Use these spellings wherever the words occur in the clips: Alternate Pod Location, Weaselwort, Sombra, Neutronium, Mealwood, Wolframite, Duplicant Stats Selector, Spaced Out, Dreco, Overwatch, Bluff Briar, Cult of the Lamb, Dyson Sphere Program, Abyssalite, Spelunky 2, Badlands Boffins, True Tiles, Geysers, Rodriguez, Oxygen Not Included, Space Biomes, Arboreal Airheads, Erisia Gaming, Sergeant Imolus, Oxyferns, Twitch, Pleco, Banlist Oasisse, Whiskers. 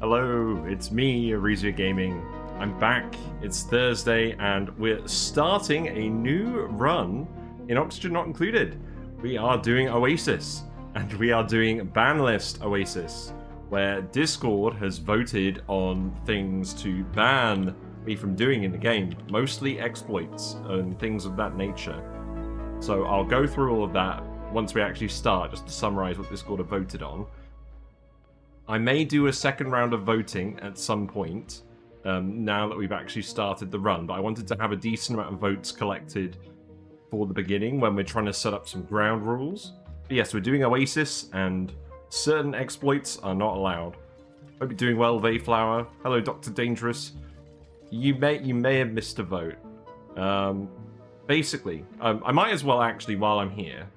Hello, it's me, Erisia Gaming. I'm back. It's Thursday, and we're starting a new run in Oxygen Not Included. We are doing Oasisse. and we are doing Banlist Oasisse, where Discord has voted on things to ban me from doing in the game, mostly exploits and things of that nature. So I'll go through all of that once we actually start, just to summarize what Discord have voted on. I may do a second round of voting at some point, now that we've actually started the run, but I wanted to have a decent amount of votes collected for the beginning when we're trying to set up some ground rules. But yes, we're doing Oasisse, and certain exploits are not allowed. Hope you're doing well, They Flower. Hello, Dr. Dangerous. You may have missed a vote. Basically, I might as well actually, while I'm here,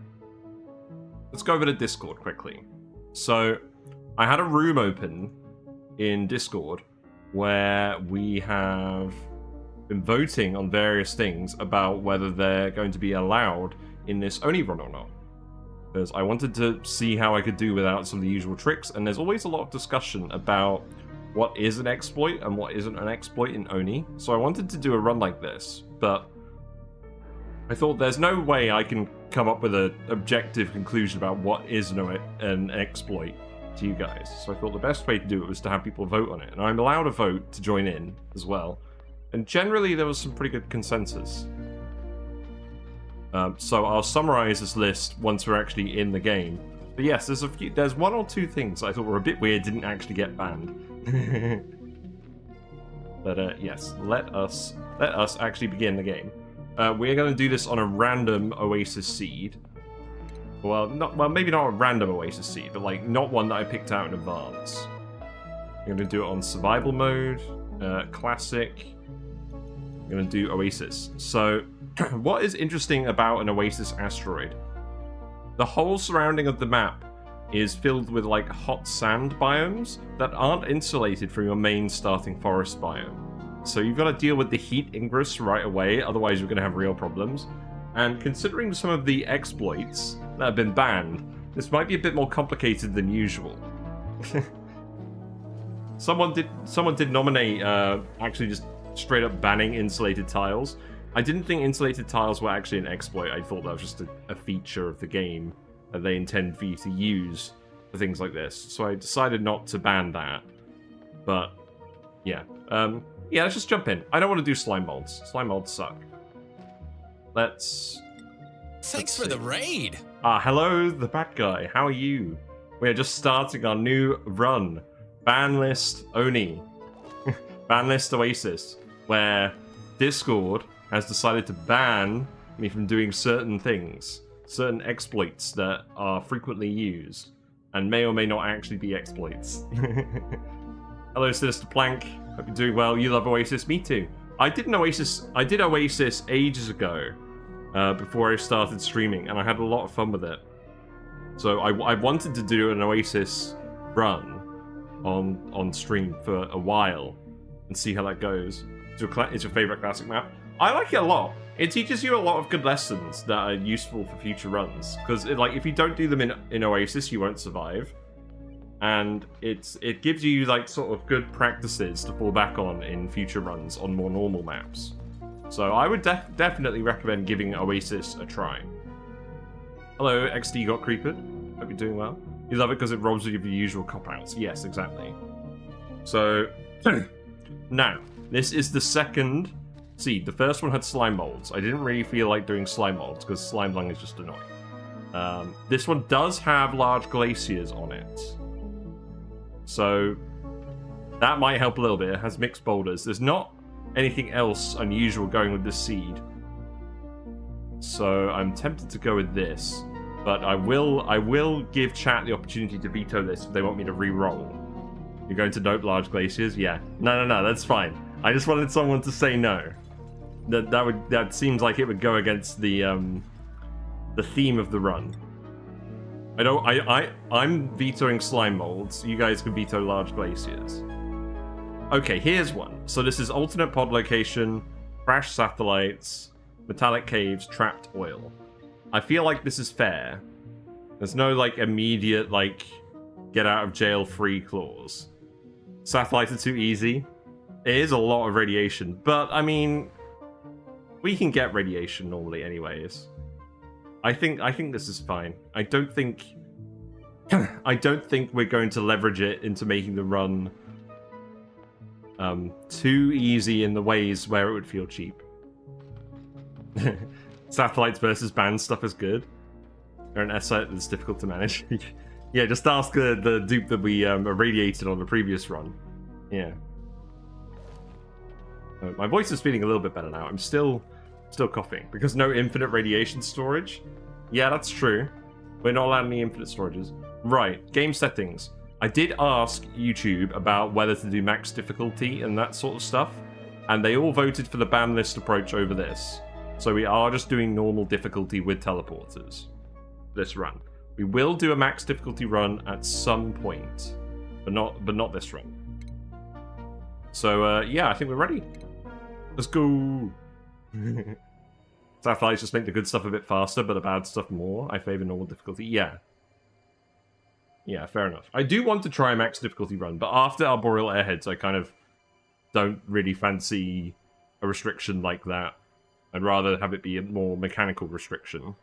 let's go over to Discord quickly. So, I had a room open in Discord where we have been voting on various things about whether they're going to be allowed in this only run or not. Because I wanted to see how I could do without some of the usual tricks, and there's always a lot of discussion about what is an exploit and what isn't an exploit in Oni. So I wanted to do a run like this, but I thought there's no way I can come up with an objective conclusion about what is an exploit to you guys. So I thought the best way to do it was to have people vote on it. And I'm allowed a vote to join in as well. And generally there was some pretty good consensus. So I'll summarize this list once we're actually in the game. But yes, there's one or two things I thought were a bit weird, didn't actually get banned. But yes, let us actually begin the game. We're going to do this on a random Oasisse seed. Well, maybe not a random Oasisse seed, but like not one that I picked out in advance. I'm going to do it on survival mode, classic. I'm going to do Oasisse. So, what is interesting about an Oasisse asteroid? The whole surrounding of the map is filled with like hot sand biomes that aren't insulated from your main starting forest biome. So you've got to deal with the heat ingress right away, otherwise you're going to have real problems. And considering some of the exploits that have been banned, this might be a bit more complicated than usual. Someone did nominate actually just straight up banning insulated tiles. I didn't think insulated tiles were actually an exploit. I thought that was just a feature of the game that they intend for you to use for things like this. So I decided not to ban that. But yeah. Yeah, let's just jump in. I don't want to do slime molds. Slime molds suck. Thanks for the raid! Ah, hello, the bad guy. How are you? We are just starting our new run. Banlist Oni. Banlist Oasisse. Where Discord has decided to ban me from doing certain things, certain exploits that are frequently used, and may or may not actually be exploits. Hello, Sinister Plank. Hope you're doing well. You love Oasisse? Me too. I did Oasisse ages ago, before I started streaming, and I had a lot of fun with it. So I wanted to do an Oasisse run on stream for a while and see how that goes. It's your favorite classic map. I like it a lot. It teaches you a lot of good lessons that are useful for future runs. Because like, if you don't do them in Oasisse, you won't survive. And it gives you like sort of good practices to fall back on in future runs on more normal maps. So I would definitely recommend giving Oasisse a try. Hello, XD got creepered. Hope you're doing well. You love it because it robs you of your usual cop-outs. Yes, exactly. So, now, this is the second... See, the first one had slime molds. I didn't really feel like doing slime molds because slime lung is just annoying. This one does have large glaciers on it. So that might help a little bit. It has mixed boulders. There's not anything else unusual going with this seed. So I'm tempted to go with this. But I will give chat the opportunity to veto this if they want me to re-roll. You're going to note large glaciers? Yeah. No, that's fine. I just wanted someone to say no. That seems like it would go against the theme of the run. I'm vetoing slime molds. You guys can veto large glaciers. Okay, here's one. So this is alternate pod location, crashed satellites, metallic caves, trapped oil. I feel like this is fair. There's no like immediate like get out of jail free clause. Satellites are too easy. It is a lot of radiation, but I mean, we can get radiation normally anyways. I think this is fine. I don't think I don't think we're going to leverage it into making them run too easy in the ways where it would feel cheap. Satellites versus band stuff is good. Or an S-site that's difficult to manage. Yeah, just ask the dupe that we irradiated on the previous run. Yeah. My voice is feeling a little bit better now. I'm still coughing. Because no infinite radiation storage? Yeah, that's true. We're not allowed any infinite storages. Right, game settings. I did ask YouTube about whether to do max difficulty and that sort of stuff, and they all voted for the ban list approach over this. So we are just doing normal difficulty with teleporters this run. We will do a max difficulty run at some point, but not this run. So yeah, I think we're ready. Let's go. Satellites just make the good stuff a bit faster, but the bad stuff more. I favor normal difficulty. Yeah. Yeah, fair enough. I do want to try a max difficulty run, but after Arboreal Airheads, I kind of don't really fancy a restriction like that. I'd rather have it be a more mechanical restriction.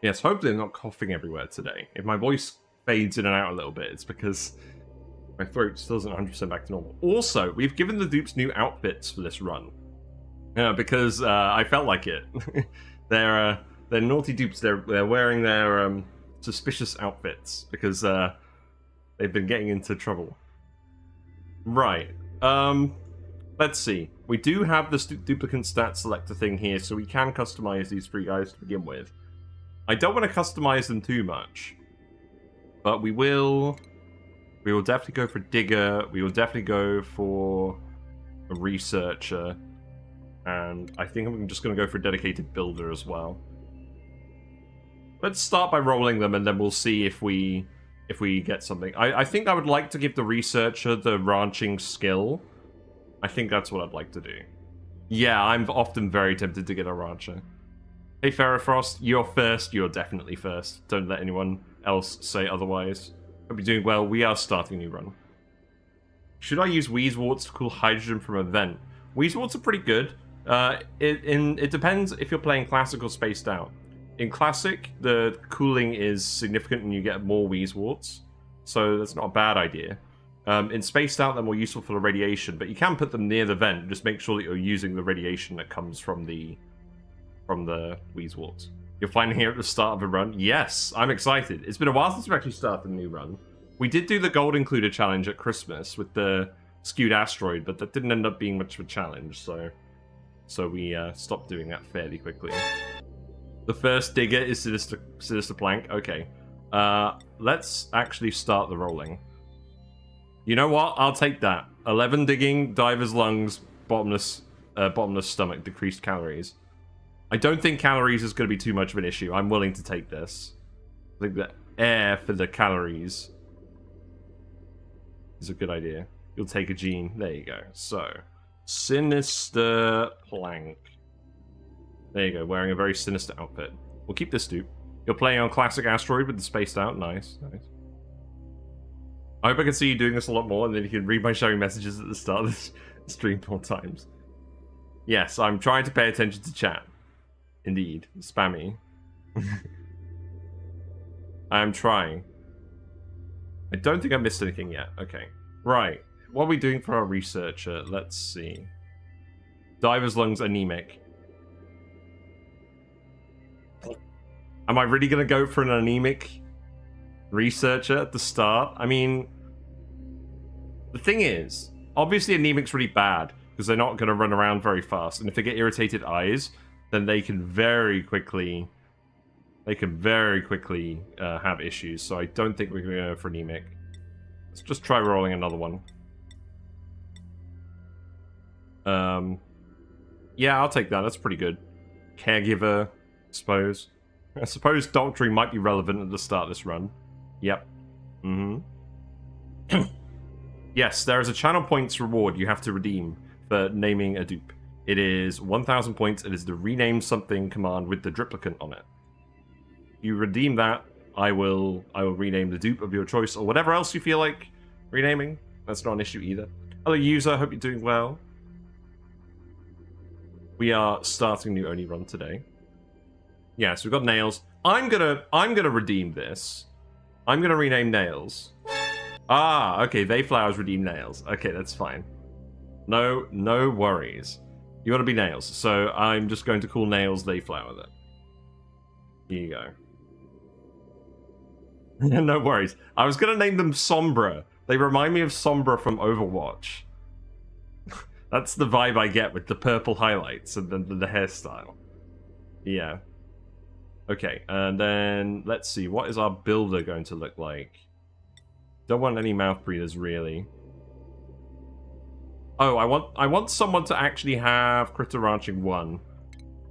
Yes, hopefully I'm not coughing everywhere today. If my voice fades in and out a little bit, it's because my throat still isn't 100% back to normal. Also, we've given the dupes new outfits for this run. Because I felt like it. They're naughty dupes. They're wearing their suspicious outfits because they've been getting into trouble. Right. Let's see. We do have this duplicant stats selector thing here, so we can customize these three guys to begin with. I don't want to customize them too much, but we will. We will definitely go for Digger. We will definitely go for a Researcher. And I think I'm just going to go for a dedicated builder as well. Let's start by rolling them, and then we'll see if we get something. I think I would like to give the researcher the ranching skill. I think that's what I'd like to do. Yeah, I'm often very tempted to get a rancher. Hey, Ferrofrost, you're first. You're definitely first. Don't let anyone else say otherwise. Hope you're doing well. We are starting a new run. Should I use Weezwarts to cool hydrogen from a vent? Weezwarts are pretty good. It depends if you're playing Classic or Spaced Out. In Classic, the cooling is significant and you get more Weezwarts, so that's not a bad idea. In Spaced Out, they're more useful for the radiation, but you can put them near the vent. Just make sure that you're using the radiation that comes from the Weezwarts. You're finding here at the start of a run? Yes, I'm excited. It's been a while since we've actually started a new run. We did do the Gold Included challenge at Christmas with the Skewed Asteroid, but that didn't end up being much of a challenge, so we stopped doing that fairly quickly. The first digger is Sinister Plank. Okay. Let's actually start the rolling. You know what? I'll take that. 11 digging, diver's lungs, bottomless stomach, decreased calories. I don't think calories is going to be too much of an issue. I'm willing to take this. I think the air for the calories is a good idea. You'll take a gene. There you go. So, Sinister Plank. There you go, wearing a very sinister outfit. We'll keep this dupe. You're playing on Classic Asteroid with the Spaced Out. Nice, nice. I hope I can see you doing this a lot more, and then you can read my sharing messages at the start of this stream more times. Yes, I'm trying to pay attention to chat. Indeed. Spammy. I am trying. I don't think I missed anything yet. Okay. Right, what are we doing for our researcher? Let's see. Diver's lungs, anemic. Am I really going to go for an anemic researcher at the start? I mean, the thing is, obviously anemic's really bad because they're not going to run around very fast. And if they get irritated eyes, then they can very quickly have issues. So I don't think we're going to go for anemic. Let's just try rolling another one. Yeah, I'll take that. That's pretty good. Caregiver, I suppose. I suppose doctoring might be relevant at the start of this run. Yep. Mm-hmm. Yes, there is a channel points reward you have to redeem for naming a dupe. It is 1,000 points. It is the rename something command with the duplicant on it. You redeem that. I will rename the dupe of your choice or whatever else you feel like renaming. That's not an issue either. Hello, user. Hope you're doing well. We are starting new Oni run today. Yeah, so we've got Nails. I'm gonna redeem this. I'm gonna rename Nails. Ah, okay, They Flowers redeem Nails. Okay, that's fine. No worries. You want to be Nails, so I'm just going to call Nails They Flower then. Here you go. No worries. I was gonna name them Sombra. They remind me of Sombra from Overwatch. That's the vibe I get with the purple highlights and the hairstyle. Yeah. Okay, and then let's see. What is our builder going to look like? Don't want any mouth breathers, really. Oh, I want someone to actually have Critter Ranching 1.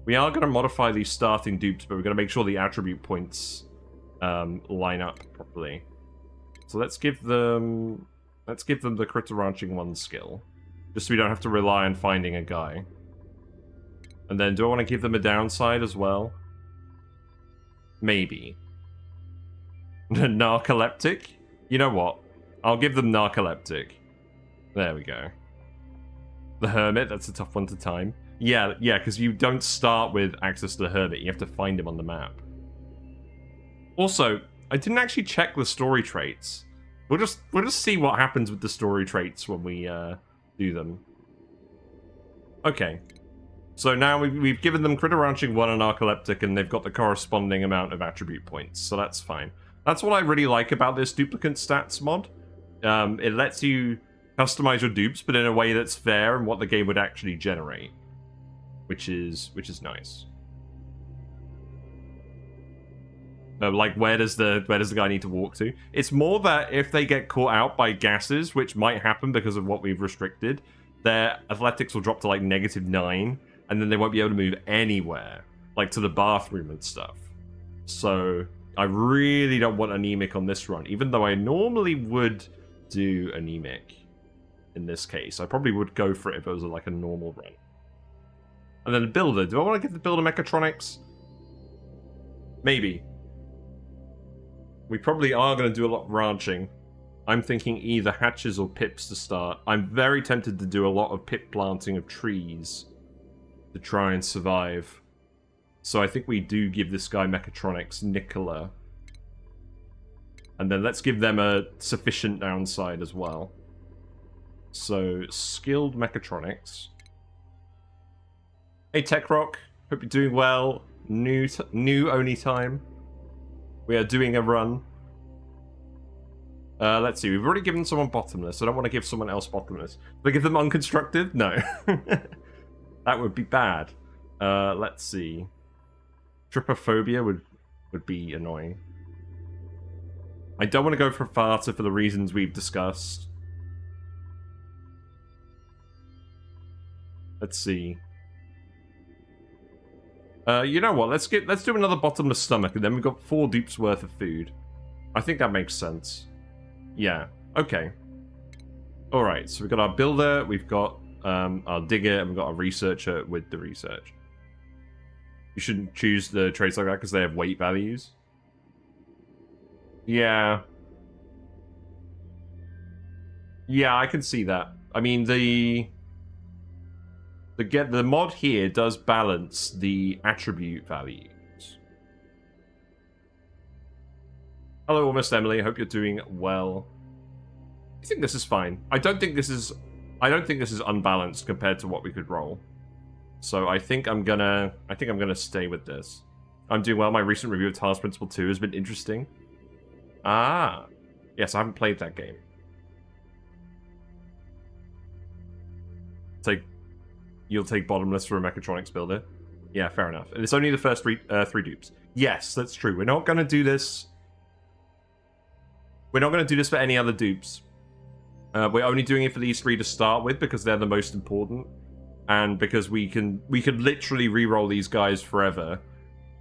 We are going to modify these starting dupes, but we're going to make sure the attribute points line up properly. So let's give them the Critter Ranching 1 skill. Just so we don't have to rely on finding a guy. And then do I want to give them a downside as well? Maybe. Narcoleptic? You know what? I'll give them narcoleptic. There we go. The Hermit, that's a tough one to time. Yeah, because you don't start with access to the Hermit. You have to find him on the map. Also, I didn't actually check the story traits. We'll just see what happens with the story traits when we do them. Okay. So now we've given them Critter Ranching 1 and Narcoleptic, and they've got the corresponding amount of attribute points, so that's fine. That's what I really like about this Duplicant Stats mod. It lets you customize your dupes, but in a way that's fair and what the game would actually generate, which is nice. Like, where does the guy need to walk to? It's more that if they get caught out by gases, which might happen because of what we've restricted, their athletics will drop to like -9, and then they won't be able to move anywhere, like to the bathroom and stuff. So I really don't want anemic on this run, even though I normally would do anemic in this case. I probably would go for it if it was like a normal run. And then the builder. Do I want to give the builder mechatronics? Maybe. We probably are going to do a lot of ranching. I'm thinking either hatches or pips to start. I'm very tempted to do a lot of pip planting of trees to try and survive. So I think we do give this guy mechatronics, Nicola. And then let's give them a sufficient downside as well. So, skilled mechatronics. Hey Tech Rock, hope you're doing well. New Oni time. We are doing a run. Let's see, we've already given someone bottomless. I don't want to give someone else bottomless. Do I give them unconstructed? No. That would be bad. Let's see. Trypophobia would be annoying. I don't want to go for Farter for the reasons we've discussed. Let's see. You know what? Let's do another bottomless stomach, and then we've got 4 dupes worth of food. I think that makes sense. Yeah. Okay. All right. So we've got our builder, we've got our digger, and we've got our researcher with the research. You shouldn't choose the traits like that because they have weight values. Yeah. Yeah, I can see that. I mean, the mod here does balance the attribute values. Hello, Almost Emily. Hope you're doing well. I think this is fine. I don't think this is unbalanced compared to what we could roll. So I think I'm gonna stay with this. I'm doing well. My recent review of Task Principle 2 has been interesting. Ah, yes, I haven't played that game. You'll take bottomless for a mechatronics builder. Yeah, fair enough. And it's only the first three dupes. Yes, that's true. We're not going to do this. We're not going to do this for any other dupes. We're only doing it for these 3 to start with because they're the most important, and because we can literally re-roll these guys forever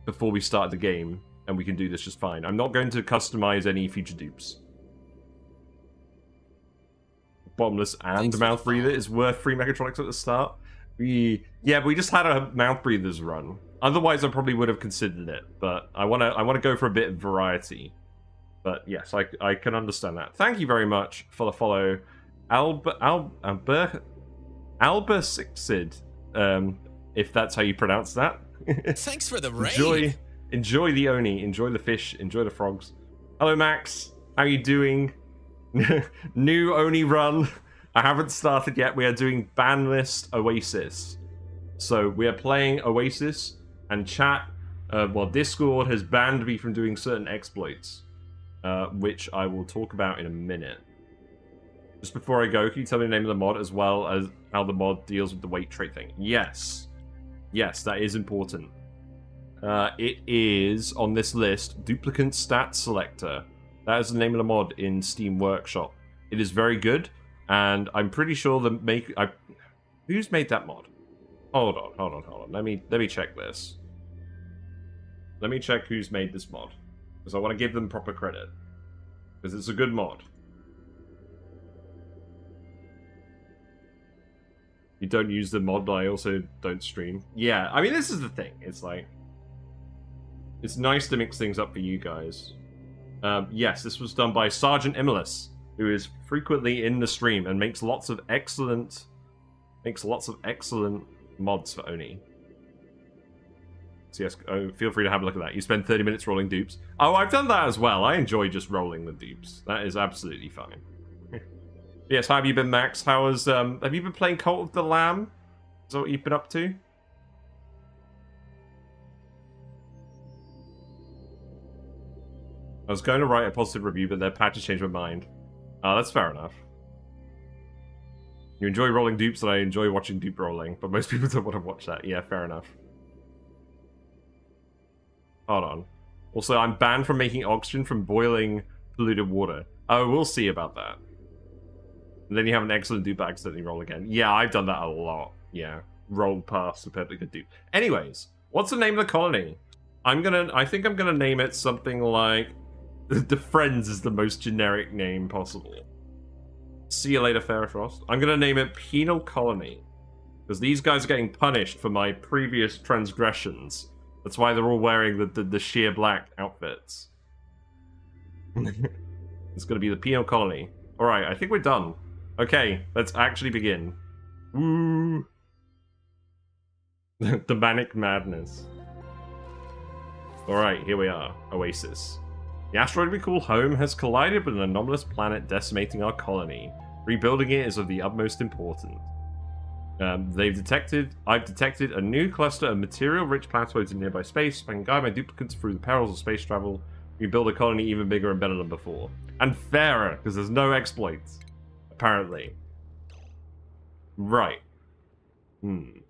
before we start the game, and we can do this just fine. I'm not going to customize any future dupes. Bottomless and mouth breather is worth 3 mechatronics at the start. Yeah, but we just had a mouth breathers run. Otherwise, I probably would have considered it. But I wanna go for a bit of variety. But yes, I can understand that. Thank you very much for the follow, Albert Albertixid. if that's how you pronounce that. Thanks for the raid. Enjoy the Oni, enjoy the fish, enjoy the frogs. Hello, Max. How you doing? New Oni run. I haven't started yet. We are doing Banlist Oasisse. So we are playing Oasisse, and chat, well, Discord has banned me from doing certain exploits, which I will talk about in a minute. Just before I go, can you tell me the name of the mod as well as how the mod deals with the weight trait thing? Yes. Yes, that is important. It is, on this list, Duplicant Stats Selector. That is the name of the mod in Steam Workshop. It is very good, and I'm pretty sure the who's made that mod? Hold on. Let me check this. Let me check who's made this mod, because I want to give them proper credit, because it's a good mod. You don't use the mod, but I also don't stream. Yeah, I mean, this is the thing. It's like, it's nice to mix things up for you guys. Yes, this was done by Sergeant Imolus, who is frequently in the stream and makes lots of excellent, mods for Oni. So yes, feel free to have a look at that. You spend 30 minutes rolling dupes. Oh, I've done that as well. I enjoy just rolling the dupes. That is absolutely fine. Yes, how have you been, Max? How is, have you been playing Cult of the Lamb? Is that what you've been up to? I was going to write a positive review, but their patches changed my mind. That's fair enough. You enjoy rolling dupes, and I enjoy watching dupe rolling, but most people don't want to watch that. Yeah, fair enough. Hold on. Also, I'm banned from making oxygen from boiling polluted water. Oh, we'll see about that. And then you have an excellent dupe by accidentally roll again. Yeah, I've done that a lot. Yeah, rolled past a perfectly good dupe. Anyways, what's the name of the colony? I think I'm gonna name it something like the Friends is the most generic name possible. See you later, Ferrofrost. I'm gonna name it Penal Colony, because these guys are getting punished for my previous transgressions. That's why they're all wearing the sheer black outfits. It's gonna be the Penal Colony. All right, I think we're done. Okay, let's actually begin. Woo! The manic madness. Alright, here we are. Oasisse. The asteroid we call home has collided with an anomalous planet, decimating our colony. Rebuilding it is of the utmost importance. I've detected a new cluster of material-rich planetoids in nearby space. If I can guide my duplicates through the perils of space travel, we build a colony even bigger and better than before. And fairer, because there's no exploits. Apparently. Right. Hmm.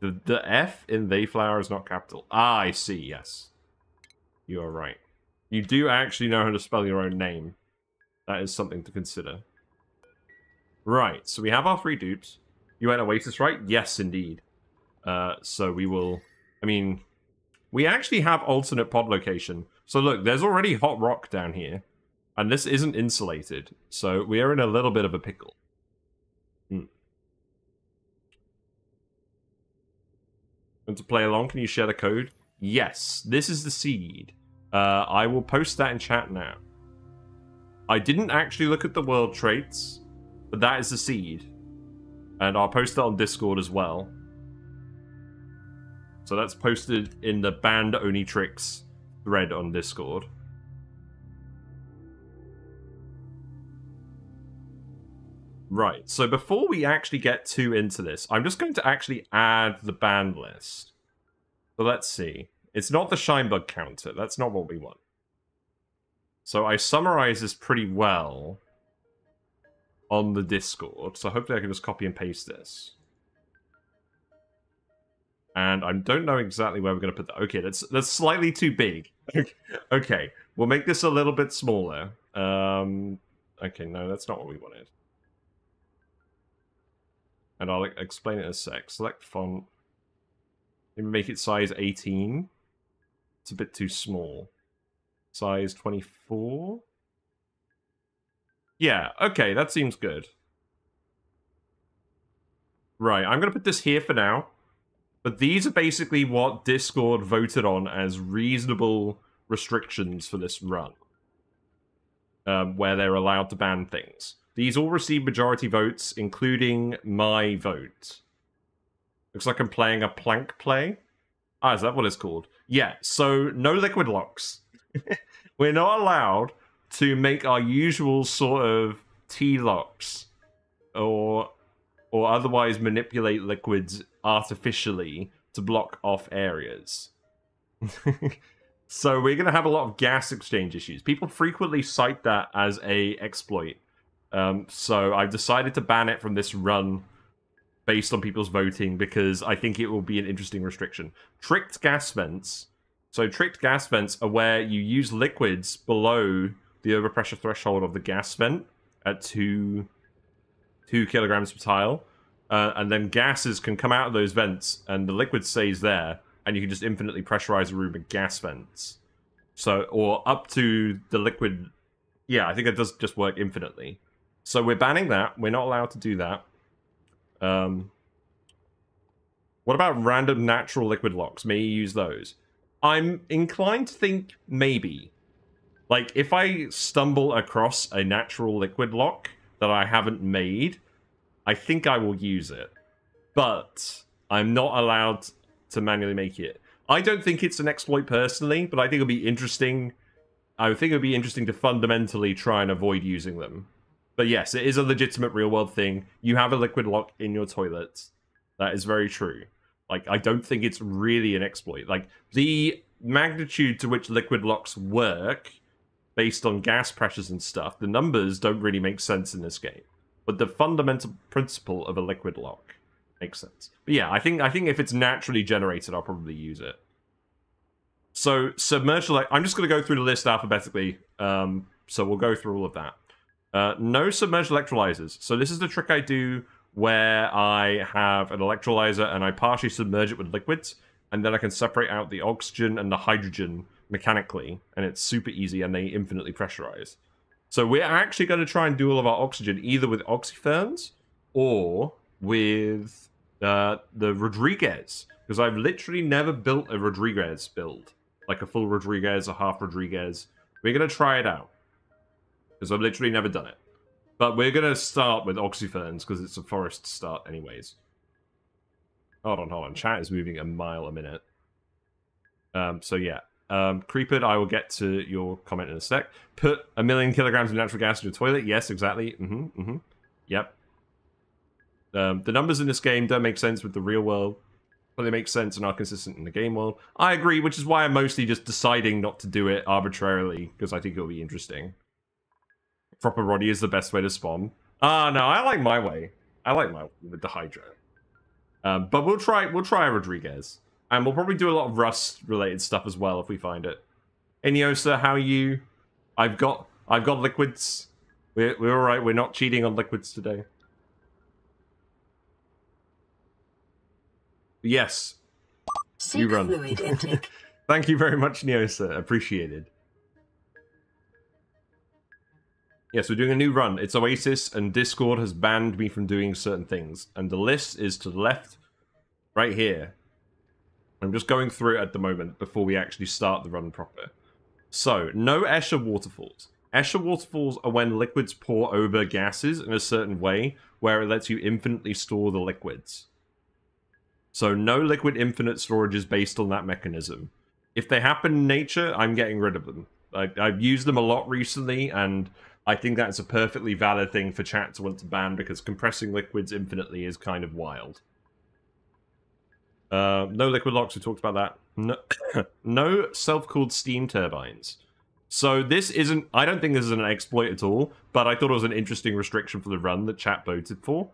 The F in They Flower is not capital. Ah, I see, yes. You are right. You do actually know how to spell your own name. That is something to consider. Right, so we have our three dupes. You went Oasisse, right? Yes, indeed. So we will... I mean... We actually have alternate pod location. So look, there's already hot rock down here. And this isn't insulated. So we are in a little bit of a pickle. Hmm. Want to play along? Can you share the code? Yes, this is the seed. I will post that in chat now. I didn't actually look at the world traits, but that is the seed. And I'll post that on Discord as well. So that's posted in the banned Oni Tricks thread on Discord. Right, so before we actually get too into this, I'm just going to actually add the banned list. So let's see. It's not the Shinebug counter. That's not what we want. So I summarize this pretty well on the Discord. So hopefully I can just copy and paste this. And I don't know exactly where we're going to put that. Okay, that's slightly too big. Okay, we'll make this a little bit smaller. Okay, no, that's not what we wanted. And I'll explain it in a sec. Select font. Maybe make it size 18. It's a bit too small. Size 24? Yeah, okay, that seems good. Right, I'm going to put this here for now. But these are basically what Discord voted on as reasonable restrictions for this run. Where they're allowed to ban things. These all received majority votes, including my vote. Looks like I'm playing a plank play. Ah, is that what it's called? Yeah, so no liquid locks. We're not allowed to make our usual sort of T-locks or otherwise manipulate liquids artificially to block off areas. So we're going to have a lot of gas exchange issues. People frequently cite that as a exploit. So I've decided to ban it from this run based on people's voting because I think it will be an interesting restriction. Tricked gas vents. So tricked gas vents are where you use liquids below the overpressure threshold of the gas vent at two kilograms per tile. And then gases can come out of those vents and the liquid stays there. And you can just infinitely pressurize a room with gas vents. So, or up to the liquid. Yeah, I think it does just work infinitely. So we're banning that. We're not allowed to do that. What about random natural liquid locks? May you use those? I'm inclined to think maybe. Like, if I stumble across a natural liquid lock that I haven't made, I think I will use it. But I'm not allowed to manually make it. I don't think it's an exploit personally, but I think it'll be interesting. I think it'll be interesting to fundamentally try and avoid using them. But yes, it is a legitimate real-world thing. You have a liquid lock in your toilet. That is very true. Like, I don't think it's really an exploit. Like, the magnitude to which liquid locks work, based on gas pressures and stuff, the numbers don't really make sense in this game. But the fundamental principle of a liquid lock makes sense. But yeah, I think if it's naturally generated, I'll probably use it. So submerged, like, I'm just going to go through the list alphabetically. So we'll go through all of that. No submerged electrolyzers. So this is the trick I do where I have an electrolyzer and I partially submerge it with liquids, and then I can separate out the oxygen and the hydrogen mechanically, and it's super easy, and they infinitely pressurize. So we're actually going to try and do all of our oxygen either with Oxyferns or with the Rodriguez, because I've literally never built a Rodriguez build, like a full Rodriguez, a half Rodriguez. We're going to try it out, because I've literally never done it. But we're going to start with Oxyferns, because it's a forest start anyways. Hold on. Chat is moving a mile a minute. So yeah. Creepered, I will get to your comment in a sec. Put 1 million kilograms of natural gas in your toilet. Yes, exactly. Yep. The numbers in this game don't make sense with the real world, but they make sense and are consistent in the game world. I agree, which is why I'm mostly just deciding not to do it arbitrarily, because I think it'll be interesting. Proper Roddy is the best way to spawn. Ah, no, I like my way. I like my way with the Hydra. But we'll try a Rodriguez. And we'll probably do a lot of Rust-related stuff as well if we find it. Inyosa, how are you? I've got liquids. We're all right. We're not cheating on liquids today. Yes, you run. Thank you very much, Neosa. Appreciated. Yes, we're doing a new run. It's Oasis, and Discord has banned me from doing certain things. And the list is to the left, right here. I'm just going through it at the moment before we actually start the run proper. So, no Escher waterfalls. Escher waterfalls are when liquids pour over gases in a certain way, where it lets you infinitely store the liquids. So no liquid infinite storages based on that mechanism. If they happen in nature, I'm getting rid of them. I've used them a lot recently, and I think that's a perfectly valid thing for chat to want to ban, because compressing liquids infinitely is kind of wild. No liquid locks, we talked about that. No, no self-cooled steam turbines. So this isn't, I don't think this is an exploit at all, but I thought it was an interesting restriction for the run that chat voted for.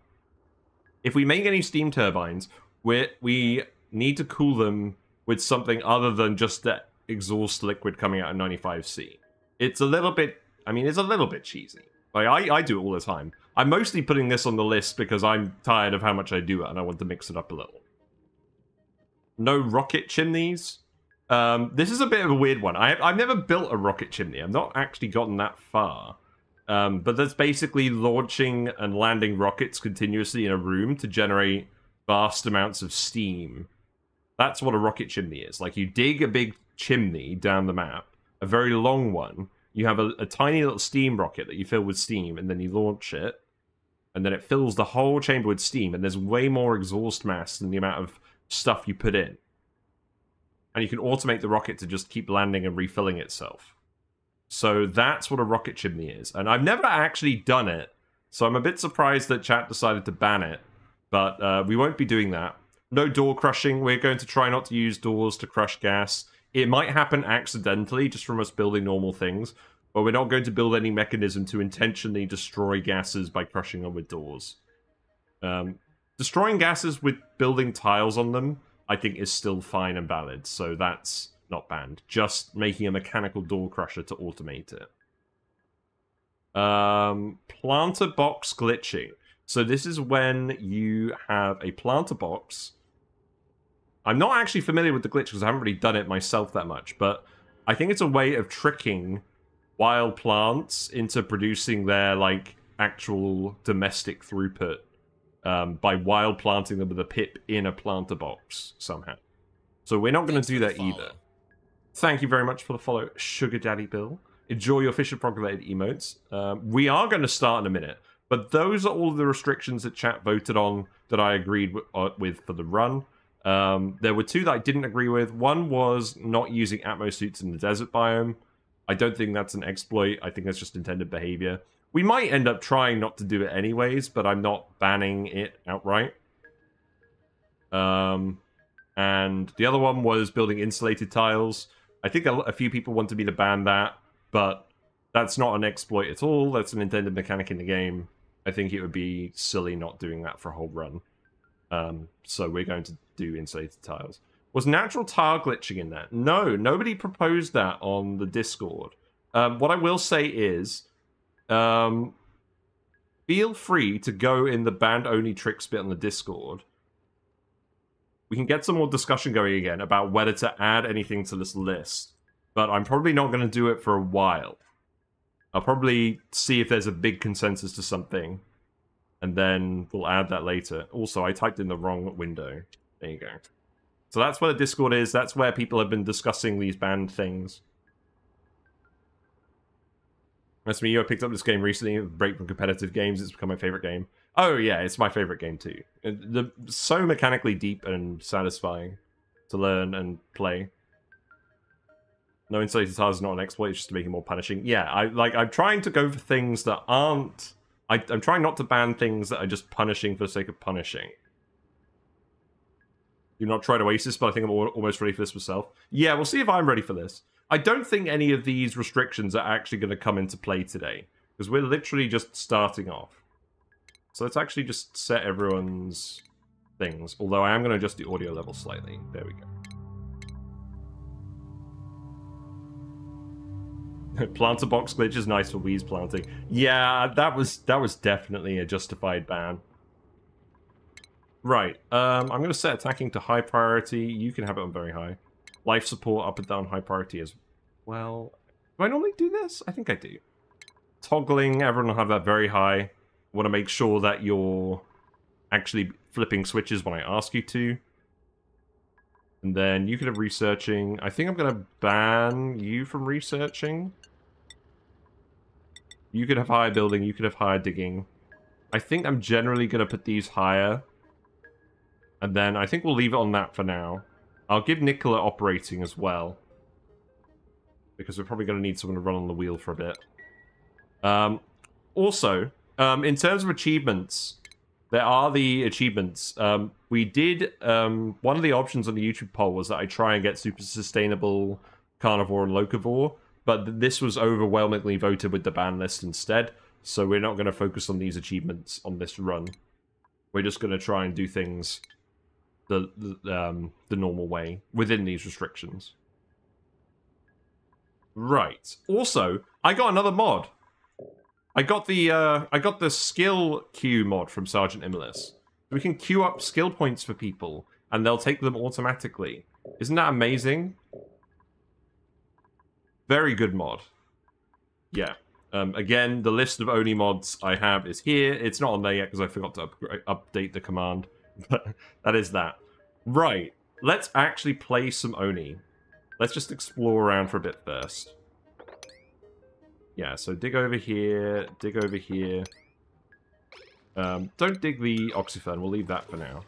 If we make any steam turbines, we need to cool them with something other than just that exhaust liquid coming out of 95C. It's a little bit, I mean, it's a little bit cheesy. Like, I do it all the time. I'm mostly putting this on the list because I'm tired of how much I do it and I want to mix it up a little. No rocket chimneys. This is a bit of a weird one. I've never built a rocket chimney. I've not actually gotten that far. But that's basically launching and landing rockets continuously in a room to generate vast amounts of steam. That's what a rocket chimney is. Like, you dig a big chimney down the map, a very long one. You have a tiny little steam rocket that you fill with steam, and then you launch it. and then it fills the whole chamber with steam, and there's way more exhaust mass than the amount of stuff you put in. And you can automate the rocket to just keep landing and refilling itself. So that's what a rocket chimney is. And I've never actually done it, so I'm a bit surprised that chat decided to ban it. But we won't be doing that. No door crushing. We're going to try not to use doors to crush gas. It might happen accidentally, just from us building normal things. But we're not going to build any mechanism to intentionally destroy gases by crushing them with doors. Destroying gases with building tiles on them, I think, is still fine and valid. So that's not banned. Just making a mechanical door crusher to automate it. Planter box glitching. So this is when you have a planter box. I'm not actually familiar with the glitch because I haven't really done it myself that much, but I think it's a way of tricking wild plants into producing their, like, actual domestic throughput by wild planting them with a pip in a planter box somehow. So we're not going to do that either. Thank you very much for the follow, Sugar Daddy Bill. Enjoy your Fisher Frog related emotes. We are going to start in a minute. But those are all the restrictions that chat voted on that I agreed with for the run. There were two that I didn't agree with. One was not using Atmo suits in the desert biome. I don't think that's an exploit. I think that's just intended behavior. We might end up trying not to do it anyways, but I'm not banning it outright. And the other one was building insulated tiles. I think a few people wanted me to ban that, but that's not an exploit at all. That's an intended mechanic in the game. I think it would be silly not doing that for a whole run. So we're going to do insulated tiles. Was natural tile glitching in that? No, nobody proposed that on the Discord. What I will say is, feel free to go in the banned-only tricks bit on the Discord. We can get some more discussion going again about whether to add anything to this list, but I'm probably not going to do it for a while. I'll probably see if there's a big consensus to something, and then we'll add that later. Also, I typed in the wrong window. There you go. So that's where the Discord is. That's where people have been discussing these banned things. That's me. I picked up this game recently. Break from competitive games. It's become my favorite game. Oh, yeah. It's my favorite game, too. It's so mechanically deep and satisfying to learn and play. No, insulated tiles is not an exploit, it's just to make it more punishing. Yeah, I'm trying to go for things that aren't... I'm trying not to ban things that are just punishing for the sake of punishing. You've not tried Oasis, but I think I'm almost ready for this myself. Yeah, we'll see if I'm ready for this. I don't think any of these restrictions are actually going to come into play today, because we're literally just starting off. So let's actually just set everyone's things, although I am going to adjust the audio level slightly. There we go. Planter box glitch is nice for wheeze planting. Yeah, that was definitely a justified ban. Right, I'm going to set attacking to high priority. You can have it on very high. Life support up and down high priority as well. Do I normally do this? I think I do. Toggling, everyone will have that very high. I want to make sure that you're actually flipping switches when I ask you to. And then you could have researching. I think I'm going to ban you from researching. You could have higher building. You could have higher digging. I think I'm generally going to put these higher. And then I think we'll leave it on that for now. I'll give Nicola operating as well, because we're probably going to need someone to run on the wheel for a bit. In terms of achievements... There are the achievements. We did... one of the options on the YouTube poll was that I try and get super sustainable carnivore and locavore, but this was overwhelmingly voted with the ban list instead, so we're not going to focus on these achievements on this run. We're just going to try and do things the normal way within these restrictions. Right. Also, I got another mod. I got the skill queue mod from Sergeant Imolus. We can queue up skill points for people, and they'll take them automatically. Isn't that amazing? Very good mod. Yeah. Again, the list of only mods I have is here. It's not on there yet because I forgot to update the command. But that is that. Right. Let's actually play some Oni. Let's just explore around for a bit first. Yeah, so dig over here, dig over here. Don't dig the Oxyfern. We'll leave that for now.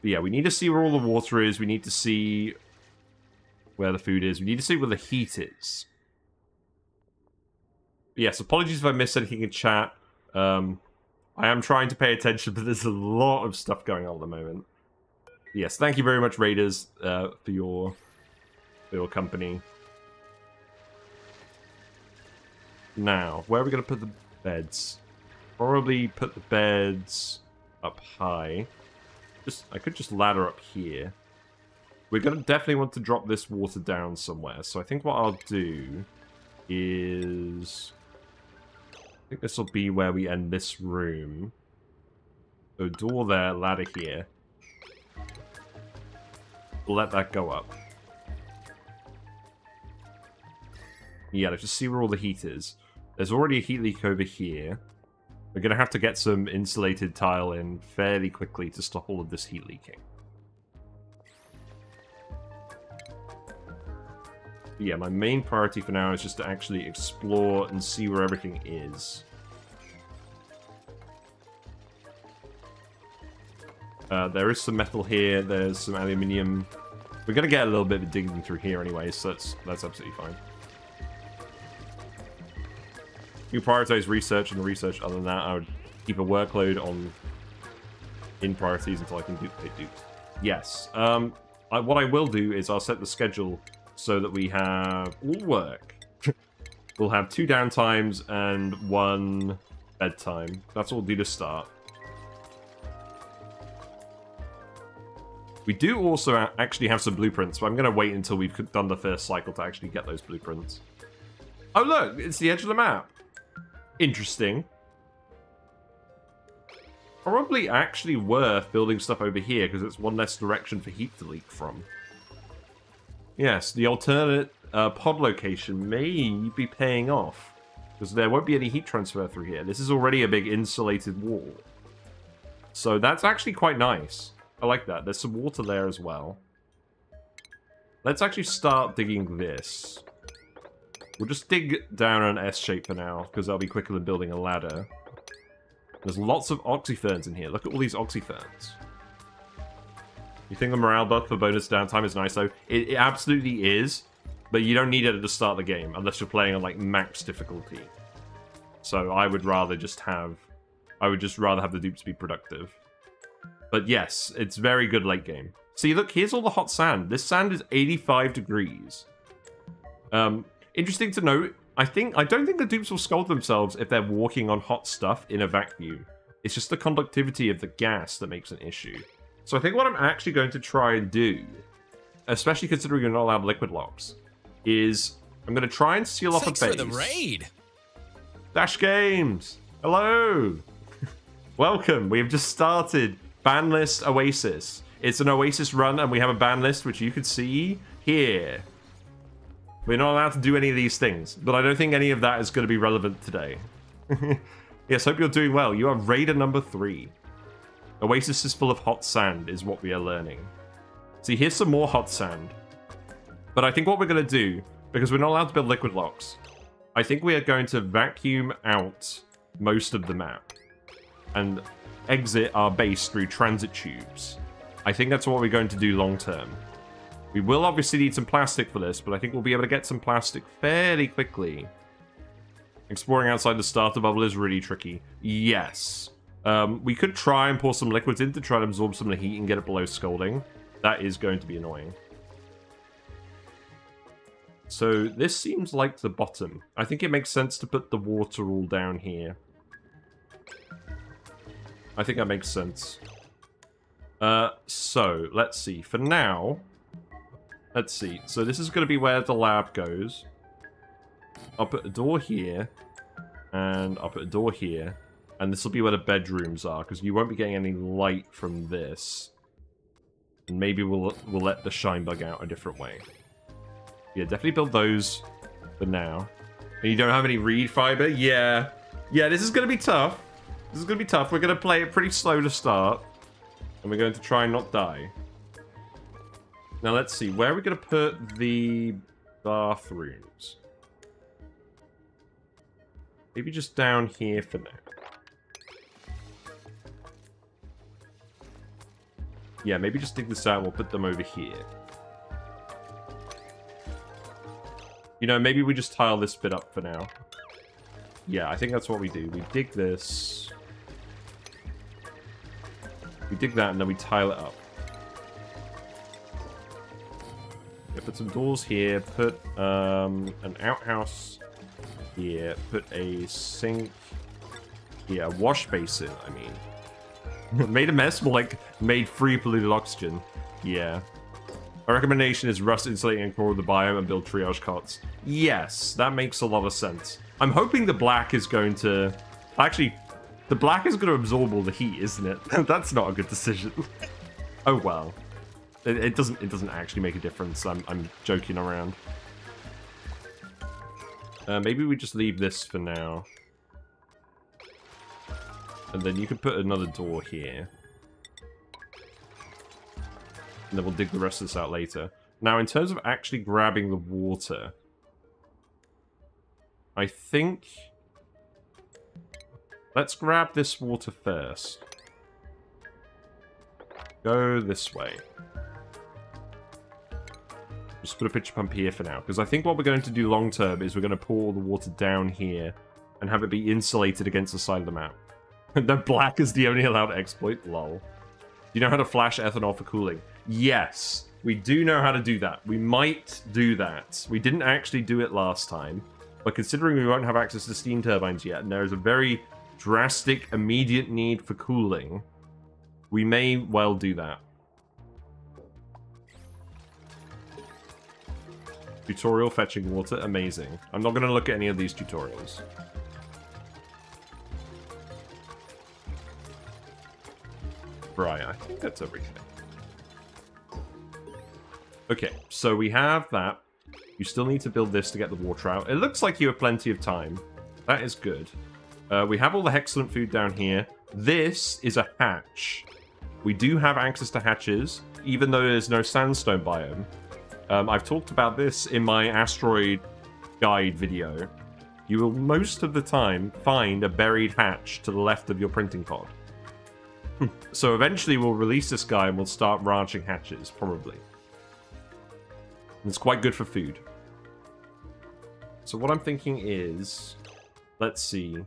But yeah, we need to see where all the water is. We need to see where the food is. We need to see where the heat is. Yes, apologies if I missed anything in chat. I am trying to pay attention, but there's a lot of stuff going on at the moment. Yes, thank you very much, Raiders, for your company. Now, where are we going to put the beds? Probably put the beds up high. I could just ladder up here. We're going to definitely want to drop this water down somewhere. So I think what I'll do is... I think this will be where we end this room. So door there, ladder here. We'll let that go up. Yeah, let's just see where all the heat is. There's already a heat leak over here. We're going to have to get some insulated tile in fairly quickly to stop all of this heat leaking. Yeah, my main priority for now is just to actually explore and see where everything is. There is some metal here, there's some aluminium. We're going to get a little bit of digging through here anyway, so that's absolutely fine. You prioritize research and research. Other than that, I would keep a workload on in priorities until I can duplicate dupes. Yes. What I will do is I'll set the schedule so that we have all work. We'll have 2 downtimes and 1 bedtime. That's all due to start. We do also actually have some blueprints, but I'm going to wait until we've done the first cycle to actually get those blueprints. Oh, look! It's the edge of the map. Interesting. Probably actually worth building stuff over here because it's one less direction for heat to leak from. Yes, the alternate pod location may be paying off because there won't be any heat transfer through here. This is already a big insulated wall. So that's actually quite nice. I like that. There's some water there as well. Let's actually start digging this. We'll just dig down an S-shape for now, because that'll be quicker than building a ladder. There's lots of Oxyferns in here. Look at all these Oxyferns. You think the morale buff for bonus downtime is nice, though? It absolutely is, but you don't need it to start the game, unless you're playing on, like, max difficulty. So I would rather just have... I would just rather have the dupes be productive. But yes, it's very good late game. See, look, here's all the hot sand. This sand is 85 degrees. Interesting to note, I don't think the dupes will scald themselves if they're walking on hot stuff in a vacuum. It's just the conductivity of the gas that makes an issue. So I think what I'm actually going to try and do, especially considering you're not allowed liquid locks, is I'm going to try and seal off a base. Thanks for the raid! Dash Games! Hello! Welcome! We have just started Banlist Oasisse. It's an Oasisse run and we have a banlist which you can see here. We're not allowed to do any of these things, but I don't think any of that is going to be relevant today. Yes, hope you're doing well. You are Raider number 3. Oasis is full of hot sand, is what we are learning. See, here's some more hot sand. But I think what we're going to do, because we're not allowed to build liquid locks, I think we are going to vacuum out most of the map and exit our base through transit tubes. I think that's what we're going to do long term. We will obviously need some plastic for this, but I think we'll be able to get some plastic fairly quickly. Exploring outside the starter bubble is really tricky. Yes. We could try and pour some liquids in to try and absorb some of the heat and get it below scalding. That is going to be annoying. So this seems like the bottom. I think it makes sense to put the water all down here. I think that makes sense. So, let's see. For now... Let's see. So this is going to be where the lab goes. I'll put a door here. And I'll put a door here. And this will be where the bedrooms are, because you won't be getting any light from this. And maybe we'll let the shine bug out a different way. Yeah, definitely build those for now. And you don't have any reed fiber? Yeah. Yeah, this is going to be tough. This is going to be tough. We're going to play it pretty slow to start. And we're going to try and not die. Now, let's see. Where are we going to put the bathrooms? Maybe just down here for now. Yeah, maybe just dig this out. We'll put them over here. You know, maybe we just tile this bit up for now. Yeah, I think that's what we do. We dig this. We dig that, and then we tile it up. Yeah, put some doors here. Put an outhouse here. Put a sink. Yeah, a wash basin, I mean. Made a mess, but like, made free polluted oxygen. Yeah. Our recommendation is rust insulating and core of the biome and build triage carts. Yes, that makes a lot of sense. I'm hoping the black is going to... Actually, the black is going to absorb all the heat, isn't it? That's not a good decision. Oh, well. It doesn't actually make a difference. I'm joking around. Maybe we just leave this for now. And then you could put another door here. And then we'll dig the rest of this out later. Now, in terms of actually grabbing the water, I think let's grab this water first. Go this way. Just put a pitcher pump here for now, because I think what we're going to do long term is we're going to pour all the water down here and have it be insulated against the side of the map. The black is the only allowed exploit. Lol. You know how to flash ethanol for cooling? Yes, we do know how to do that. We might do that. We didn't actually do it last time, but considering we won't have access to steam turbines yet, and there is a very drastic, immediate need for cooling, we may well do that. Tutorial fetching water, amazing. I'm not going to look at any of these tutorials. Right, I think that's everything. Okay, so we have that. You still need to build this to get the water out. It looks like you have plenty of time. That is good. We have all the excellent food down here. This is a hatch. We do have access to hatches, even though there's no sandstone biome. I've talked about this in my asteroid guide video. You will most of the time find a buried hatch to the left of your printing pod. So eventually we'll release this guy and we'll start ranching hatches, probably. It's quite good for food. So what I'm thinking is... Let's see.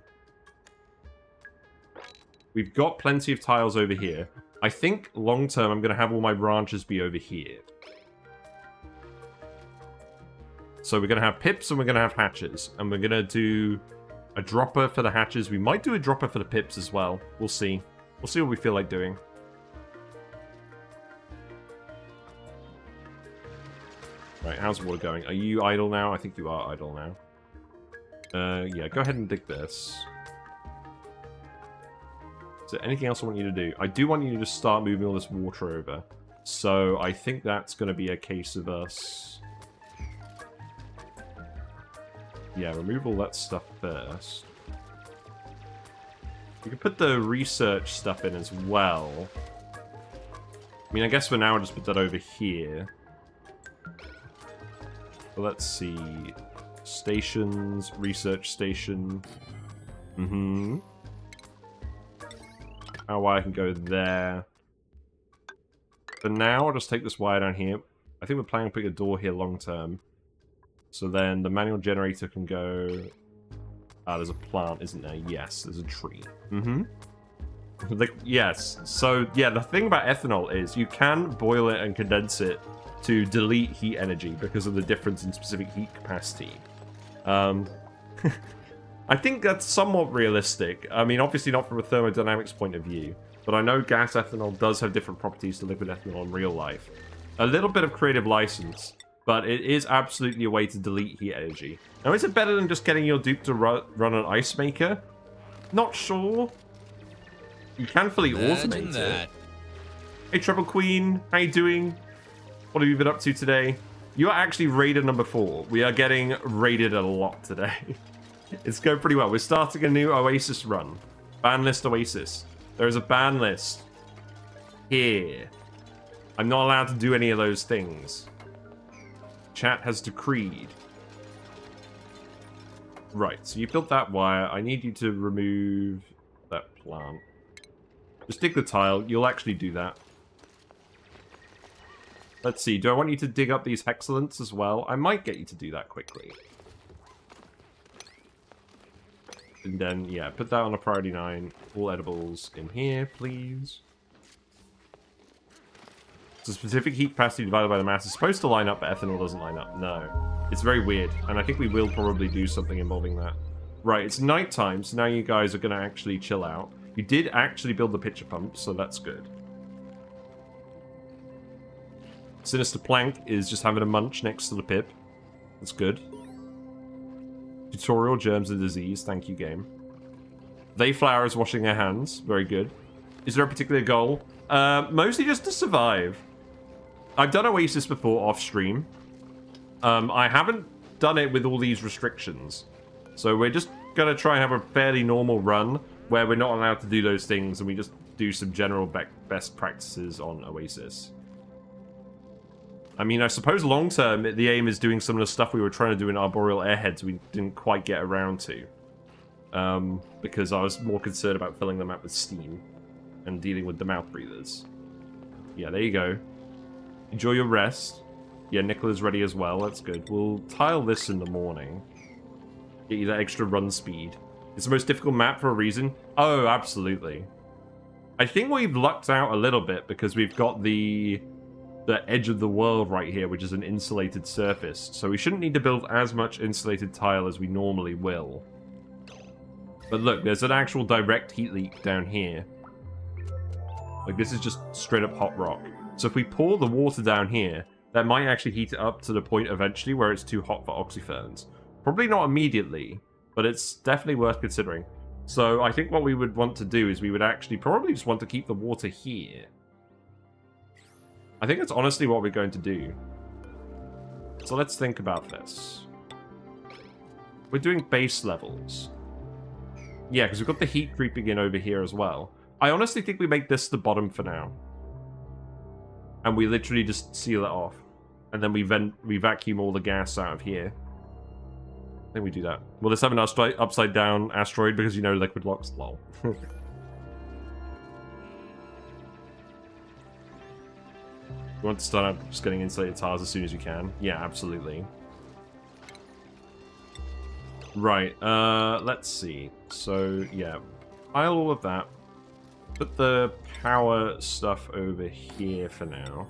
We've got plenty of tiles over here. I think long term I'm going to have all my ranches be over here. So we're going to have pips and we're going to have hatches. And we're going to do a dropper for the hatches. We might do a dropper for the pips as well. We'll see. We'll see what we feel like doing. Right, how's water going? Are you idle now? I think you are idle now. Yeah, go ahead and dig this. Is there anything else I want you to do? I do want you to start moving all this water over. So I think that's going to be a case of us... Yeah, remove all that stuff first. We could put the research stuff in as well. I mean, I guess for now I'll just put that over here. But let's see. Stations, research station. Mm-hmm. Our wire can go there. For now, I'll just take this wire down here. I think we're planning on putting a door here long term. So then the manual generator can go... Ah, there's a plant, isn't there? Yes, there's a tree. Mm-hmm. Yes. So, yeah, the thing about ethanol is you can boil it and condense it to delete heat energy because of the difference in specific heat capacity. I think that's somewhat realistic. I mean, obviously not from a thermodynamics point of view, but I know gas ethanol does have different properties to liquid ethanol in real life. A little bit of creative license, but it is absolutely a way to delete heat energy. Now, is it better than just getting your dupe to run an ice maker? Not sure. You can fully automate that. Hey, Triple Queen, how you doing? What have you been up to today? You are actually raider number 4. We are getting raided a lot today. It's going pretty well. We're starting a new Oasis run. Banlist Oasisse. There is a ban list here. I'm not allowed to do any of those things. Chat has decreed. Right, so you built that wire. I need you to remove that plant. Just dig the tile. You'll actually do that. Let's see, do I want you to dig up these hexalents as well? I might get you to do that quickly. And then, yeah, put that on a priority 9. All edibles in here, please. The specific heat capacity divided by the mass is supposed to line up, but ethanol doesn't line up. No. It's very weird, and I think we will probably do something involving that. Right, it's nighttime, so now you guys are going to actually chill out. You did actually build the pitcher pump, so that's good. Sinister Plank is just having a munch next to the Pip. That's good. Tutorial, Germs and Disease. Thank you, game. They Flower is washing their hands. Very good. Is there a particular goal? Mostly just to survive. I've done Oasis before off stream. I haven't done it with all these restrictions. So we're just going to try and have a fairly normal run where we're not allowed to do those things and we just do some general best practices on Oasis. I mean, I suppose long-term, the aim is doing some of the stuff we were trying to do in Arboreal Airheads we didn't quite get around to. Because I was more concerned about filling them out with steam and dealing with the mouth breathers. Yeah, there you go. Enjoy your rest. Yeah, Nicola's ready as well. That's good. We'll tile this in the morning. Get you that extra run speed. It's the most difficult map for a reason. Oh, absolutely. I think we've lucked out a little bit because we've got the edge of the world right here, which is an insulated surface. So we shouldn't need to build as much insulated tile as we normally will. But look, there's an actual direct heat leak down here. Like, this is just straight up hot rock. So if we pour the water down here, that might actually heat it up to the point eventually where it's too hot for Oxyferns. Probably not immediately, but it's definitely worth considering. So I think what we would want to do is we would actually probably just want to keep the water here. I think that's honestly what we're going to do. So let's think about this. We're doing base levels. Yeah, because we've got the heat creeping in over here as well. I honestly think we make this the bottom for now. And we literally just seal it off. And then we vacuum all the gas out of here. I think we do that. We'll just have an upside down asteroid because you know liquid locks. Lol. We want to start up just getting insulated tiles as soon as we can. Yeah, absolutely. Right, let's see. So, yeah. Pile all of that. Put the power stuff over here for now.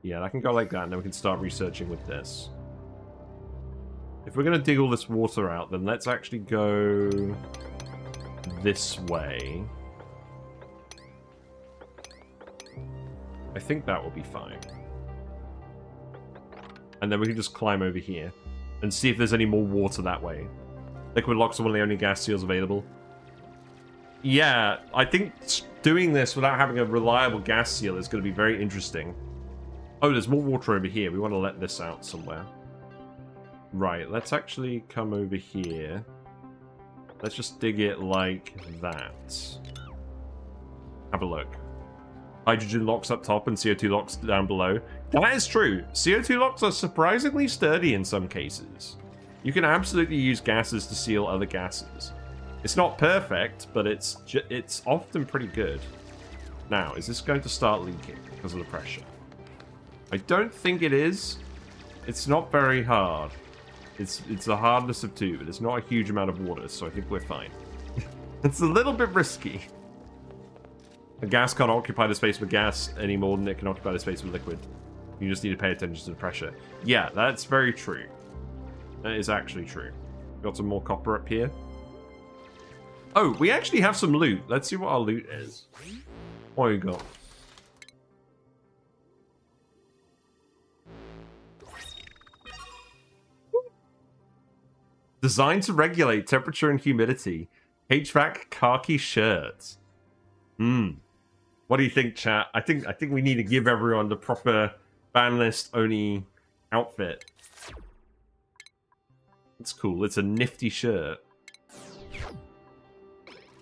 Yeah, that can go like that, and then we can start researching with this. If we're going to dig all this water out, then let's actually go this way. I think that will be fine. And then we can just climb over here and see if there's any more water that way. Liquid locks are one of the only gas seals available. Yeah, I think doing this without having a reliable gas seal is going to be very interesting. Oh, there's more water over here. We want to let this out somewhere. Right, let's actually come over here. Let's just dig it like that. Have a look. Hydrogen locks up top and CO2 locks down below. That is true. CO2 locks are surprisingly sturdy in some cases. You can absolutely use gases to seal other gases. It's not perfect, but it's often pretty good. Now, is this going to start leaking because of the pressure? I don't think it is. It's not very hard. It's the hardness of 2, but it's not a huge amount of water, so I think we're fine. It's a little bit risky. A gas can't occupy the space with gas any more than it can occupy the space with liquid. You just need to pay attention to the pressure. Yeah, that's very true. That is actually true. Got some more copper up here. Oh, we actually have some loot. Let's see what our loot is. What have we got? Designed to regulate temperature and humidity. HVAC khaki shirts. Hmm. What do you think, chat? I think we need to give everyone the proper Banlist only outfit. It's cool. It's a nifty shirt.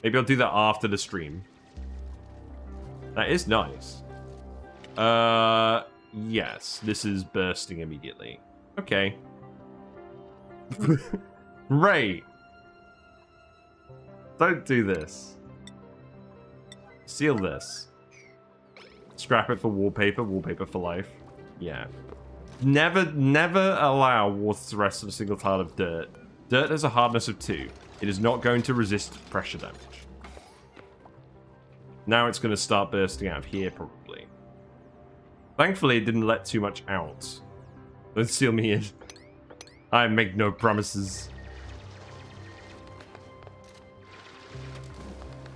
Maybe I'll do that after the stream. That is nice. Yes. This is bursting immediately. Okay. Ray. Don't do this. Seal this. Scrap it for wallpaper, wallpaper for life. Yeah. Never allow water to rest on a single tile of dirt. Dirt has a hardness of 2. It is not going to resist pressure damage. Now it's going to start bursting out of here, probably. Thankfully, it didn't let too much out. Don't seal me in. I make no promises.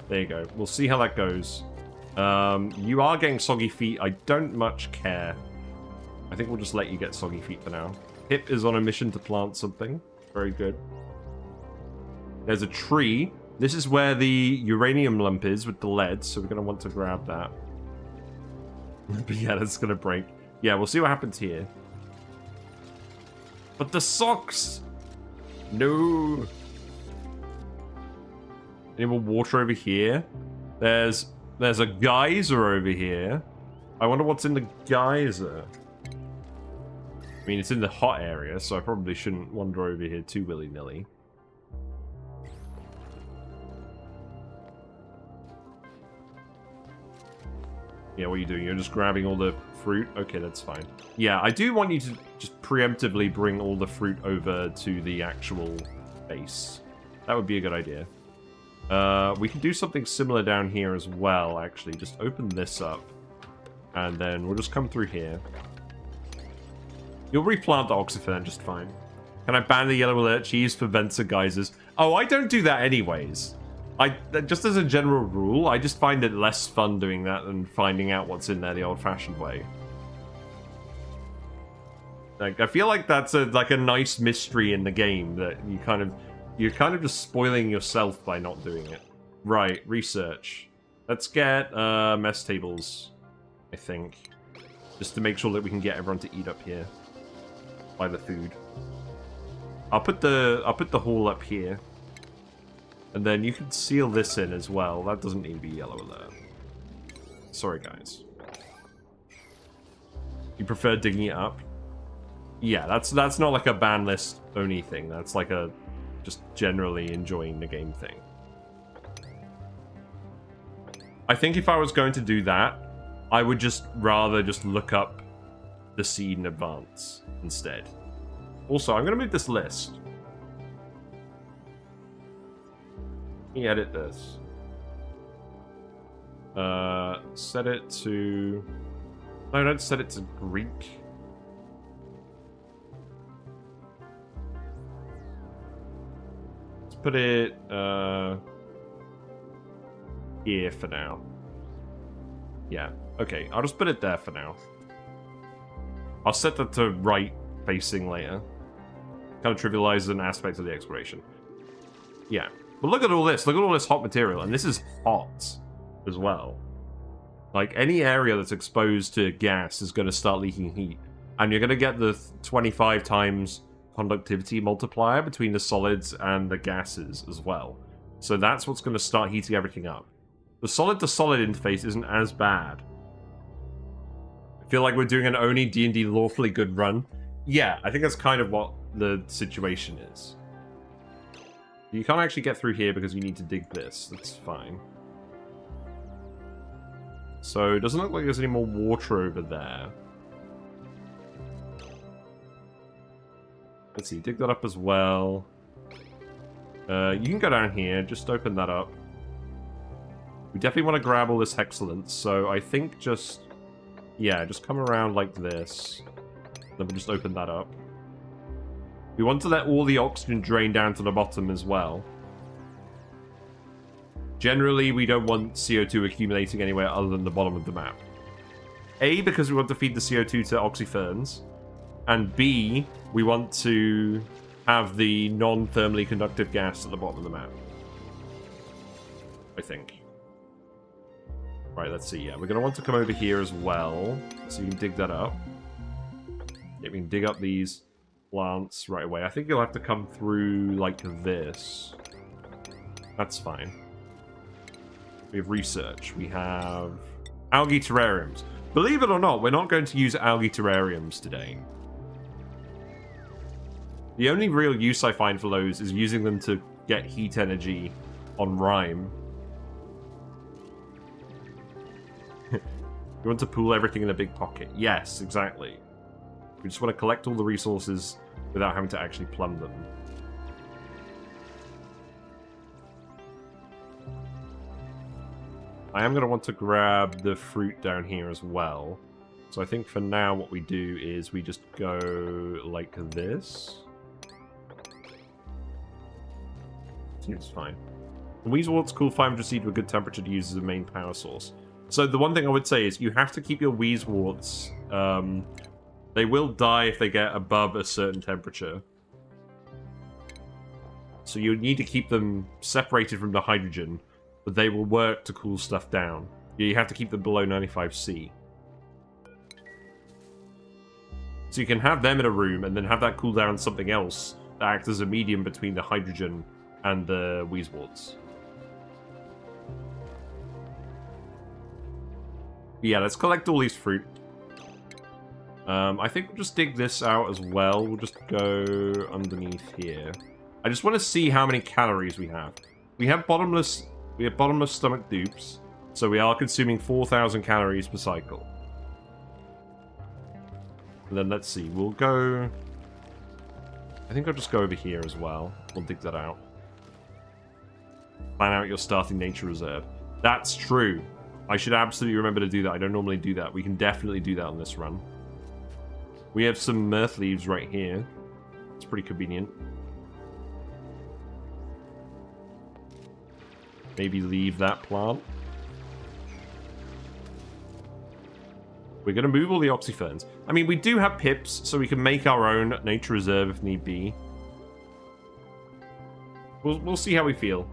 There you go. We'll see how that goes. You are getting soggy feet. I don't much care. I think we'll just let you get soggy feet for now. Hip is on a mission to plant something. Very good. There's a tree. This is where the uranium lump is with the lead, so we're going to want to grab that. But yeah, that's going to break. Yeah, we'll see what happens here. But the socks! No! Any more water over here? There's a geyser over here. I wonder what's in the geyser. I mean, it's in the hot area, so I probably shouldn't wander over here too willy-nilly. Yeah, what are you doing? You're just grabbing all the fruit? Okay, that's fine. Yeah, I do want you to just preemptively bring all the fruit over to the actual base. That would be a good idea. We can do something similar down here as well, actually. Just open this up. And then we'll just come through here. You'll replant the Oxyfern just fine. Can I ban the yellow alert cheese for Venser geysers? Oh, I don't do that anyways. Just as a general rule, I just find it less fun doing that than finding out what's in there the old-fashioned way. Like, I feel like that's like a nice mystery in the game that you kind of, you're kind of just spoiling yourself by not doing it. Right, research. Let's get mess tables, I think, just to make sure that we can get everyone to eat up here by the food. I'll put the hall up here. And then you can seal this in as well. That doesn't need to be yellow alert. Sorry, guys. You prefer digging it up? Yeah, that's not like a ban list only thing. That's like a just generally enjoying the game thing. I think if I was going to do that, I would just rather just look up the seed in advance instead. Also, I'm going to move this list. Let me edit this. Set it to... No, don't set it to Greek. Let's put it here for now. Yeah, okay. I'll just put it there for now. I'll set that to right facing later. Kind of trivializes an aspect of the exploration. Yeah. But look at all this. Look at all this hot material. And this is hot as well. Like, any area that's exposed to gas is going to start leaking heat. And you're going to get the 25 times conductivity multiplier between the solids and the gases as well. So that's what's going to start heating everything up. The solid-to-solid interface isn't as bad. I feel like we're doing an only D&D lawfully good run. Yeah, I think that's kind of what the situation is. You can't actually get through here because you need to dig this. That's fine. So it doesn't look like there's any more water over there. Let's see, dig that up as well. You can go down here, just open that up. We definitely want to grab all this excellence, so I think just... Yeah, just come around like this. Then we'll just open that up. We want to let all the oxygen drain down to the bottom as well. Generally, we don't want CO2 accumulating anywhere other than the bottom of the map. A, because we want to feed the CO2 to Oxyferns. And B, we want to have the non-thermally conductive gas at the bottom of the map. I think. Right, let's see. Yeah, we're going to want to come over here as well. So you can dig that up. Yeah, we can dig up these... plants right away. I think you'll have to come through like this. That's fine. We have research. We have algae terrariums. Believe it or not, we're not going to use algae terrariums today. The only real use I find for those is using them to get heat energy on Rime. We want to pool everything in a big pocket. Yes, exactly. We just want to collect all the resources without having to actually plumb them. I am going to want to grab the fruit down here as well. So I think for now what we do is we just go like this. Seems fine. The Weaselwort's cool 500 seed to a good temperature to use as a main power source. So the one thing I would say is you have to keep your Weaselworts. They will die if they get above a certain temperature. So you need to keep them separated from the hydrogen, but they will work to cool stuff down. You have to keep them below 95°C. So you can have them in a room and then have that cool down something else that acts as a medium between the hydrogen and the Weaselworts. Yeah, let's collect all these fruit. I think we'll just dig this out as well. We'll just go underneath here. I just want to see how many calories we have. We have bottomless stomach dupes, so we are consuming 4,000 calories per cycle. And then let's see, we'll go... I think I'll just go over here as well. We'll dig that out. Plan out your starting nature reserve. That's true. I should absolutely remember to do that. I don't normally do that. We can definitely do that on this run. We have some mirth leaves right here. It's pretty convenient. Maybe leave that plant. We're going to move all the Oxyferns. I mean, we do have pips, so we can make our own nature reserve if need be. We'll see how we feel.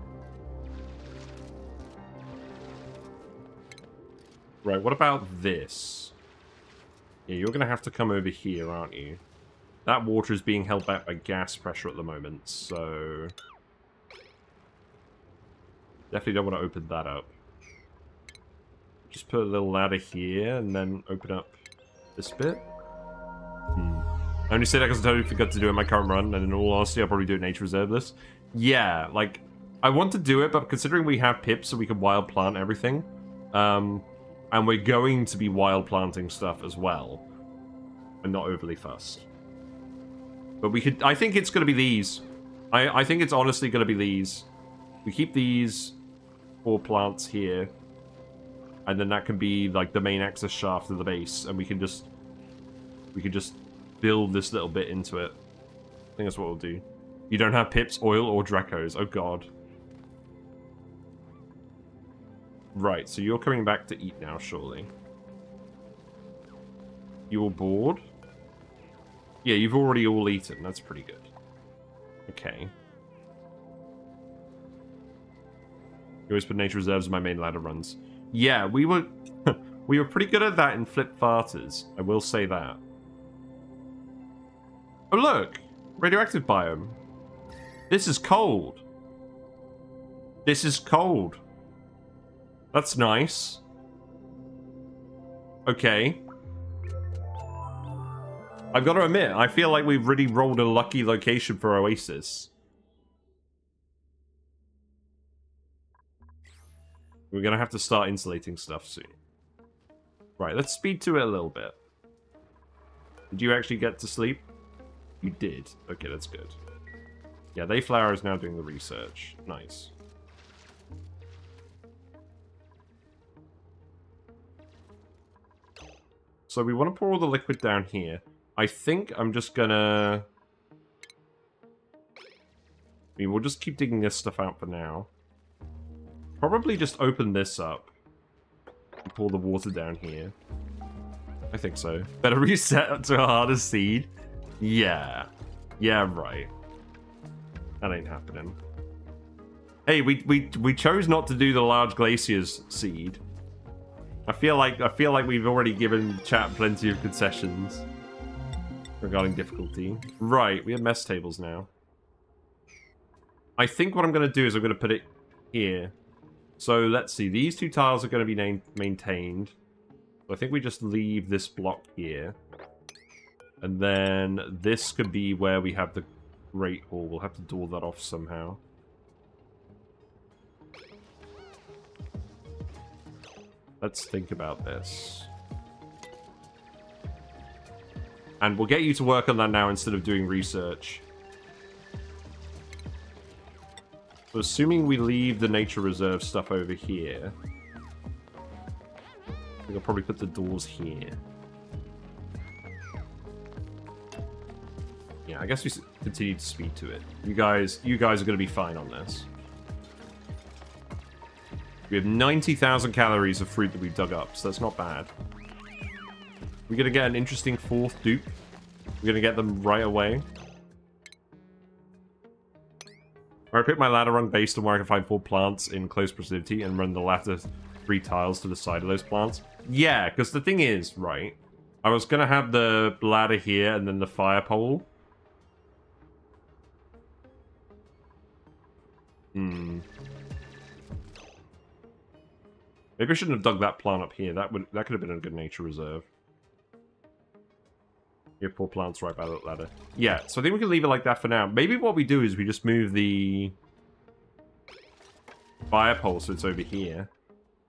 Right, what about this? Yeah, you're going to have to come over here, aren't you? That water is being held back by gas pressure at the moment, so... Definitely don't want to open that up. Just put a little ladder here and then open up this bit. I only say that because I totally forgot to do it in my current run, and in all honesty, I'll probably do it nature reserve this. Yeah, like, I want to do it, but considering we have pips so we can wild plant everything, and we're going to be wild planting stuff as well, I'm not overly fussed. But we could... I think it's going to be these. I think it's honestly going to be these. We keep these 4 plants here, and then that can be like the main access shaft of the base, and we can just build this little bit into it. I think that's what we'll do. You don't have pips, oil, or dracos. Oh god. Right, so you're coming back to eat now, surely. You're bored? Yeah, you've already all eaten. That's pretty good. Okay. You always put nature reserves in my main ladder runs. Yeah, we were pretty good at that in Flip Farters. I will say that. Oh look! Radioactive biome. This is cold. This is cold. That's nice. Okay. I've got to admit, I feel like we've really rolled a lucky location for Oasis. We're going to have to start insulating stuff soon. Right, let's speed to it a little bit. Did you actually get to sleep? You did. Okay, that's good. Yeah, They Flower is now doing the research. Nice. So we want to pour all the liquid down here. I think I'm just going to... I mean, we'll just keep digging this stuff out for now. Probably just open this up and pour the water down here. I think so. Better reset to a harder seed. Yeah. Yeah, right. That ain't happening. Hey, we chose not to do the large glaciers seed. I feel like we've already given chat plenty of concessions regarding difficulty. Right, we have mess tables now. I think what I'm going to do is I'm going to put it here. So let's see, these 2 tiles are going to be maintained. So I think we just leave this block here. And then this could be where we have the Great Hall. We'll have to door that off somehow. Let's think about this. And we'll get you to work on that now instead of doing research. So assuming we leave the nature reserve stuff over here, I think I'll probably put the doors here. Yeah, I guess we continue to speak to it. You guys are going to be fine on this. We have 90,000 calories of fruit that we've dug up, so that's not bad. We're going to get an interesting fourth dupe. We're going to get them right away. I pick my ladder run based on where I can find 4 plants in close proximity and run the latter 3 tiles to the side of those plants. Yeah, because the thing is, right, I was going to have the ladder here and then the fire pole. Maybe I shouldn't have dug that plant up here. That could have been a good nature reserve. You have 4 plants right by that ladder. Yeah, so I think we can leave it like that for now. Maybe what we do is we just move the fire pole so it's over here.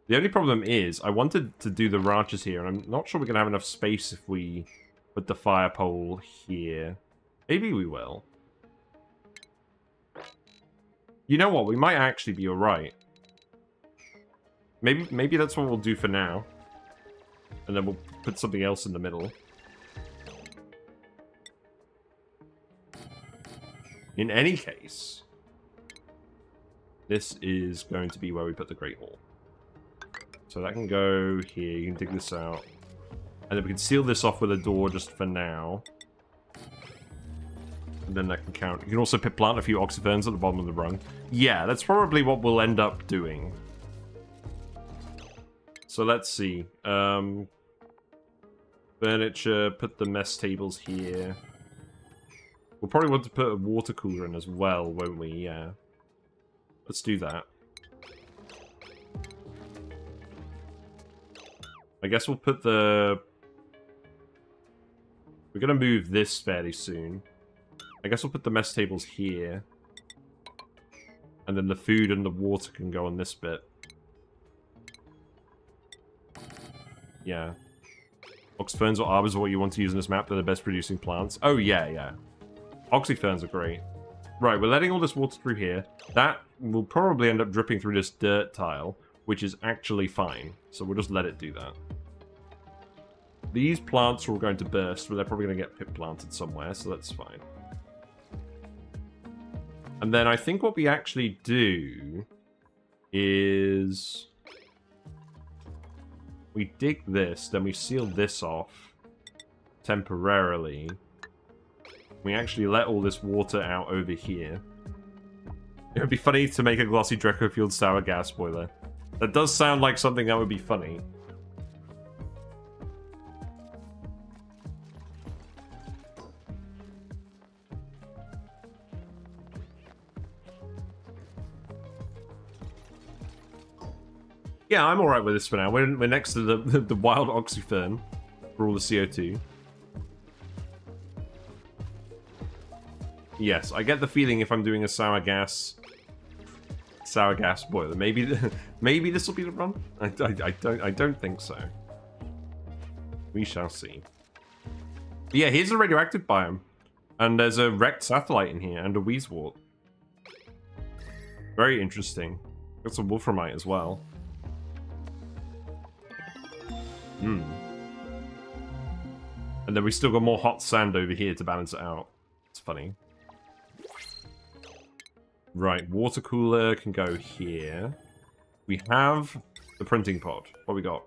The only problem is I wanted to do the ranches here, and I'm not sure we're going to have enough space if we put the fire pole here. Maybe we will. You know what? We might actually be alright. Maybe that's what we'll do for now. And then we'll put something else in the middle. In any case, this is going to be where we put the Great Hall. So that can go here. You can dig this out. And then we can seal this off with a door just for now. And then that can count. You can also plant a few Oxyferns at the bottom of the rung. Yeah, that's probably what we'll end up doing. So let's see. Furniture, put the mess tables here. We'll probably want to put a water cooler in as well, won't we? Yeah. Let's do that. I guess we'll put the... We're going to move this fairly soon. I guess we'll put the mess tables here. And then the food and the water can go on this bit. Yeah. Oxyferns or arbors are what you want to use in this map. They're the best producing plants. Oh, yeah, yeah. Oxyferns are great. Right, we're letting all this water through here. That will probably end up dripping through this dirt tile, which is actually fine. So we'll just let it do that. These plants are all going to burst, but they're probably going to get pit planted somewhere, so that's fine. And then I think what we actually do is we dig this, then we seal this off temporarily. We actually let all this water out over here. It would be funny to make a glossy Dreco-fueled sour gas boiler. That does sound like something that would be funny. Yeah, I'm alright with this for now. We're next to the wild Oxyfern for all the CO2. Yes, I get the feeling if I'm doing a sour gas boiler, maybe this will be the run. I don't think so. We shall see. But yeah, here's a radioactive biome, and there's a wrecked satellite in here and a weaswort. Very interesting. Got some wolframite as well. And then we still got more hot sand over here to balance it out. It's funny. Right, water cooler can go here. We have the printing pod. What we got?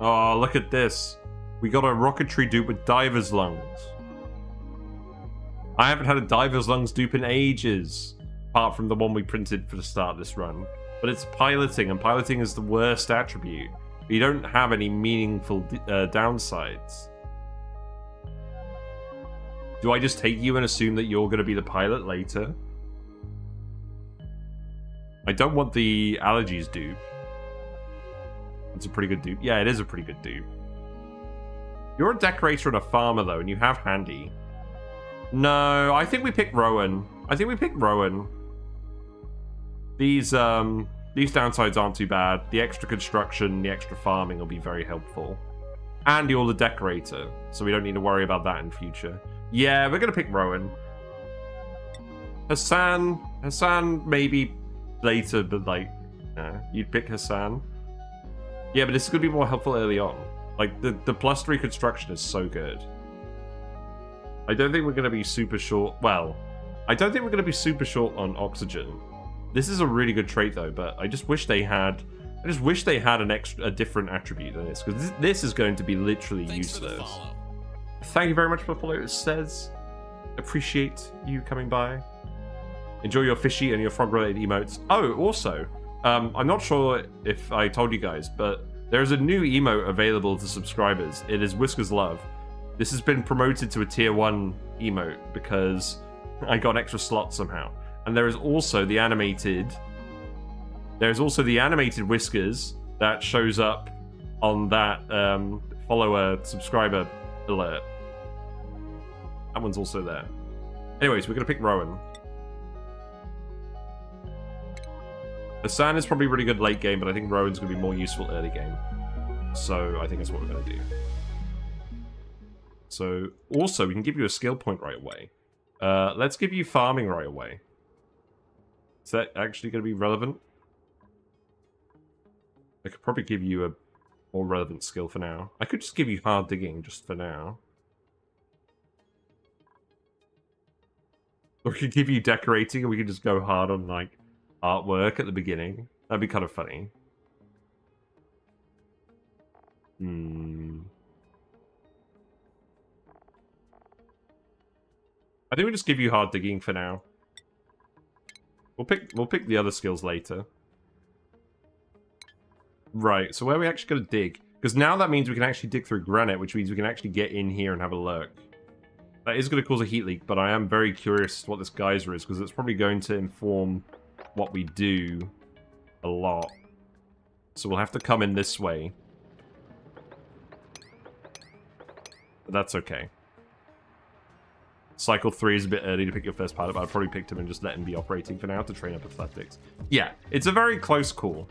Oh, look at this. We got a rocketry dupe with diver's lungs. I haven't had a diver's lungs dupe in ages. Apart from the one we printed for the start of this run. But it's piloting, and piloting is the worst attribute. You don't have any meaningful downsides. Do I just take you and assume that you're going to be the pilot later? I don't want the allergies dupe. It's a pretty good dupe. Yeah, it is a pretty good dupe. You're a decorator and a farmer, though, and you have handy. No, I think we pick Rowan. These These downsides aren't too bad. The extra construction, the extra farming will be very helpful. And you're the decorator, so we don't need to worry about that in future. Yeah, we're going to pick Rowan. Hassan maybe later, but like, yeah, you'd pick Hassan. Yeah, but this is going to be more helpful early on. Like, the +3 construction is so good. I don't think we're going to be super short. Well, I don't think we're going to be super short on oxygen. This is a really good trait though, but I just wish they had... I just wish they had a different attribute than this, because this is going to be literally useless. Thank you very much for the follow, it says. Appreciate you coming by. Enjoy your fishy and your frog-related emotes. Oh, also, I'm not sure if I told you guys, but there is a new emote available to subscribers. It is Whiskers Love. This has been promoted to a tier 1 emote because I got extra slots somehow. And there is also the animated... There's also the animated Whiskers that shows up on that follower subscriber alert. That one's also there. Anyways, we're going to pick Rowan. Hassan is probably really good late game, but I think Rowan's going to be more useful early game. So I think that's what we're going to do. So also, we can give you a skill point right away. Let's give you farming right away. Is that actually going to be relevant? I could probably give you a more relevant skill for now. I could just give you hard digging just for now. Or I could give you decorating and we could just go hard on, like, artwork at the beginning. That'd be kind of funny. I think we'll just give you hard digging for now. We'll pick the other skills later. Right, so where are we actually going to dig? Because now that means we can actually dig through granite, which means we can actually get in here and have a look. That is going to cause a heat leak, but I am very curious what this geyser is, because it's probably going to inform what we do a lot. So we'll have to come in this way. But that's okay. Cycle 3 is a bit early to pick your first pilot, but I'd probably pick him and just let him be operating for now to train up athletics. Yeah, it's a very close call.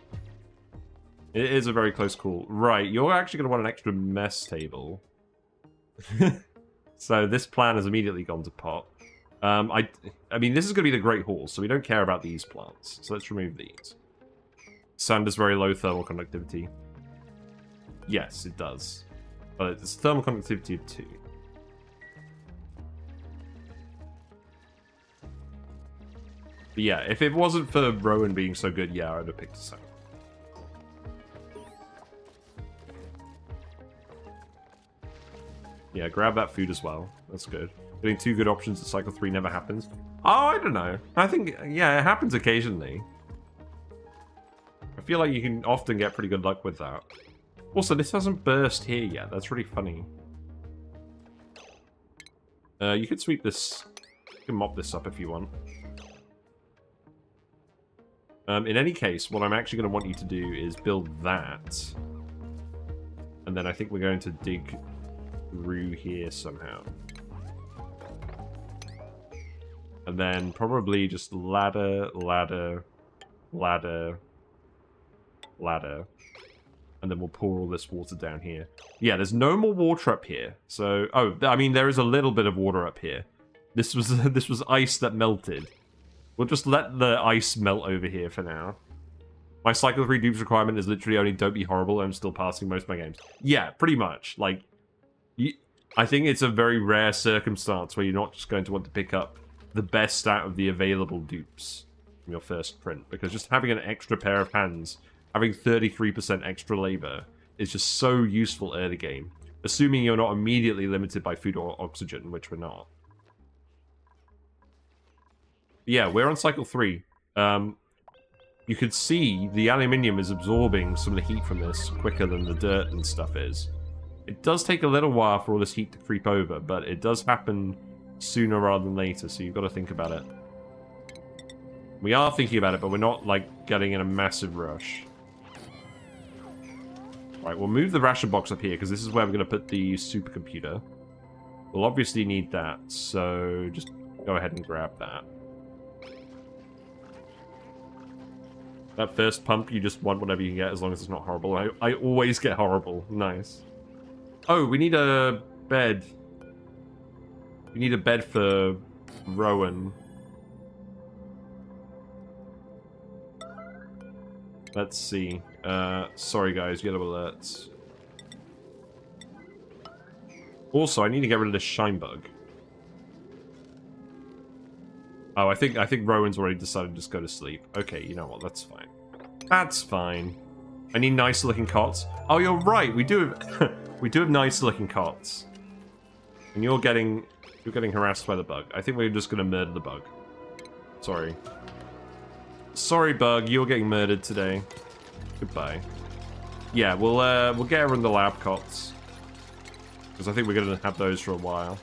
It is a very close call. Right, you're actually going to want an extra mess table. So this plan has immediately gone to pot. I mean, this is going to be the Great Hall, so we don't care about these plants. So let's remove these. Sand is very low thermal conductivity. Yes, it does. But it's thermal conductivity of 2. But yeah, if it wasn't for Rowan being so good, yeah, I would have picked a sand. Yeah, grab that food as well. That's good. Getting 2 good options at cycle 3 never happens. Oh, I don't know. I think, yeah, it happens occasionally. I feel like you can often get pretty good luck with that. Also, this hasn't burst here yet. That's really funny. You could sweep this. You can mop this up if you want. In any case, what I'm actually going to want you to do is build that. And then I think we're going to dig... through here somehow, and then probably just ladder, and then we'll pour all this water down here. Yeah, there's no more water up here, so oh, I mean there is a little bit of water up here. This was ice that melted. We'll just let the ice melt over here for now. My cycle 3 dupes requirement is literally only don't be horrible. I'm still passing most of my games. Yeah, pretty much. Like, I think it's a very rare circumstance where you're not just going to want to pick up the best out of the available dupes from your first print, because just having an extra pair of hands, having 33% extra labor, is just so useful early game, assuming you're not immediately limited by food or oxygen, which we're not. Yeah, we're on cycle 3. You could see the aluminium is absorbing some of the heat from this quicker than the dirt and stuff is. It does take a little while for all this heat to creep over, but it does happen sooner rather than later, so you've got to think about it. We are thinking about it, but we're not, like, getting in a massive rush. Right, we'll move the ration box up here, because this is where we're going to put the supercomputer. We'll obviously need that, so just go ahead and grab that. That first pump, you just want whatever you get as long as it's not horrible. I always get horrible. Nice. Oh, we need a bed. We need a bed for Rowan. Let's see. Sorry guys, yellow alerts. Also, I need to get rid of this shine bug. Oh, I think Rowan's already decided to just go to sleep. Okay, you know what? That's fine. That's fine. I need nice-looking cots. Oh, you're right. We do have we do have nice-looking cots. And you're getting harassed by the bug. I think we're just gonna murder the bug. Sorry. Sorry, bug. You're getting murdered today. Goodbye. Yeah, we'll get her in the lab cots because I think we're gonna have those for a while.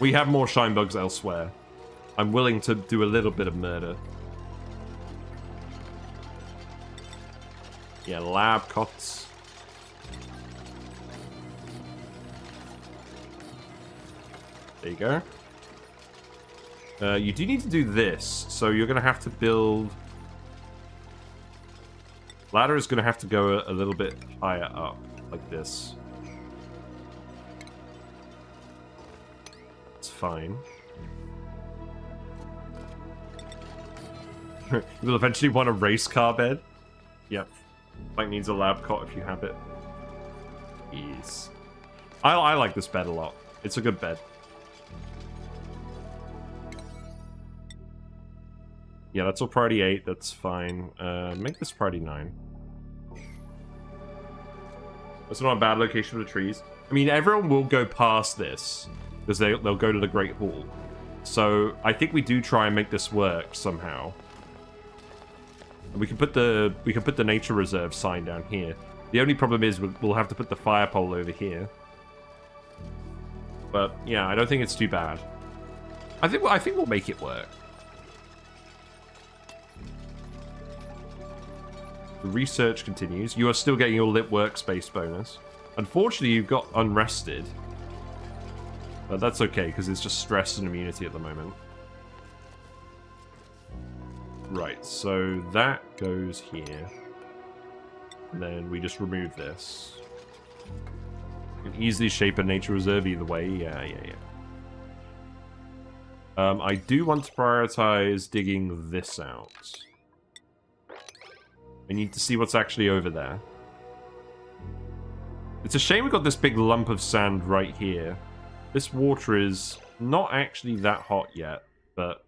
We have more shine bugs elsewhere. I'm willing to do a little bit of murder. Yeah, lab cots. There you go. You do need to do this, so you're going to have to build... Ladder is going to have to go a little bit higher up, like this. Fine. You will eventually want a race car bed. Yep. Like needs a lab cot if you have it. Yes. I like this bed a lot. It's a good bed. Yeah, that's all priority 8. That's fine. Make this priority 9. That's not a bad location for the trees. I mean, everyone will go past this. Because they'll go to the Great Hall. So I think we do try and make this work somehow. And we can put the nature reserve sign down here. The only problem is we'll have to put the fire pole over here. But yeah, I don't think it's too bad. I think we'll make it work. The research continues. You are still getting your lit workspace bonus. Unfortunately, you've got unrested. But that's okay, because it's just stress and immunity at the moment. Right, so that goes here. And then we just remove this. You can easily shape a nature reserve either way. Yeah. I do want to prioritize digging this out. I need to see what's actually over there. It's a shame we got this big lump of sand right here. This water is not actually that hot yet, but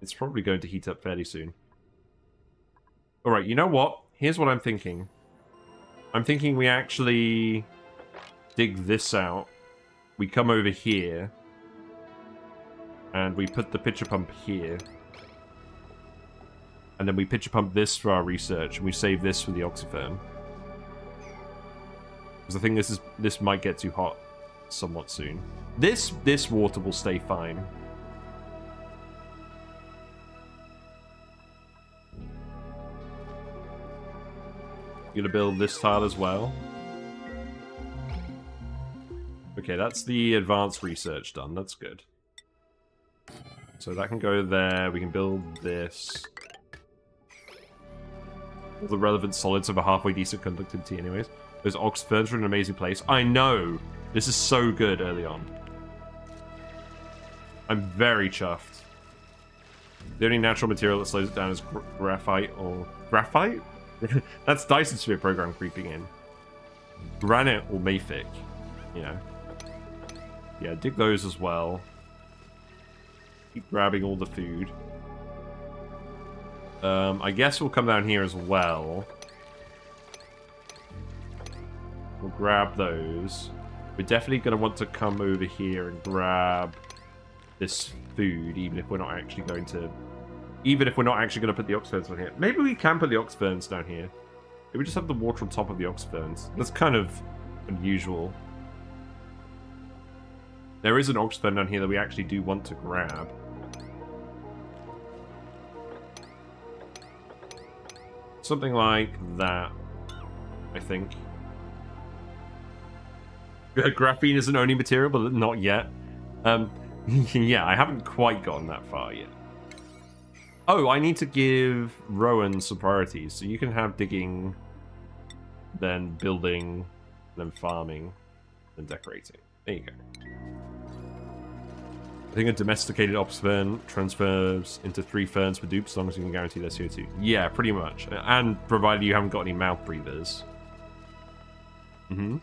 it's probably going to heat up fairly soon. Alright, you know what? Here's what I'm thinking. I'm thinking we actually dig this out. We come over here. And we put the pitcher pump here. And then we pitcher pump this for our research, and we save this for the Oxyfern. Because I think this might get too hot. Somewhat soon. This water will stay fine. You're gonna build this tile as well. Okay, that's the advanced research done. That's good. So that can go there. We can build this. All the relevant solids have a halfway decent conductivity anyways. Those Oxyferns are an amazing place. I know! This is so good early on. I'm very chuffed. The only natural material that slows it down is graphite or... Graphite? That's Dyson Sphere Program creeping in. Granite or mafic. You know. Yeah, dig those as well. Keep grabbing all the food. I guess we'll come down here as well. We'll grab those. We're definitely going to want to come over here and grab this food, even if we're not actually going to put the Oxyferns on here. Maybe we can put the Oxyferns down here. Maybe we just have the water on top of the Oxyferns. That's kind of unusual. There is an Oxyfern down here that we actually do want to grab. Something like that, I think. Graphene is an only material, but not yet. Yeah, I haven't quite gotten that far yet. Oh, I need to give Rowan some priorities, so you can have digging, then building, then farming, then decorating. There you go. I think a domesticated Oxyfern transfers into 3 ferns for dupes as long as you can guarantee their CO2. Yeah, pretty much. And provided you haven't got any mouth breathers. Mm-hmm.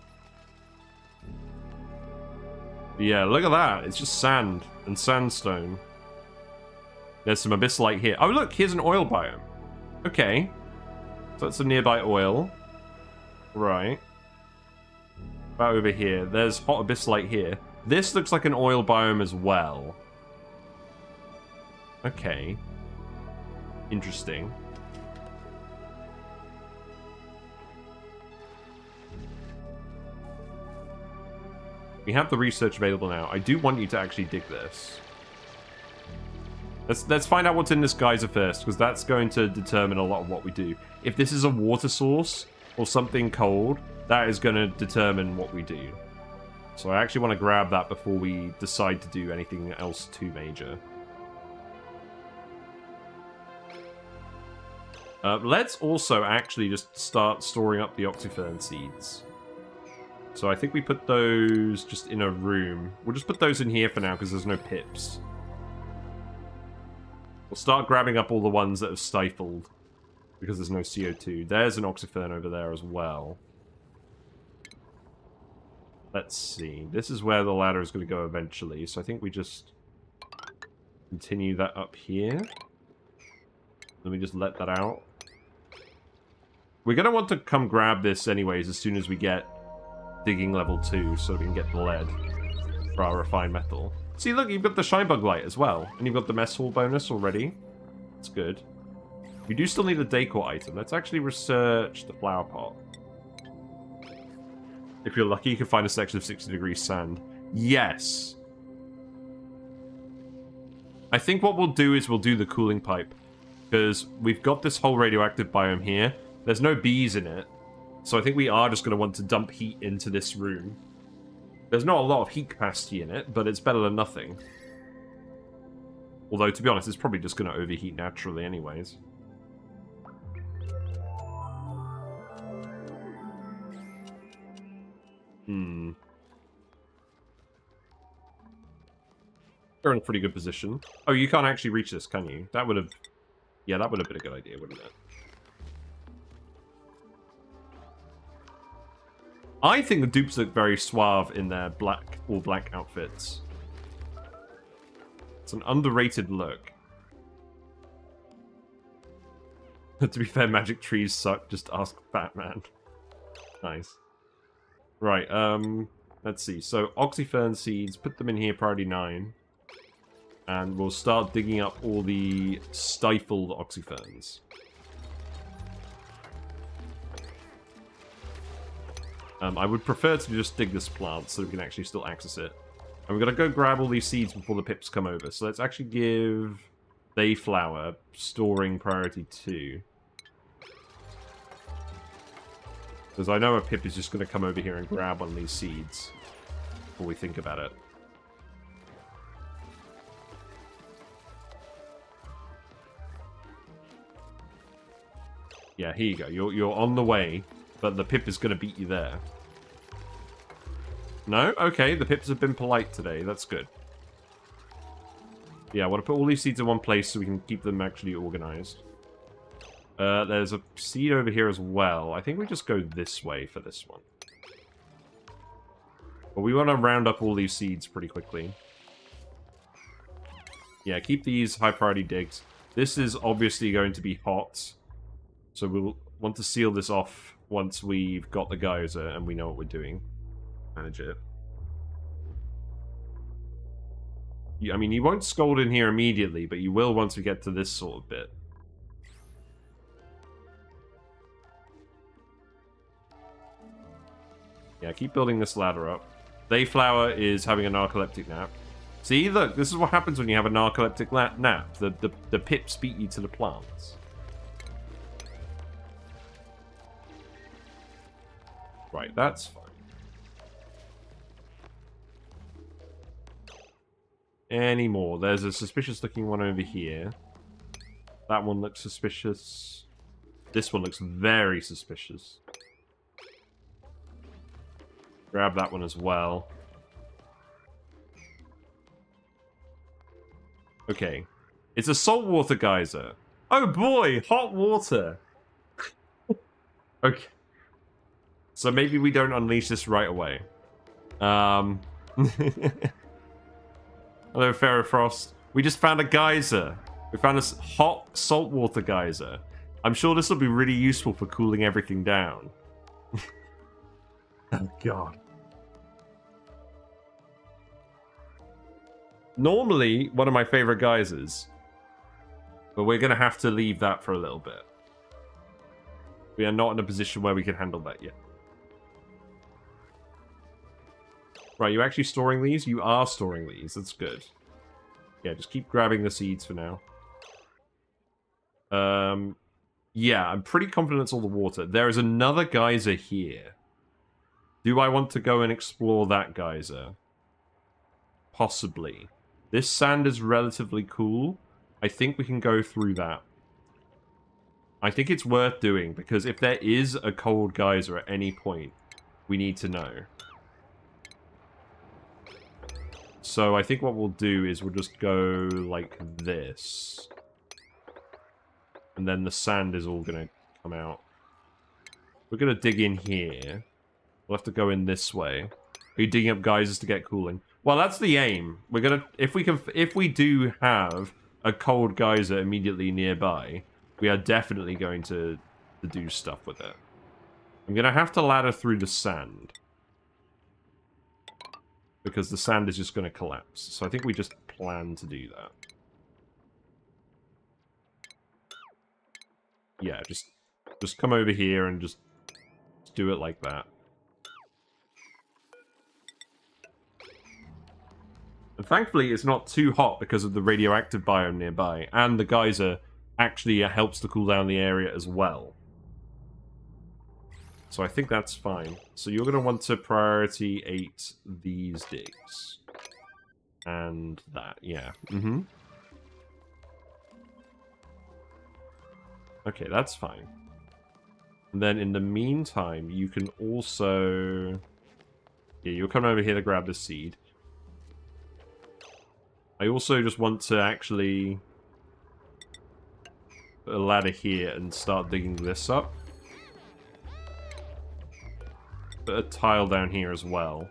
Yeah, look at that. It's just sand and sandstone. There's some abyss-like here. Oh, look, here's an oil biome. Okay. So that's some nearby oil. Right. About over here. There's hot abyss-like here. This looks like an oil biome as well. Okay. Interesting. We have the research available now. I do want you to actually dig this. Let's find out what's in this geyser first, because that's going to determine a lot of what we do. If this is a water source or something cold, that is going to determine what we do. So I actually want to grab that before we decide to do anything else too major. Let's also actually just start storing up the Oxyfern seeds. So I think we put those just in a room. We'll just put those in here for now because there's no pips. We'll start grabbing up all the ones that have stifled because there's no CO2. There's an Oxyfern over there as well. Let's see. This is where the ladder is going to go eventually. So I think we just continue that up here. Let me just let that out. We're going to want to come grab this anyways as soon as we get digging level 2 so we can get the lead for our refined metal. See, look, you've got the shine bug light as well. And you've got the mess hall bonus already. That's good. We do still need a decor item. Let's actually research the flower pot. If you're lucky, you can find a section of 60 degree sand. Yes. I think what we'll do is we'll do the cooling pipe. Because we've got this whole radioactive biome here. There's no bees in it. So I think we are just going to want to dump heat into this room. There's not a lot of heat capacity in it, but it's better than nothing. Although, to be honest, it's probably just going to overheat naturally anyways. Hmm. We're in a pretty good position. Oh, you can't actually reach this, can you? That would have... Yeah, that would have been a good idea, wouldn't it? I think the dupes look very suave in their black, all-black outfits. It's an underrated look. To be fair, magic trees suck. Just ask Batman. Nice. Right, let's see. So, Oxyfern seeds, put them in here, priority 9. And we'll start digging up all the stifled Oxyferns. I would prefer to just dig this plant so we can actually still access it. And we're going to go grab all these seeds before the pips come over. So let's actually give They Flower storing priority 2. Because I know a pip is just going to come over here and grab one of these seeds before we think about it. Yeah, here you go. You're on the way, but the pip is going to beat you there. No? Okay, the pips have been polite today. That's good. Yeah, I want to put all these seeds in one place so we can keep them actually organized. There's a seed over here as well. I think we just go this way for this one. But we want to round up all these seeds pretty quickly. Yeah, keep these high priority digs. This is obviously going to be hot. So we'll want to seal this off once we've got the geyser and we know what we're doing. Manage it. I mean, you won't scold in here immediately, but you will once we get to this sort of bit. Yeah, keep building this ladder up. They Flower is having a narcoleptic nap. See, look, this is what happens when you have a narcoleptic nap. The pips beat you to the plants. Right, that's fine. any more. There's a suspicious looking one over here. That one looks suspicious. This one looks very suspicious. Grab that one as well. Okay. It's a saltwater geyser. Oh boy, hot water! Okay. So maybe we don't unleash this right away. Hello, Ferrofrost. We just found a geyser. We found a hot saltwater geyser. I'm sure this will be really useful for cooling everything down. Oh god. Normally, one of my favorite geysers. But we're going to have to leave that for a little bit. We are not in a position where we can handle that yet. Right, you actually storing these? You are storing these. That's good. Yeah, just keep grabbing the seeds for now. Yeah, I'm pretty confident it's all the water. There is another geyser here. Do I want to go and explore that geyser? Possibly. This sand is relatively cool. I think we can go through that. I think it's worth doing, because if there is a cold geyser at any point, we need to know. So I think what we'll do is we'll just go like this. And then the sand is all going to come out. We're going to dig in here. We'll have to go in this way. Are you digging up geysers to get cooling? Well, that's the aim. We're going to... If we do have a cold geyser immediately nearby, we are definitely going to do stuff with it. I'm going to have to ladder through the sand, because the sand is just going to collapse. So I think we just plan to do that. Yeah, just come over here and just do it like that. And thankfully, it's not too hot because of the radioactive biome nearby. And the geyser actually helps to cool down the area as well. So I think that's fine. So you're going to want to priority 8 these digs. And that, yeah. Mm-hmm. Okay, that's fine. And then in the meantime, you can also... Yeah, you'll come over here to grab the seed. I also just want to actually put a ladder here and start digging this up. Put a tile down here as well,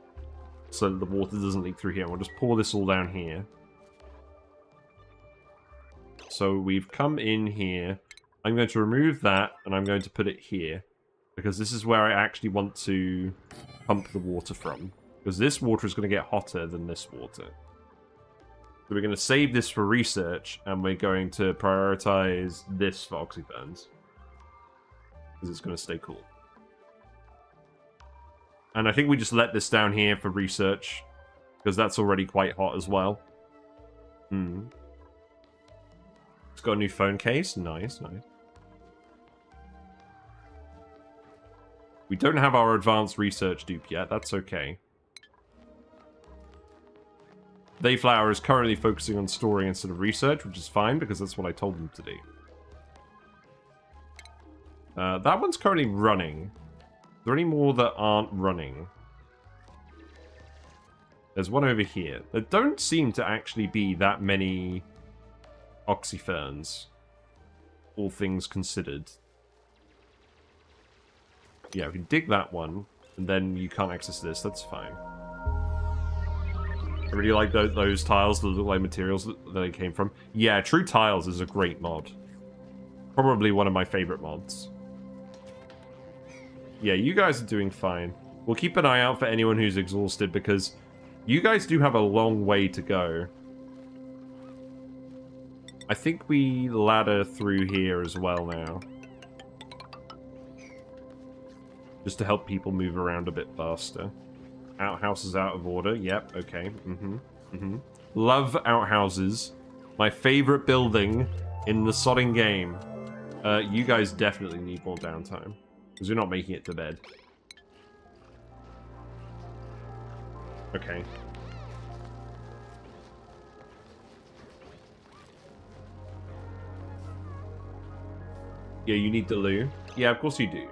so that the water doesn't leak through here. We'll just pour this all down here. So we've come in here. I'm going to remove that, and I'm going to put it here, because this is where I actually want to pump the water from. Because this water is going to get hotter than this water. So we're going to save this for research, and we're going to prioritize this for Oxyferns, because it's going to stay cool. And I think we just let this down here for research, because that's already quite hot as well. Hmm. It's got a new phone case. Nice, nice. We don't have our advanced research dupe yet. That's okay. They Flower is currently focusing on story instead of research, which is fine, because that's what I told them to do. That one's currently running. Are there any more that aren't running? There's one over here. There don't seem to actually be that many Oxyferns, all things considered. Yeah, we can dig that one, and then you can't access this. That's fine. I really like those tiles that look like materials that they came from. Yeah, True Tiles is a great mod. Probably one of my favorite mods. Yeah, you guys are doing fine. We'll keep an eye out for anyone who's exhausted, because you guys do have a long way to go. I think we ladder through here as well now, just to help people move around a bit faster. Outhouses out of order. Yep, okay. Mm-hmm. Mm-hmm. Love outhouses. My favorite building in the sodding game. You guys definitely need more downtime, because you're not making it to bed. Okay. Yeah, you need the loo. Yeah, of course you do.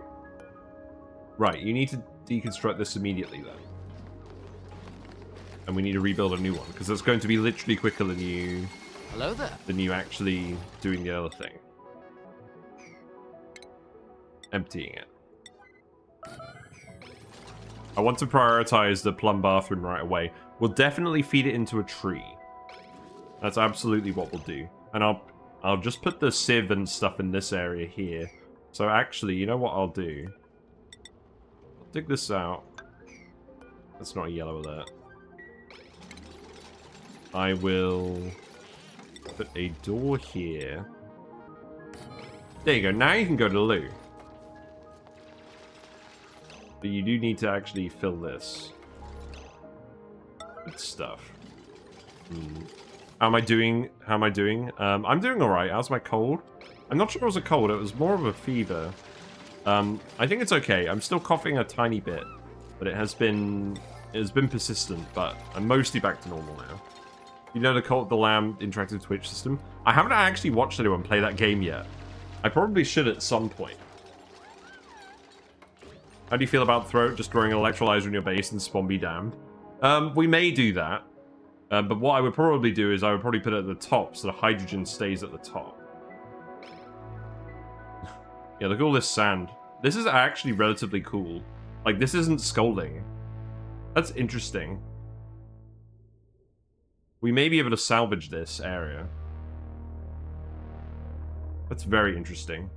Right, you need to deconstruct this immediately then. And we need to rebuild a new one, because that's going to be literally quicker than you... Hello there. ...than you actually doing the other thing. Emptying it. I want to prioritize the plum bathroom right away. We'll definitely feed it into a tree. That's absolutely what we'll do. And I'll just put the sieve and stuff in this area here. So actually, you know what I'll do? I'll dig this out. That's not a yellow alert. I will put a door here. There you go. Now you can go to the loo. But you do need to actually fill this. Good stuff. Mm. How am I doing? How am I doing? I'm doing alright. How's my cold? I'm not sure it was a cold. It was more of a fever. I think it's okay. I'm still coughing a tiny bit. But it has been persistent. But I'm mostly back to normal now. You know the Cult of the Lamb interactive Twitch system? I haven't actually watched anyone play that game yet. I probably should at some point. How do you feel about throat? Just throwing an electrolyzer in your base and spawn be damned. We may do that. But what I would probably do is I would probably put it at the top so the hydrogen stays at the top. Yeah, look at all this sand. This is actually relatively cool. Like, this isn't scalding. That's interesting. We may be able to salvage this area. That's very interesting.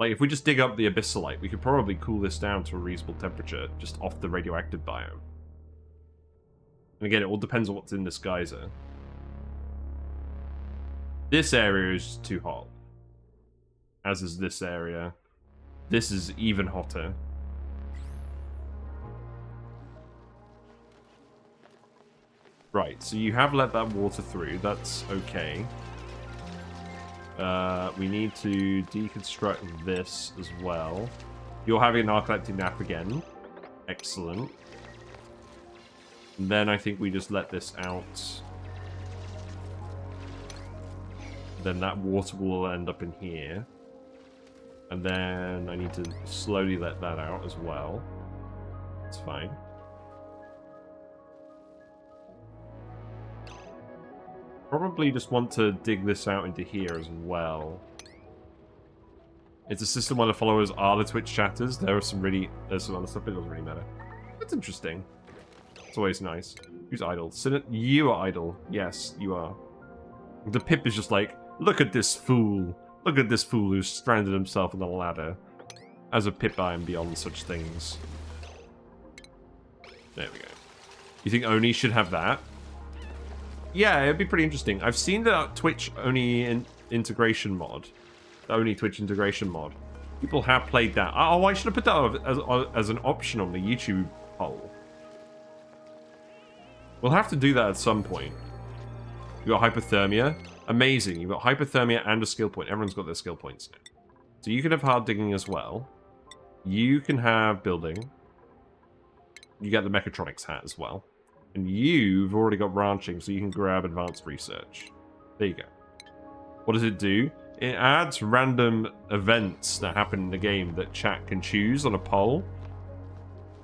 Like, if we just dig up the abyssalite, we could probably cool this down to a reasonable temperature, just off the radioactive biome. And again, it all depends on what's in this geyser. This area is too hot. As is this area. This is even hotter. Right, so you have let that water through. That's okay. We need to deconstruct this as well. You're having an narcoleptic nap again. Excellent. And then I think we just let this out. Then that water will end up in here. And then I need to slowly let that out as well. That's fine. Probably just want to dig this out into here as well. It's a system where the followers are the Twitch chatters. There's some other stuff, but it doesn't really matter. That's interesting. It's always nice. Who's idle? You are idle. Yes, you are. The Pip is just like, look at this fool. Look at this fool who's stranded himself on the ladder. As a Pip, I am beyond such things. There we go. You think Oni should have that? Yeah, it'd be pretty interesting. I've seen the Twitch Oni integration mod. The Oni Twitch integration mod. People have played that. Oh, I should have put that as an option on the YouTube poll. We'll have to do that at some point. You got hypothermia. Amazing. You got hypothermia and a skill point. Everyone's got their skill points now. So you can have hard digging as well. You can have building. You get the mechatronics hat as well. And you've already got ranching, so you can grab advanced research. There you go. What does it do? It adds random events that happen in the game that chat can choose on a poll.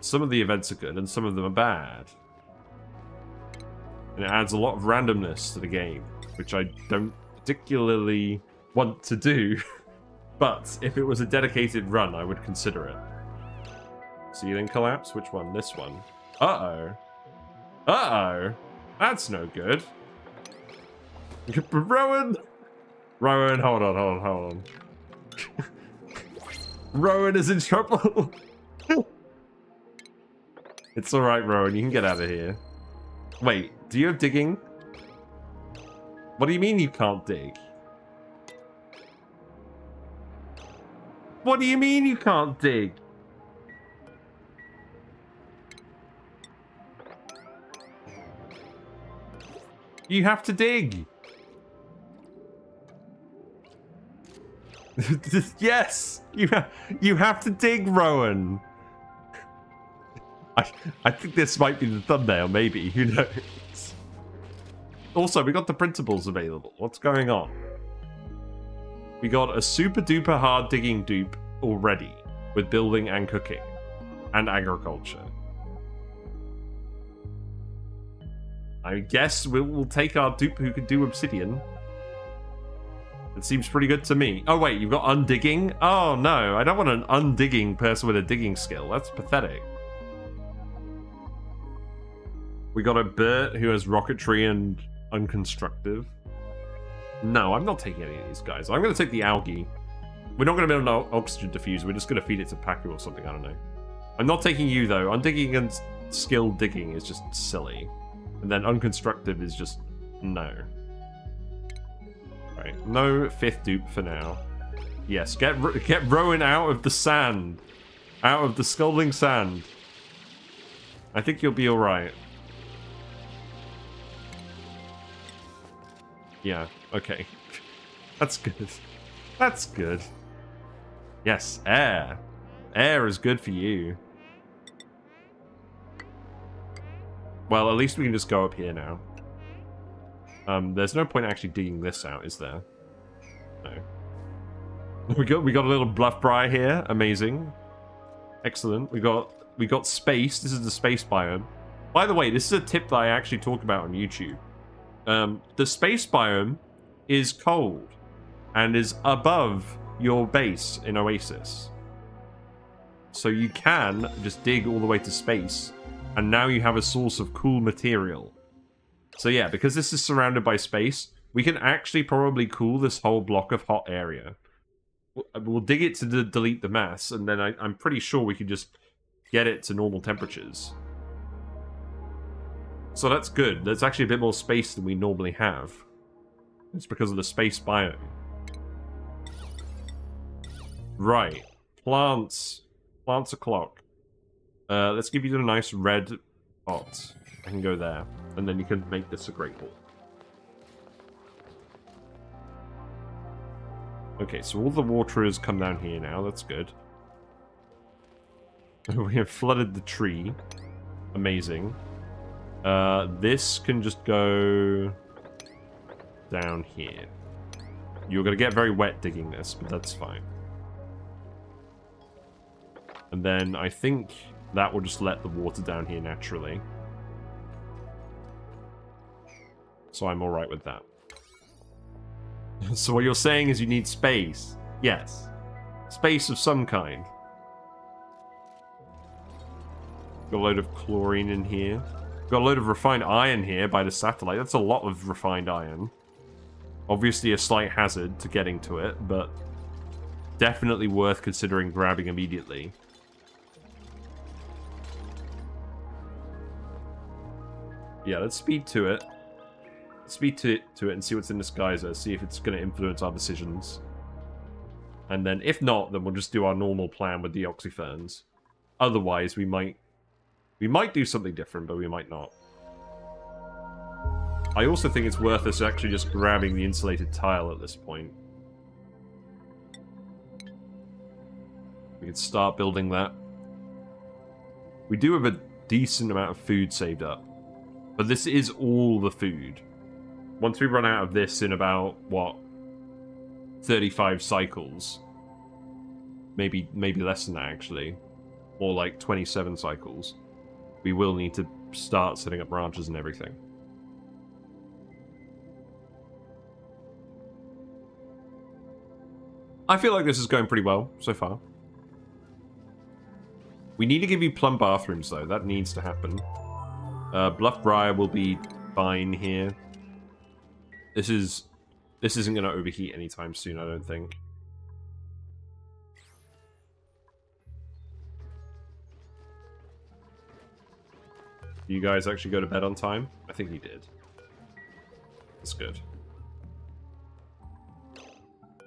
Some of the events are good, and some of them are bad. And it adds a lot of randomness to the game, which I don't particularly want to do. But if it was a dedicated run, I would consider it. So you then collapse? Which one? This one. Uh-oh. Uh-oh. That's no good. Rowan! Rowan, hold on. Rowan is in trouble. It's alright, Rowan. You can get out of here. Wait, do you have digging? What do you mean you can't dig? What do you mean you can't dig? You have to dig. Yes, you have to dig, Rowan. I think this might be the thumbnail, maybe. Who knows? Also, we got the printables available. What's going on? We got a super duper hard digging dupe already with building and cooking and agriculture. I guess we'll take our dupe who can do obsidian. It seems pretty good to me. Oh wait, you've got undigging? Oh no, I don't want an undigging person with a digging skill. That's pathetic. We got a Bert who has rocketry and unconstructive. No, I'm not taking any of these guys. I'm going to take the algae. We're not going to build an oxygen diffuser. We're just going to feed it to Paku or something. I don't know. I'm not taking you, though. Undigging and skilled digging is just silly. And then unconstructive is just... no. Right. No fifth dupe for now. Yes, get Rowan out of the sand. Out of the scalding sand. I think you'll be alright. Yeah, okay. That's good. That's good. Yes, air. Air is good for you. Well, at least we can just go up here now. There's no point actually digging this out, is there? No. We got a little bluff briar here. Amazing. Excellent. We got space. This is the space biome. By the way, this is a tip that I actually talk about on YouTube. The space biome is cold and is above your base in Oasis. So you can just dig all the way to space and now you have a source of cool material. So yeah, because this is surrounded by space, we can actually probably cool this whole block of hot area. We'll dig it to delete the mass and then I'm pretty sure we can just get it to normal temperatures. So that's good. There's actually a bit more space than we normally have. It's because of the space biome. Right. Plants. Plants o'clock. Let's give you a nice red pot. I can go there. And then you can make this a great ball. Okay, so all the water has come down here now. That's good. We have flooded the tree. Amazing. This can just go down here. You're going to get very wet digging this, but that's fine. And then I think that will just let the water down here naturally. So I'm alright with that. So what you're saying is you need space. Yes. Space of some kind. Got a load of chlorine in here. Got a load of refined iron here by the satellite. That's a lot of refined iron. Obviously a slight hazard to getting to it, but definitely worth considering grabbing immediately. Yeah, let's speed to it. Let's speed to it and see what's in this geyser. See if it's going to influence our decisions. And then if not, then we'll just do our normal plan with the Oxyferns. Otherwise, we might do something different, but we might not. I also think it's worth us actually just grabbing the insulated tile at this point. We can start building that. We do have a decent amount of food saved up. But this is all the food. Once we run out of this in about, what, 35 cycles. Maybe less than that, actually. More like 27 cycles. We will need to start setting up ranches and everything. I feel like this is going pretty well so far. We need to give you plum bathrooms, though. That needs to happen. Bluff Briar will be fine here. This isn't going to overheat anytime soon, I don't think. Did you guys actually go to bed on time? I think he did. That's good.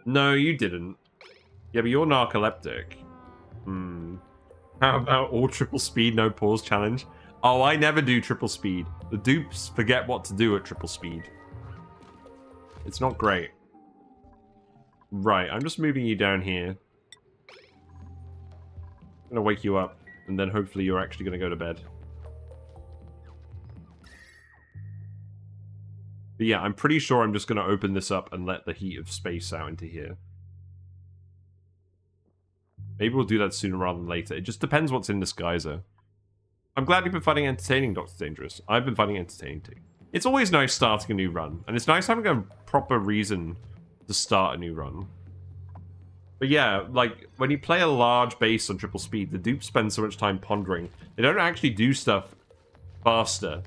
No, you didn't. Yeah, but you're narcoleptic. Hmm. How about all triple speed, no pause challenge? Oh, I never do triple speed. The dupes forget what to do at triple speed. It's not great. Right, I'm just moving you down here. I'm going to wake you up, and then hopefully you're actually going to go to bed. But yeah, I'm pretty sure I'm just going to open this up and let the heat of space out into here. Maybe we'll do that sooner rather than later. It just depends what's in this geyser. I'm glad you've been finding it entertaining, Dr. Dangerous. I've been finding it entertaining too. It's always nice starting a new run, and it's nice having a proper reason to start a new run. But yeah, like, when you play a large base on triple speed, the dupes spend so much time pondering. They don't actually do stuff faster.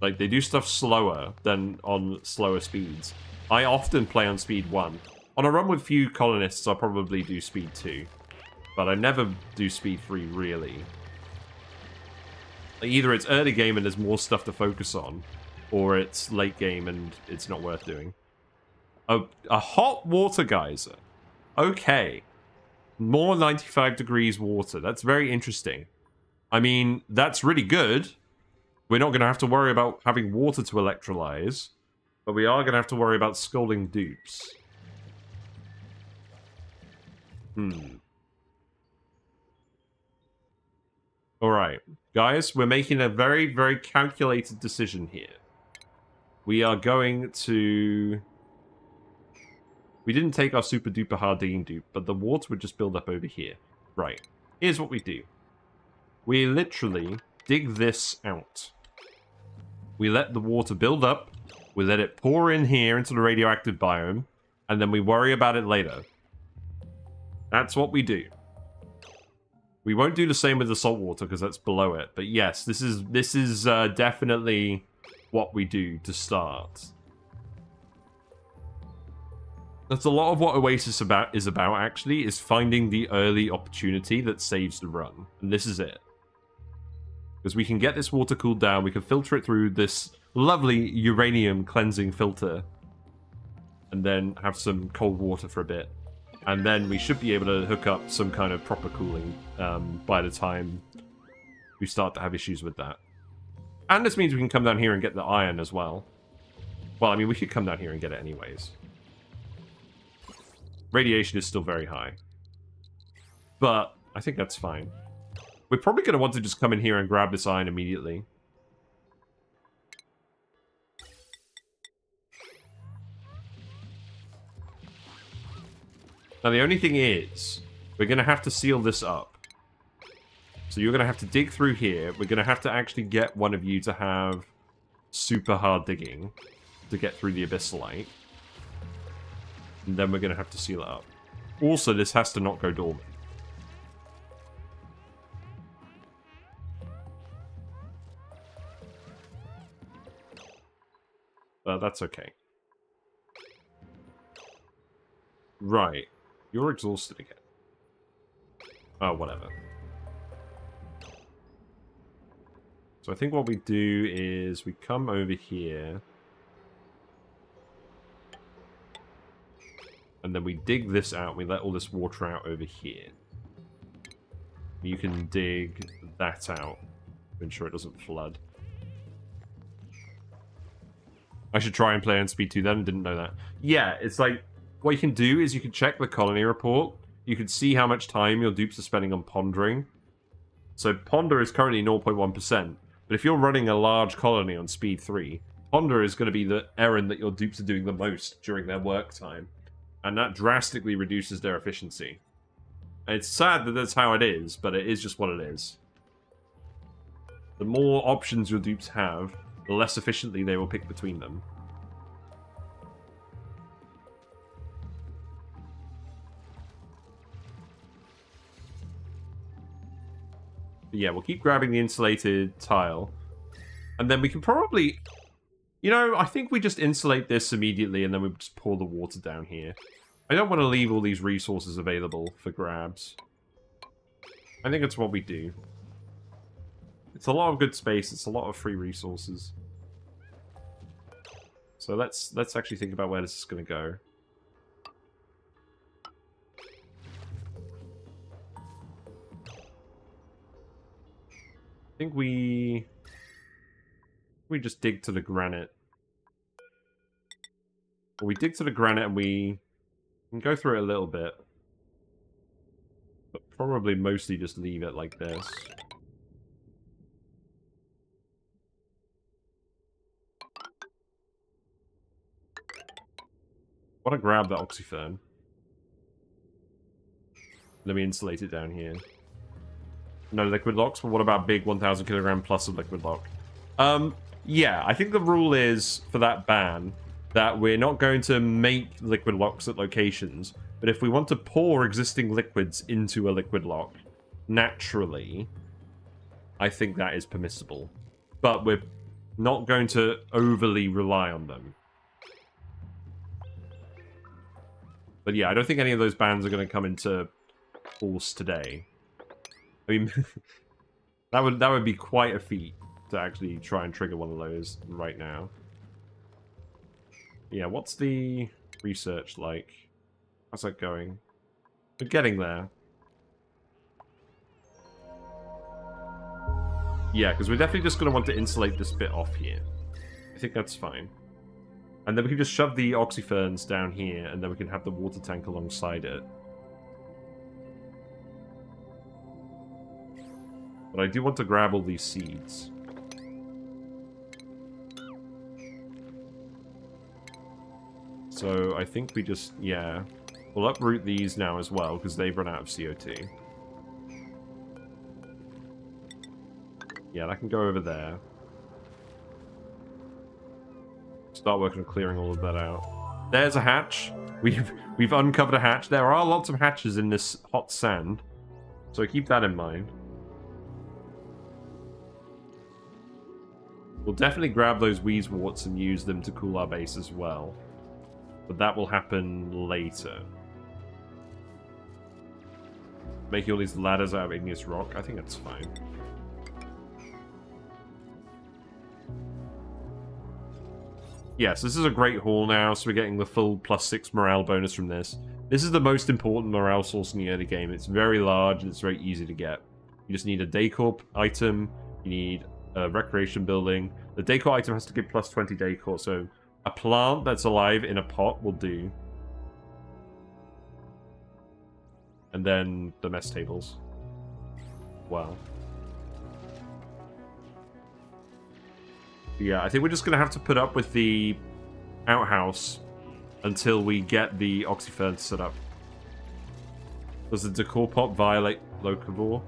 Like, they do stuff slower than on slower speeds. I often play on speed 1. On a run with few colonists, I'll probably do speed 2. But I never do speed 3, really. Either it's early game and there's more stuff to focus on, or it's late game and it's not worth doing. A hot water geyser. Okay. More 95 degrees water. That's very interesting. I mean, that's really good. We're not going to have to worry about having water to electrolyze, but we are going to have to worry about scalding dupes. Alright. Guys, we're making a very, very calculated decision here. We are going to... We didn't take our super duper hard digging dupe, but the water would just build up over here. Right. Here's what we do. We literally dig this out. We let the water build up. We let it pour in here into the radioactive biome. And then we worry about it later. That's what we do. We won't do the same with the salt water because that's below it. But yes, this is definitely what we do to start. That's a lot of what Oasis is about, actually, is finding the early opportunity that saves the run. And this is it. Because we can get this water cooled down, we can filter it through this lovely uranium cleansing filter. And then have some cold water for a bit. And then we should be able to hook up some kind of proper cooling by the time we start to have issues with that. And this means we can come down here and get the iron as well. Well, I mean, we could come down here and get it anyways. Radiation is still very high. But I think that's fine. We're probably going to want to just come in here and grab this iron immediately. Now the only thing is, we're going to have to seal this up. So you're going to have to dig through here. We're going to have to actually get one of you to have super hard digging to get through the abyssalite. And then we're going to have to seal it up. Also, this has to not go dormant. But that's okay. Right. You're exhausted again. Oh, whatever. So I think what we do is we come over here. And then we dig this out. We let all this water out over here. You can dig that out to ensure it doesn't flood. I should try and play on speed 2 then. Didn't know that. Yeah, it's like, what you can do is you can check the colony report. You can see how much time your dupes are spending on pondering. So ponder is currently 0.1%. But if you're running a large colony on speed 3, ponder is going to be the errand that your dupes are doing the most during their work time. And that drastically reduces their efficiency. It's sad that that's how it is, but it is just what it is. The more options your dupes have, the less efficiently they will pick between them. But yeah, we'll keep grabbing the insulated tile. And then we can probably... You know, I think we just insulate this immediately and then we just pour the water down here. I don't want to leave all these resources available for grabs. I think that's what we do. It's a lot of good space. It's a lot of free resources. So let's actually think about where this is going to go. I think we just dig to the granite. Well, we dig to the granite and we can go through it a little bit. But probably mostly just leave it like this. I want to grab that Oxyfern. Let me insulate it down here. No liquid locks, but what about big 1,000 kilogram plus a liquid lock? Yeah, I think the rule is for that ban that we're not going to make liquid locks at locations, but if we want to pour existing liquids into a liquid lock naturally, I think that is permissible. But we're not going to overly rely on them. But yeah, I don't think any of those bans are going to come into force today. I mean, that would be quite a feat to actually try and trigger one of those right now. Yeah, what's the research like? How's that going? We're getting there. Yeah, because we're definitely just going to want to insulate this bit off here. I think that's fine. And then we can just shove the Oxyferns down here, and then we can have the water tank alongside it. But I do want to grab all these seeds. So I think we just, yeah. We'll uproot these now as well, because they've run out of CO2. Yeah, that can go over there. Start working on clearing all of that out. There's a hatch. We've uncovered a hatch. There are lots of hatches in this hot sand, so keep that in mind. We'll definitely grab those Weaseworts and use them to cool our base as well. But that will happen later. Making all these ladders out of igneous rock, I think that's fine. Yes, this is a great haul now, so we're getting the full +6 morale bonus from this. This is the most important morale source in the early game. It's very large and it's very easy to get. You just need a decor item, you need a recreation building. The decor item has to give +20 decor, so a plant that's alive in a pot will do. And then the mess tables. Wow. Yeah, I think we're just going to have to put up with the outhouse until we get the Oxyfern set up. Does the decor pot violate locavore?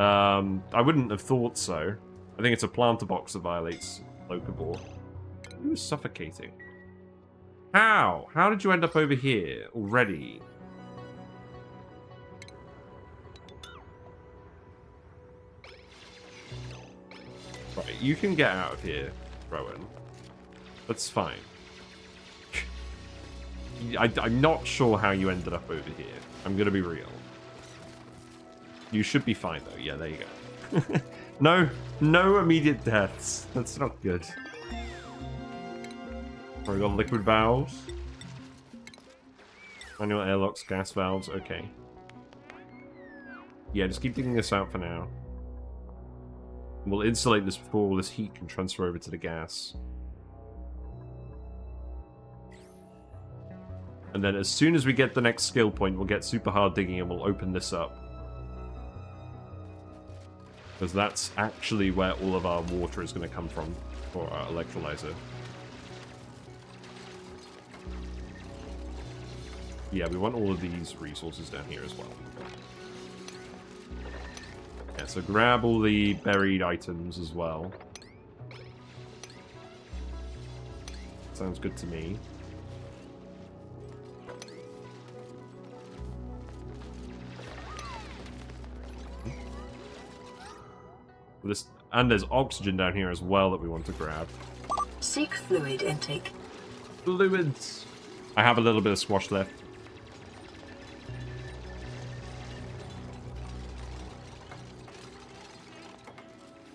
I wouldn't have thought so. I think it's a planter box that violates locavore. He was suffocating. How? How did you end up over here already? Right, you can get out of here, Rowan. That's fine. I'm not sure how you ended up over here. I'm gonna be real. You should be fine, though. Yeah, there you go. No immediate deaths. That's not good. We got liquid valves. Manual airlocks, gas valves, okay. Yeah, just keep digging this out for now. We'll insulate this before all this heat can transfer over to the gas. And then as soon as we get the next skill point, we'll get super hard digging and we'll open this up. Because that's actually where all of our water is going to come from for our electrolyzer. Yeah, we want all of these resources down here as well. Yeah, so grab all the buried items as well. Sounds good to me. This, and there's oxygen down here as well that we want to grab. Seek fluid intake. Fluids! I have a little bit of squash left.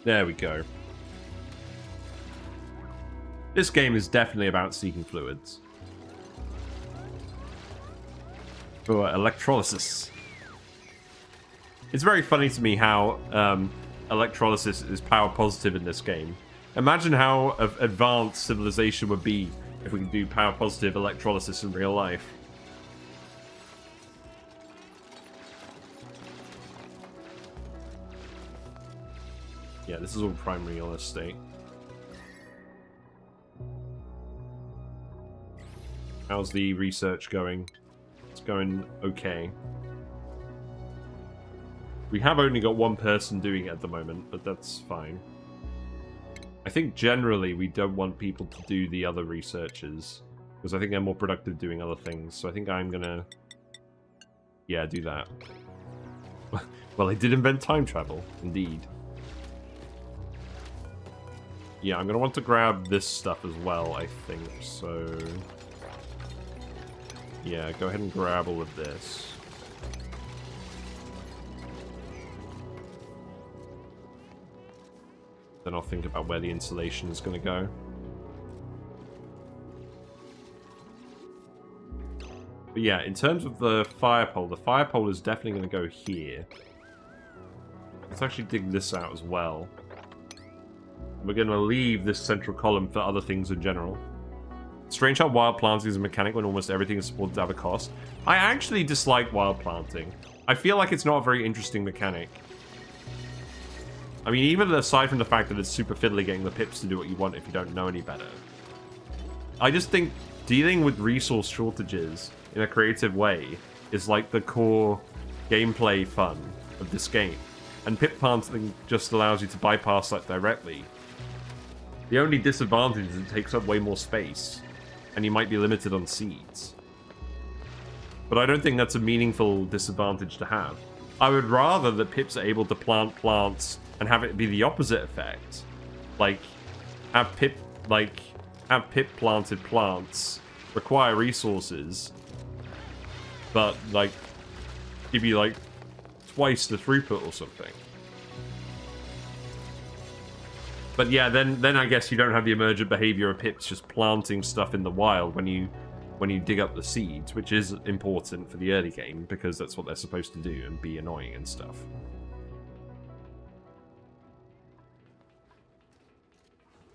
There we go. This game is definitely about seeking fluids. For electrolysis. It's very funny to me how electrolysis is power positive in this game. Imagine how advanced civilization would be if we could do power positive electrolysis in real life. Yeah, this is all primary real estate. How's the research going? It's going okay. We have only got one person doing it at the moment, but that's fine. I think generally we don't want people to do the other researchers, because I think they're more productive doing other things. So I think I'm gonna... yeah, do that. Well, I did invent time travel, indeed. Yeah, I'm gonna want to grab this stuff as well, I think, so... yeah, go ahead and grab all of this. Then I'll think about where the insulation is going to go. But yeah, in terms of the fire pole is definitely going to go here. Let's actually dig this out as well. We're going to leave this central column for other things in general. Strange how wild planting is a mechanic when almost everything is supported to have a cost. I actually dislike wild planting. I feel like it's not a very interesting mechanic. I mean, even aside from the fact that it's super fiddly getting the pips to do what you want if you don't know any better. I just think dealing with resource shortages in a creative way is like the core gameplay fun of this game. And pip planting just allows you to bypass that directly. The only disadvantage is it takes up way more space, and you might be limited on seeds. But I don't think that's a meaningful disadvantage to have. I would rather that pips are able to plant plants and have it be the opposite effect. Like, have pip planted plants require resources, but, like, give you, like, twice the throughput or something. But yeah, then I guess you don't have the emergent behavior of pips just planting stuff in the wild when you dig up the seeds, which is important for the early game, because that's what they're supposed to do and be annoying and stuff.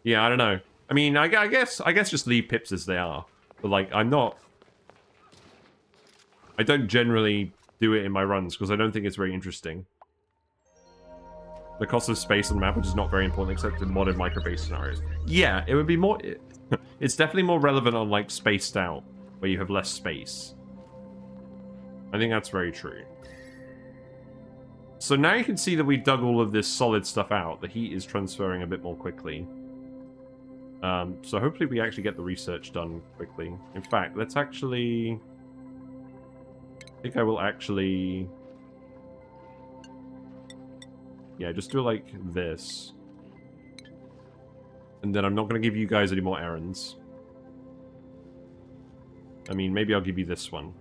Yeah, I don't know. I mean, I guess just leave pips as they are. But, like, I don't generally do it in my runs, because I don't think it's very interesting. The cost of space on the map, which is not very important, except in modern micro-based scenarios. Yeah, it would be more... it's definitely more relevant on, like, Spaced Out, where you have less space. I think that's very true. So now you can see that we dug all of this solid stuff out. The heat is transferring a bit more quickly. So hopefully we actually get the research done quickly. In fact, let's actually... I think I will actually... yeah, just do it like this. And then I'm not going to give you guys any more errands. I mean, maybe I'll give you this one.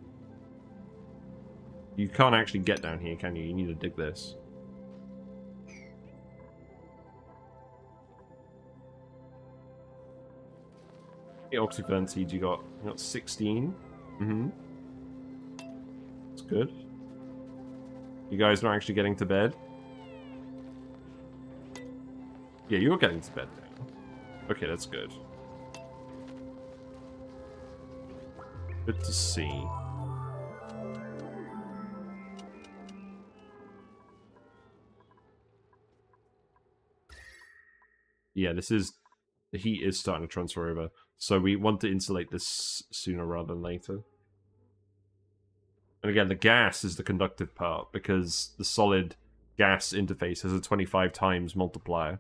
You can't actually get down here, can you? You need to dig this. Hey, Oxyfern seeds you got. You got 16. Mm-hmm. That's good. You guys not actually getting to bed? Yeah, you're getting to bed now. Okay, that's good. Good to see. Yeah, this is... the heat is starting to transfer over, so we want to insulate this sooner rather than later. And again, the gas is the conductive part, because the solid gas interface has a 25 times multiplier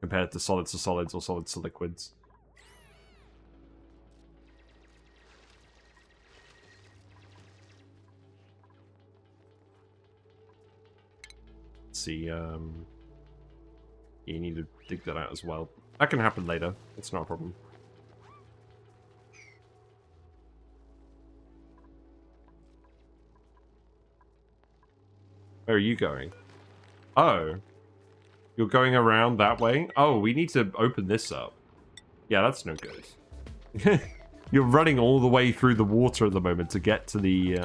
compared to solids to solids or solids to liquids. Let's see, you need to dig that out as well. That can happen later. It's not a problem. Where are you going? Oh. You're going around that way? Oh, we need to open this up. Yeah, that's no good. You're running all the way through the water at the moment to get to the...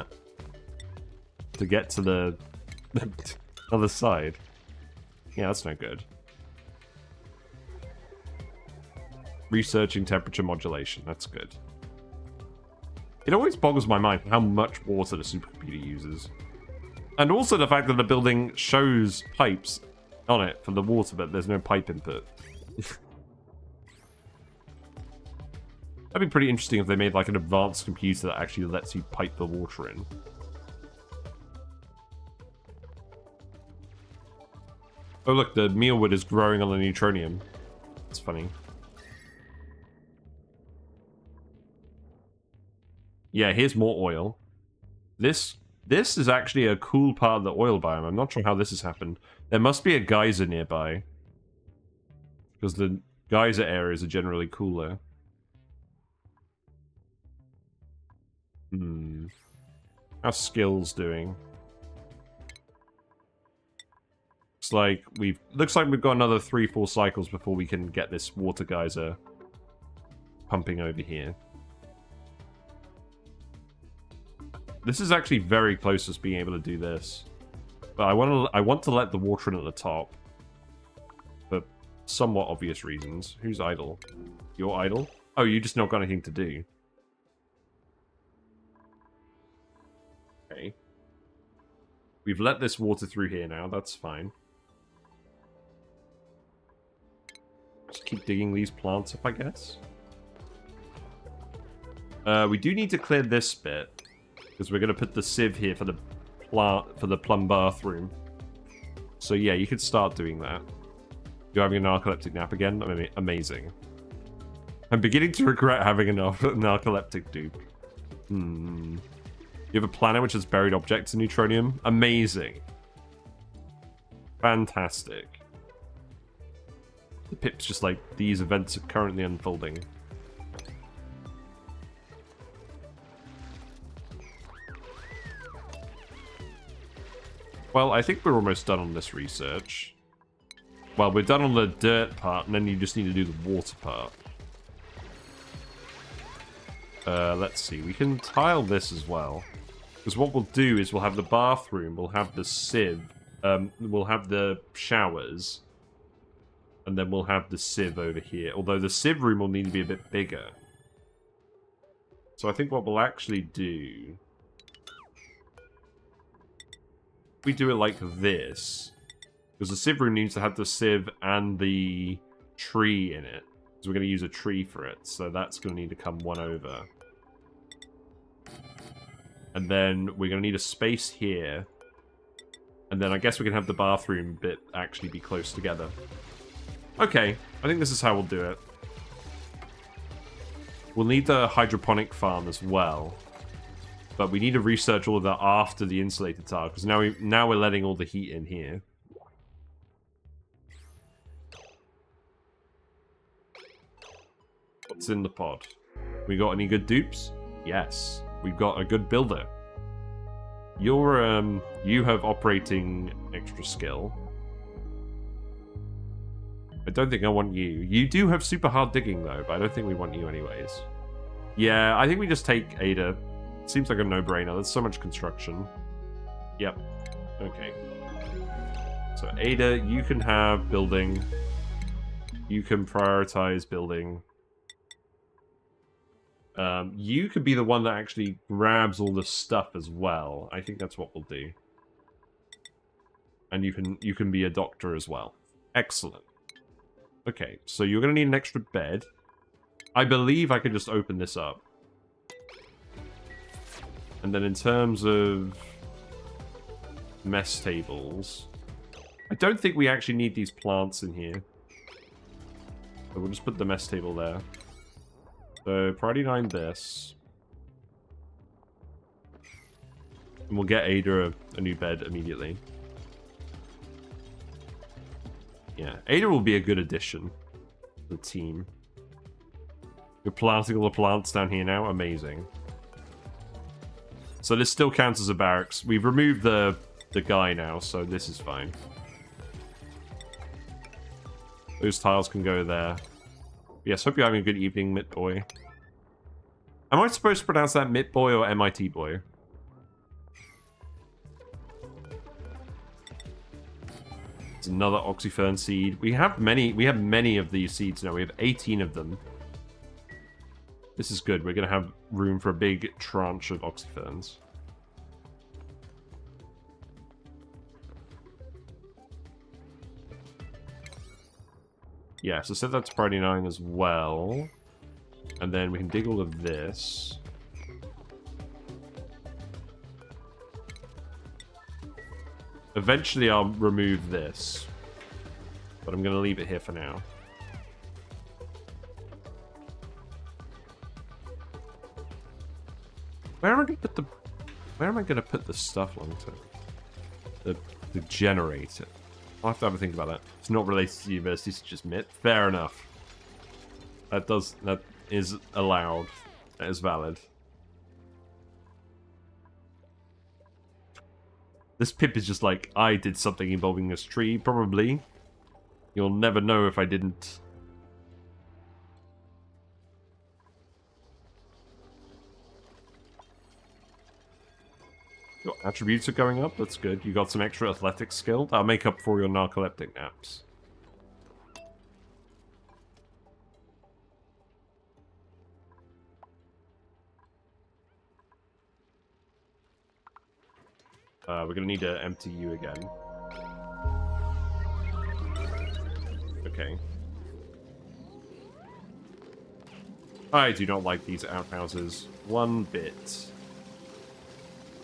other side. Yeah, that's no good. Researching temperature modulation. That's good. It always boggles my mind how much water the supercomputer uses. And also the fact that the building shows pipes on it for the water, but there's no pipe input. That'd be pretty interesting if they made like an advanced computer that actually lets you pipe the water in. Oh look, the mealwood is growing on the neutronium. It's funny. Yeah, here's more oil. This is actually a cool part of the oil biome. I'm not sure how this has happened. There must be a geyser nearby, because the geyser areas are generally cooler. Hmm. How's skills doing? Looks like we've got another 3-4 cycles before we can get this water geyser pumping over here. This is actually very close to us being able to do this, but I want to let the water in at the top for somewhat obvious reasons. Who's idle? You're idle? Oh, you just not got anything to do. Okay. We've let this water through here now. That's fine. Just keep digging these plants up, I guess. We do need to clear this bit, because we're going to put the sieve here for the plum bathroom. So yeah, you could start doing that. You're having a narcoleptic nap again? I mean, amazing. I'm beginning to regret having a narcoleptic dupe. Hmm. You have a planet which has buried objects in neutronium? Amazing. Fantastic. The pip's just like, these events are currently unfolding. Well, I think we're almost done on this research. Well, we're done on the dirt part, and then you just need to do the water part. Let's see. We can tile this as well, because what we'll do is we'll have the bathroom, we'll have the sieve, we'll have the showers, and then we'll have the sieve over here. Although the sieve room will need to be a bit bigger. So I think what we'll actually do... we do it like this, because the sieve room needs to have the sieve and the tree in it, because we're going to use a tree for it, so that's going to need to come one over. And then we're going to need a space here, and then I guess we can have the bathroom bit actually be close together. Okay, I think this is how we'll do it. We'll need the hydroponic farm as well, but we need to research all of that after the insulated tile, because now we're letting all the heat in here. What's in the pod? We got any good dupes? Yes. We've got a good builder. You're you have operating extra skill. I don't think I want you. You do have super hard digging though, but I don't think we want you anyways. Yeah, I think we just take Ada. Seems like a no-brainer. There's so much construction. Yep. Okay. So Ada, you can have building. You can prioritize building. You could be the one that actually grabs all the stuff as well. I think that's what we'll do. And you can be a doctor as well. Excellent. Okay, so you're going to need an extra bed. I believe I could just open this up. And then in terms of mess tables, I don't think we actually need these plants in here. So we'll just put the mess table there. So priority 9 this. And we'll get Ada a new bed immediately. Yeah, Ada will be a good addition to the team. You're planting all the plants down here now? Amazing. So this still counts as a barracks. We've removed the guy now, so this is fine. Those tiles can go there. Yes, hope you're having a good evening, Mitboy. Am I supposed to pronounce that Mitboy or MIT boy? It's another Oxyfern seed. We have many of these seeds now. We have 18 of them. This is good. We're going to have room for a big tranche of Oxyferns. Yeah, so set that to priority 9 as well. And then we can dig all of this. Eventually I'll remove this. but I'm going to leave it here for now. Where am I going to put the... Where am I going to put the stuff long term? The generator. I'll have to have a think about that. It's not related to the university, it's just myth. Fair enough. That is allowed. That is valid. This pip is just like, I did something involving this tree, probably. You'll never know if I didn't. Your attributes are going up, that's good. You got some extra athletic skill. That'll make up for your narcoleptic naps. We're going to need to empty you again. Okay. I do not like these outhouses one bit.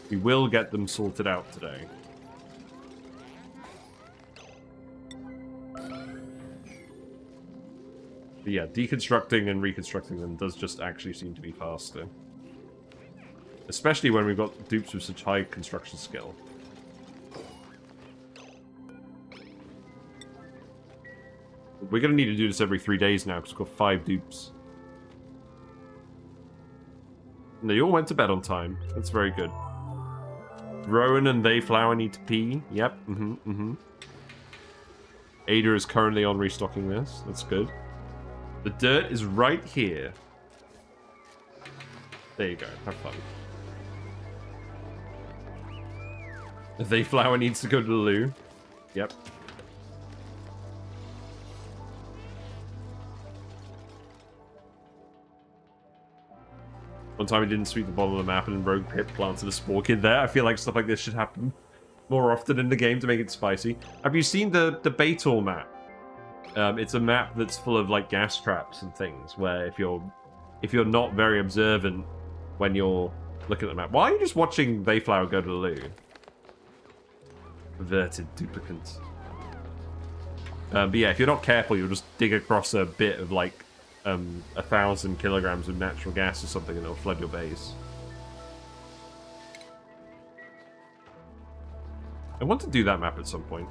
We will get them sorted out today. But yeah, deconstructing and reconstructing them does just actually seem to be faster. Especially when we've got dupes with such high construction skill. We're going to need to do this every 3 days now, because we've got 5 dupes. And they all went to bed on time. That's very good. Rowan and They Flower need to pee. Yep. Ada is currently on restocking this. That's good. The dirt is right here. There you go. Have fun. They Flower needs to go to the loo. Yep. One time I didn't sweep the bottom of the map and in Rogue Pip planted a spore kid there. I feel like stuff like this should happen more often in the game to make it spicy. Have you seen the Bator map? It's a map that's full of like gas traps and things where if you're not very observant when you're looking at the map. Why are you just watching They Flower go to the loo? Perverted duplicant. But yeah, if you're not careful, you'll just dig across a bit of like 1,000 kilograms of natural gas or something, and it'll flood your base. I want to do that map at some point.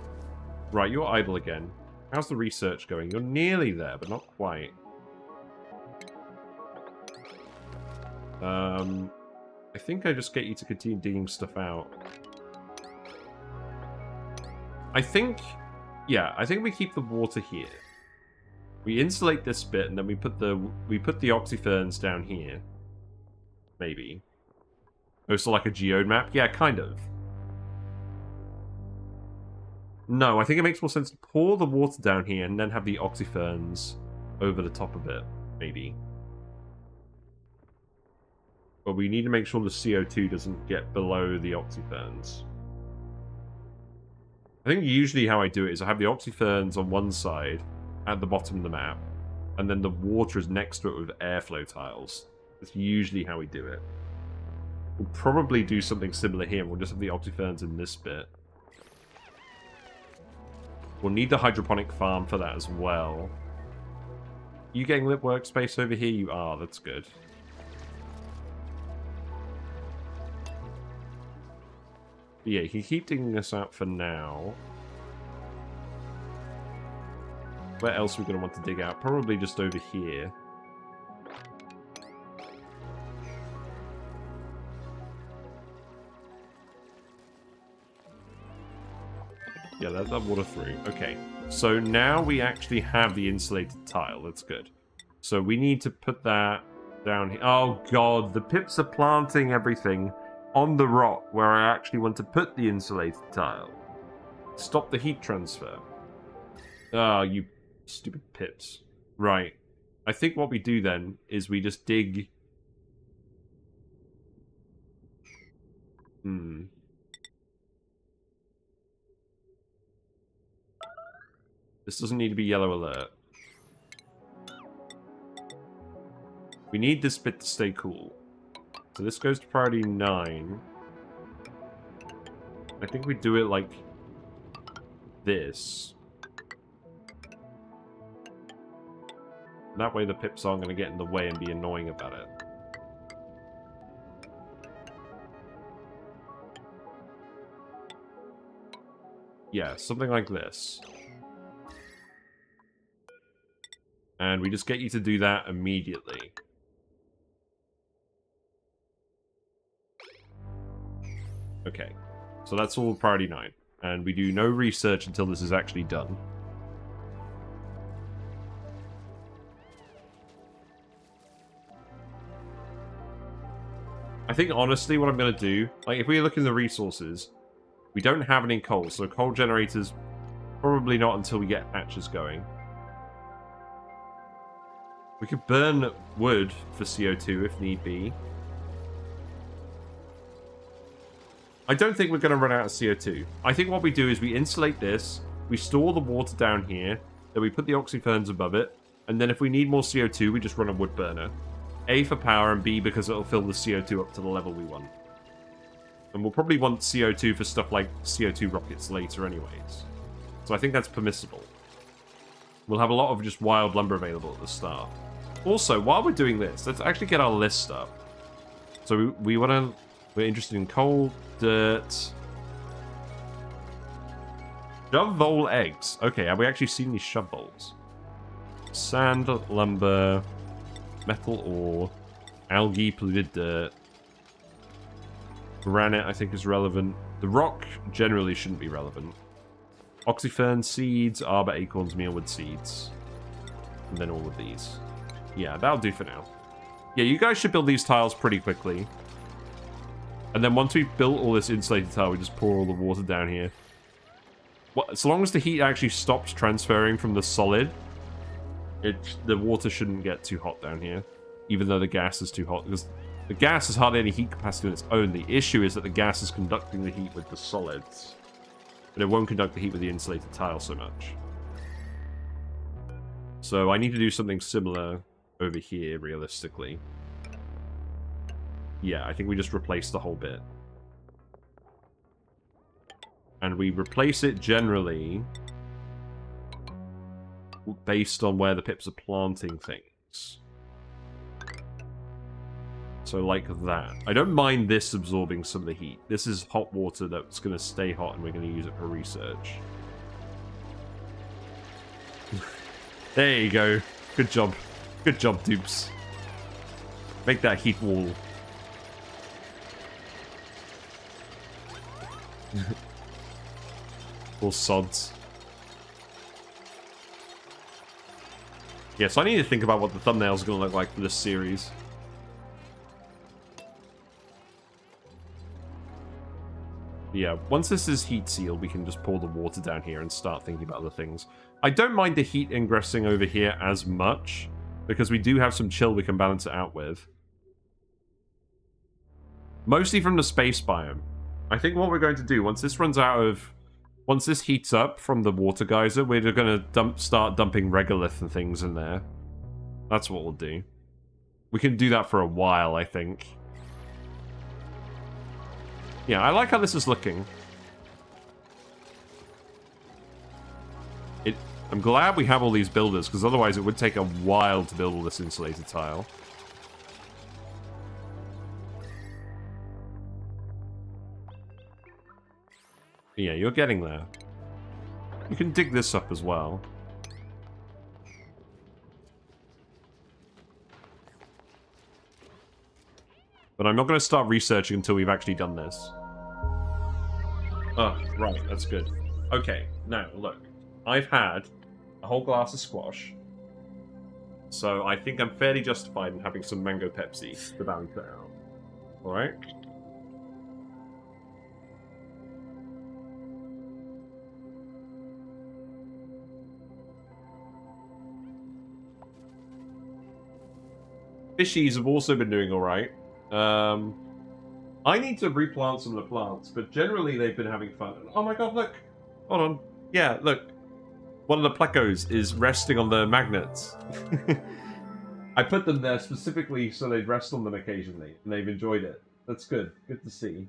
Right, you're idle again. How's the research going? You're nearly there, but not quite. I think I just get you to continue digging stuff out. I think... Yeah, I think we keep the water here. We insulate this bit, and then we put the Oxyferns down here. Maybe. Also like a geode map? Yeah, kind of. No, I think it makes more sense to pour the water down here and then have the Oxyferns over the top of it. Maybe. But we need to make sure the CO2 doesn't get below the Oxyferns. I think usually how I do it is I have the Oxyferns on one side... at the bottom of the map, and then the water is next to it with airflow tiles. That's usually how we do it. We'll probably do something similar here. We'll just have the Oxyferns in this bit. We'll need the hydroponic farm for that as well. You getting lit workspace over here? You are. That's good. But yeah, you can keep digging this out for now. Where else are we going to want to dig out? Probably just over here. Yeah, let that water through. Okay. So now we actually have the insulated tile. That's good. So we need to put that down here. Oh, God. The pips are planting everything on the rock where I actually want to put the insulated tile. Stop the heat transfer. Ah, you... Stupid pips. Right. I think what we do then is we just dig... This doesn't need to be yellow alert. We need this bit to stay cool. So this goes to priority 9. I think we do it like this. That way the pips aren't going to get in the way and be annoying about it. Yeah, something like this. And we just get you to do that immediately. Okay, so that's all priority 9. And we do no research until this is actually done. I think, honestly, what I'm going to do... Like, if we look in the resources, we don't have any coal. So coal generators, probably not until we get hatches going. We could burn wood for CO2 if need be. I don't think we're going to run out of CO2. I think what we do is we insulate this, we store the water down here, then we put the oxyferns above it, and then if we need more CO2, we just run a wood burner. A for power, and B because it'll fill the CO2 up to the level we want. And we'll probably want CO2 for stuff like CO2 rockets later anyways. So I think that's permissible. We'll have a lot of just wild lumber available at the start. Also, while we're doing this, let's actually get our list up. So we want to... We're interested in coal, dirt. Shove bowl eggs. Okay, have we actually seen these shove bowls? Sand, lumber, metal ore, algae, polluted dirt. Granite, I think, is relevant. The rock generally shouldn't be relevant. Oxyfern seeds, arbor acorns, mealwood seeds. And then all of these. Yeah, that'll do for now. Yeah, you guys should build these tiles pretty quickly. And then once we've built all this insulated tile, we just pour all the water down here. Well, so long as the heat actually stops transferring from the solid, the water shouldn't get too hot down here. Even though the gas is too hot. Because the gas has hardly any heat capacity on its own. The issue is that the gas is conducting the heat with the solids. But it won't conduct the heat with the insulated tile so much. So I need to do something similar over here, realistically. Yeah, I think we just replace the whole bit. And we replace it generally based on where the pips are planting things. So like that. I don't mind this absorbing some of the heat. This is hot water that's going to stay hot and we're going to use it for research. There you go. Good job. Good job, dupes. Make that heat wall. Or sods. Yeah, so I need to think about what the thumbnail's gonna look like for this series. Yeah, once this is heat sealed, we can just pour the water down here and start thinking about other things. I don't mind the heat ingressing over here as much, because we do have some chill we can balance it out with. Mostly from the space biome. I think what we're going to do, once this runs out of... Once this heats up from the water geyser, we're going to start dumping regolith and things in there. That's what we'll do. We can do that for a while, I think. Yeah, I like how this is looking. I'm glad we have all these builders, because otherwise it would take a while to build all this insulated tile. Yeah, you're getting there. You can dig this up as well. But I'm not going to start researching until we've actually done this. Oh, right, that's good. Okay, now, look. I've had a whole glass of squash. So I think I'm fairly justified in having some mango Pepsi to balance it out. Alright? Fishies have also been doing alright. I need to replant some of the plants, but generally they've been having fun. Oh my god, look! Hold on. Yeah, look. One of the plecos is resting on the magnets. I put them there specifically so they'd rest on them occasionally, and they've enjoyed it. That's good. Good to see.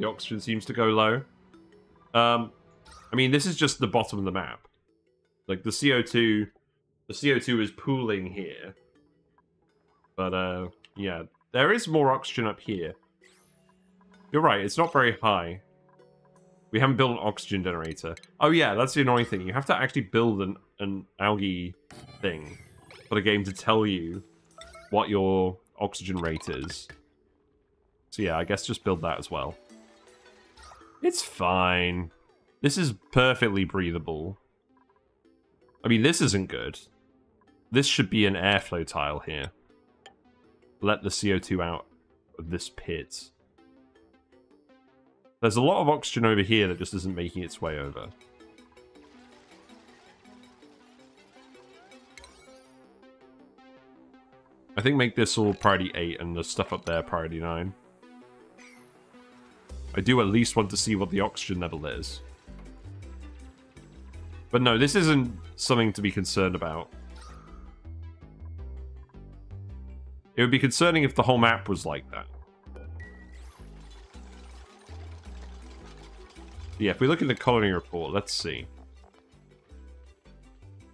The oxygen seems to go low. I mean, this is just the bottom of the map. Like, the CO2... the CO2 is pooling here. But, yeah. There is more oxygen up here. You're right, it's not very high. We haven't built an oxygen generator. Oh yeah, that's the annoying thing. You have to actually build an algae thing for the game to tell you what your oxygen rate is. So yeah, I guess just build that as well. It's fine. This is perfectly breathable. I mean, this isn't good. This should be an airflow tile here. Let the CO2 out of this pit. There's a lot of oxygen over here that just isn't making its way over. I think make this all priority 8 and the stuff up there priority 9. I do at least want to see what the oxygen level is. But no, this isn't something to be concerned about. It would be concerning if the whole map was like that. Yeah, if we look at the colony report, let's see.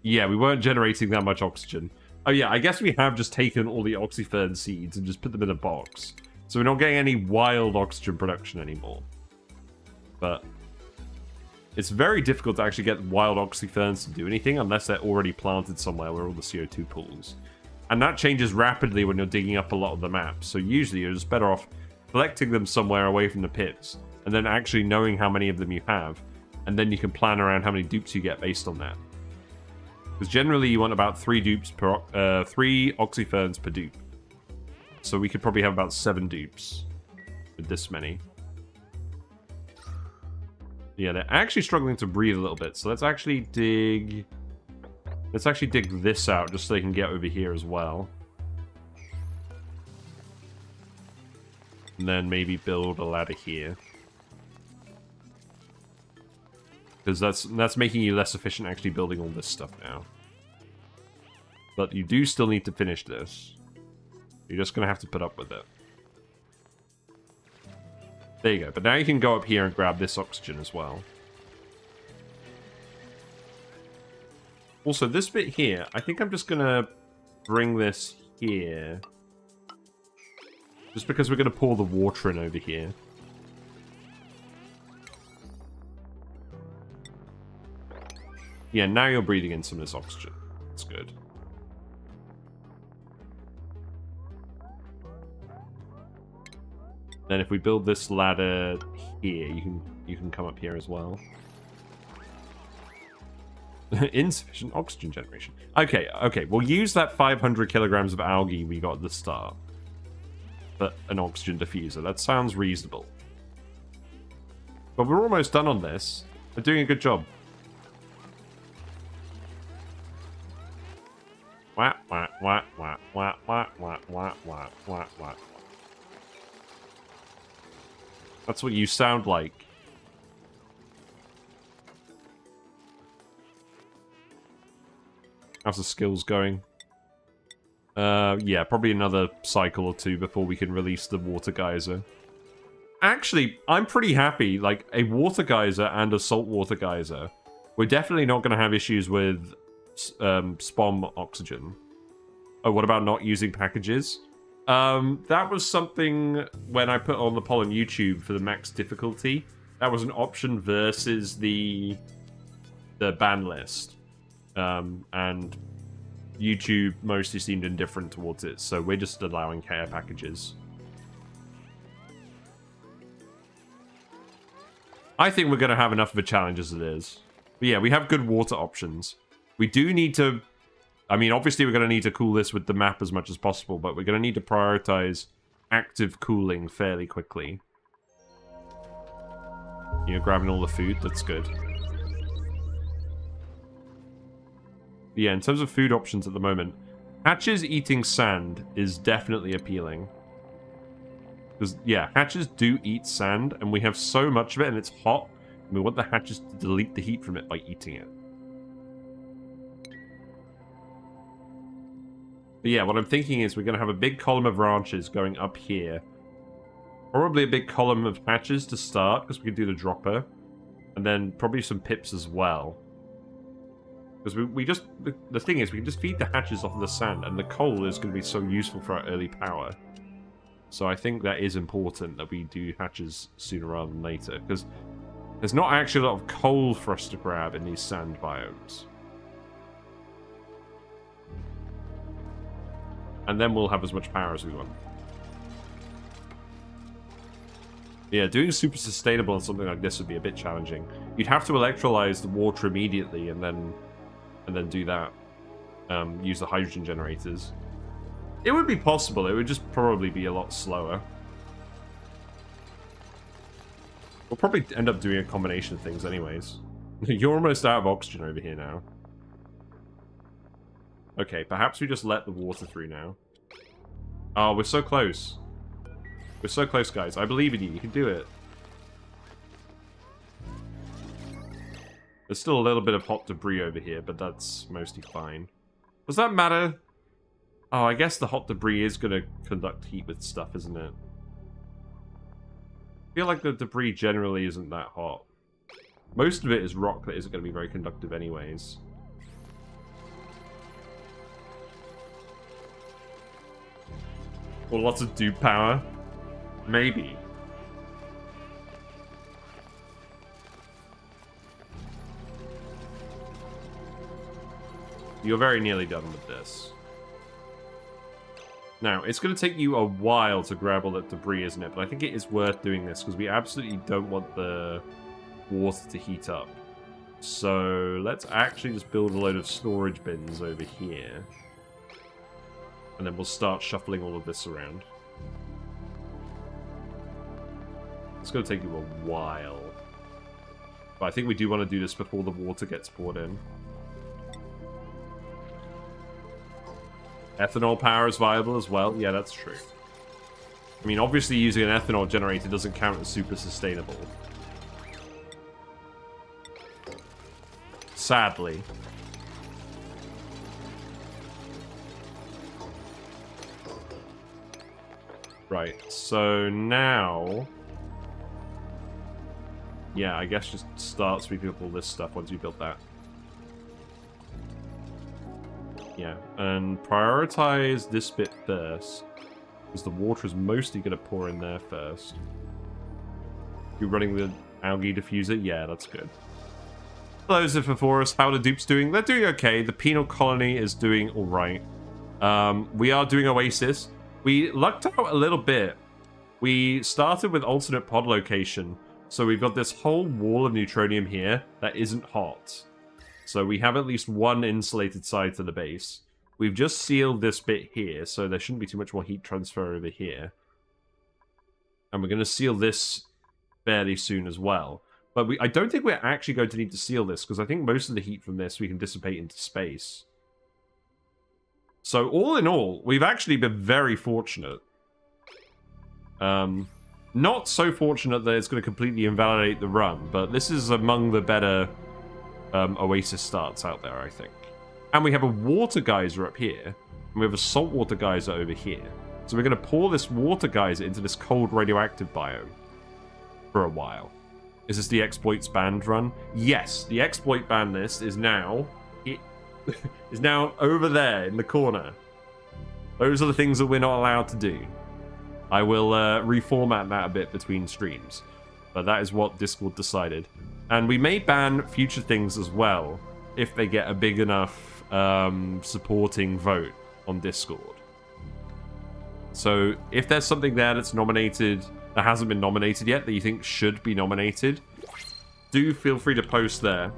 Yeah, we weren't generating that much oxygen. Oh yeah, I guess we have just taken all the Oxyfern seeds and just put them in a box. So we're not getting any wild oxygen production anymore. But it's very difficult to actually get wild Oxyferns to do anything unless they're already planted somewhere where all the CO2 pools. And that changes rapidly when you're digging up a lot of the map. So usually you're just better off collecting them somewhere away from the pits, and then actually knowing how many of them you have, and then you can plan around how many dupes you get based on that. Because generally you want about 3 Oxyferns per dupe. So we could probably have about 7 dupes with this many. Yeah, they're actually struggling to breathe a little bit, so let's actually dig... Let's actually dig this out, just so they can get over here as well. And then maybe build a ladder here. Because that's making you less efficient actually building all this stuff now. But you do still need to finish this. You're just going to have to put up with it. There you go. But now you can go up here and grab this oxygen as well. Also, this bit here, I think I'm just going to bring this here. Just because we're going to pour the water in over here. Yeah, now you're breathing in some of this oxygen. That's good. Then if we build this ladder here, you can come up here as well. Insufficient oxygen generation. Okay, okay, we'll use that 500 kilograms of algae we got at the start. But an oxygen diffuser, that sounds reasonable. But we're almost done on this. We're doing a good job. Wah, wah, wah, wah, wah, wah, wah, wah, wah, wah, wah. That's what you sound like. How's the skills going? Yeah, probably another cycle or two before we can release the water geyser. Actually, I'm pretty happy. Like, a water geyser and a saltwater geyser. We're definitely not going to have issues with SPOM oxygen. Oh, what about not using packages? That was something when I put on the poll on YouTube for the max difficulty. That was an option versus the ban list. And YouTube mostly seemed indifferent towards it, so we're just allowing care packages. I think we're going to have enough of a challenge as it is. But yeah, we have good water options. We do need to... I mean, obviously we're going to need to cool this with the map as much as possible, but we're going to need to prioritize active cooling fairly quickly. You're grabbing all the food, that's good. Yeah, in terms of food options at the moment, Hatches eating sand is definitely appealing. Because, yeah, Hatches do eat sand, and we have so much of it, and it's hot, and we want the Hatches to delete the heat from it by eating it. But yeah, what I'm thinking is we're going to have a big column of ranches going up here. Probably a big column of Hatches to start, because we can do the dropper. And then probably some pips as well. Because we just... The thing is, we can just feed the hatches off of the sand, and the coal is going to be so useful for our early power. So I think that is important, that we do hatches sooner rather than later. Because there's not actually a lot of coal for us to grab in these sand biomes. And then we'll have as much power as we want. Yeah, doing super sustainable on something like this would be a bit challenging. You'd have to electrolyze the water immediately and then do that. Use the hydrogen generators. It would be possible, it would just probably be a lot slower. We'll probably end up doing a combination of things anyways. You're almost out of oxygen over here now. Okay, perhaps we just let the water through now. Oh, we're so close. We're so close, guys. I believe in you. You can do it. There's still a little bit of hot debris over here, but that's mostly fine. Does that matter? Oh, I guess the hot debris is going to conduct heat with stuff, isn't it? I feel like the debris generally isn't that hot. Most of it is rock that isn't going to be very conductive anyways. Or lots of dupe power. Maybe. You're very nearly done with this. Now, it's going to take you a while to grab all that debris, isn't it? But I think it is worth doing this, because we absolutely don't want the water to heat up. So let's actually just build a load of storage bins over here. And then we'll start shuffling all of this around. It's going to take you a while. But I think we do want to do this before the water gets poured in. Ethanol power is viable as well. Yeah, that's true. I mean, obviously using an ethanol generator doesn't count as super sustainable. Sadly. Right, so now... Yeah, I guess just start sweeping up all this stuff once we build that. Yeah, and prioritize this bit first, because the water is mostly going to pour in there first. You're running the algae diffuser? Yeah, that's good. Those are for us. How are the dupes doing? They're doing okay. The penal colony is doing all right. We are doing Oasis. We lucked out a little bit. We started with alternate pod location. So we've got this whole wall of Neutronium here that isn't hot. So we have at least one insulated side to the base. We've just sealed this bit here, so there shouldn't be too much more heat transfer over here. And we're going to seal this fairly soon as well. But I don't think we're actually going to need to seal this, because I think most of the heat from this we can dissipate into space. So all in all, we've actually been very fortunate. Not so fortunate that it's going to completely invalidate the run, but this is among the better Oasis starts out there, I think. And we have a water geyser up here, and we have a saltwater geyser over here. So we're going to pour this water geyser into this cold radioactive biome for a while. Is this the exploits banned run? Yes, the exploit ban list is now... It is now over there in the corner. Those are the things that we're not allowed to do. I will reformat that a bit between streams. But that is what Discord decided. And we may ban future things as well if they get a big enough supporting vote on Discord. So if there's something there that's nominated, that hasn't been nominated yet, that you think should be nominated, do feel free to post there.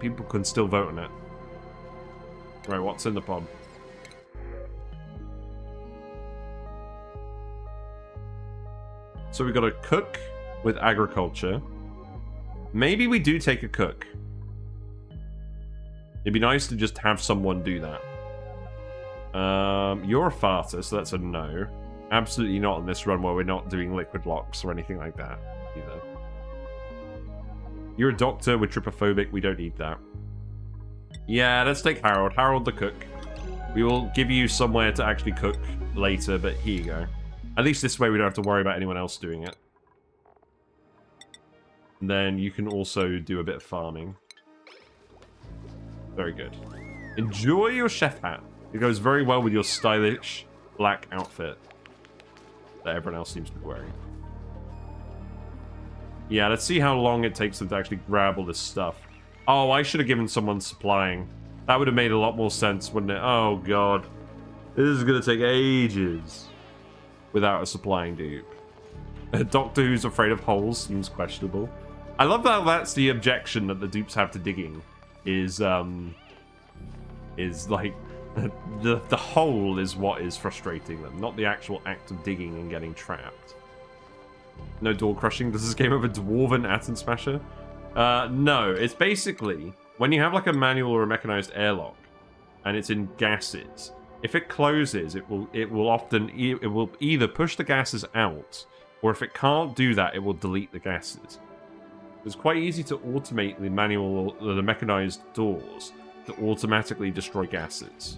People can still vote on it. Right, what's in the pod? So we've got a cook with agriculture. Maybe we do take a cook. It'd be nice to just have someone do that. You're a farter, so that's a no. Absolutely not on this run where we're not doing liquid locks or anything like that either. You're a doctor, we're trypophobic, we don't need that. Yeah, let's take Harold. Harold the cook. We will give you somewhere to actually cook later, but here you go. At least this way we don't have to worry about anyone else doing it. And then you can also do a bit of farming. Very good. Enjoy your chef hat. It goes very well with your stylish black outfit that everyone else seems to be wearing. Yeah, let's see how long it takes them to actually grab all this stuff. Oh, I should have given someone supplying. That would have made a lot more sense, wouldn't it? Oh, God. This is going to take ages without a supplying dupe. A doctor who's afraid of holes seems questionable. I love how that's the objection that the dupes have to digging. Is like, the hole is what is frustrating them, not the actual act of digging and getting trapped. No door crushing? Does this game have a Dwarven Atom Smasher? No, it's basically, when you have like a manual or a mechanized airlock, and it's in gases, if it closes, it will either push the gases out, or if it can't do that, it will delete the gases. It's quite easy to automate the manual or the mechanized doors to automatically destroy gases.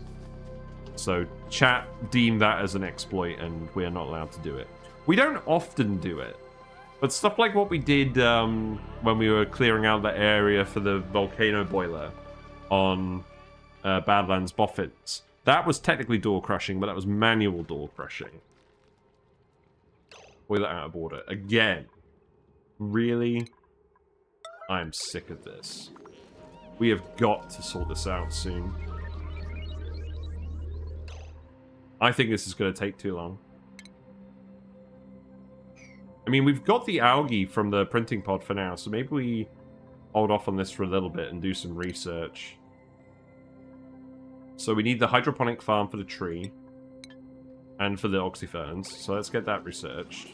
So chat deem that as an exploit, and we are not allowed to do it. We don't often do it, but stuff like what we did when we were clearing out the area for the volcano boiler on Badlands Boffins, that was technically door crushing, but that was manual door crushing. Boiler out of order. Again. Really? I'm sick of this. We have got to sort this out soon. I think this is going to take too long. I mean, we've got the algae from the printing pod for now, so maybe we hold off on this for a little bit and do some research. So we need the hydroponic farm for the tree and for the oxyferns, so let's get that researched.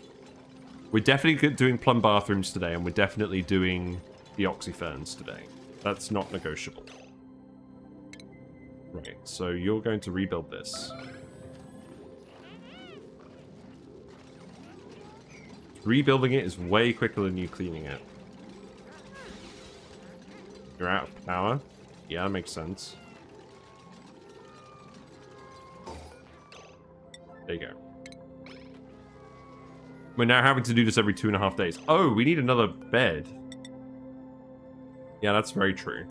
We're definitely doing plum bathrooms today, and we're definitely doing the oxyferns today. That's not negotiable. Right, so you're going to rebuild this. Rebuilding it is way quicker than you cleaning it. You're out of power? Yeah, that makes sense. There you go. We're now having to do this every 2.5 days. Oh, we need another bed. Yeah, that's very true.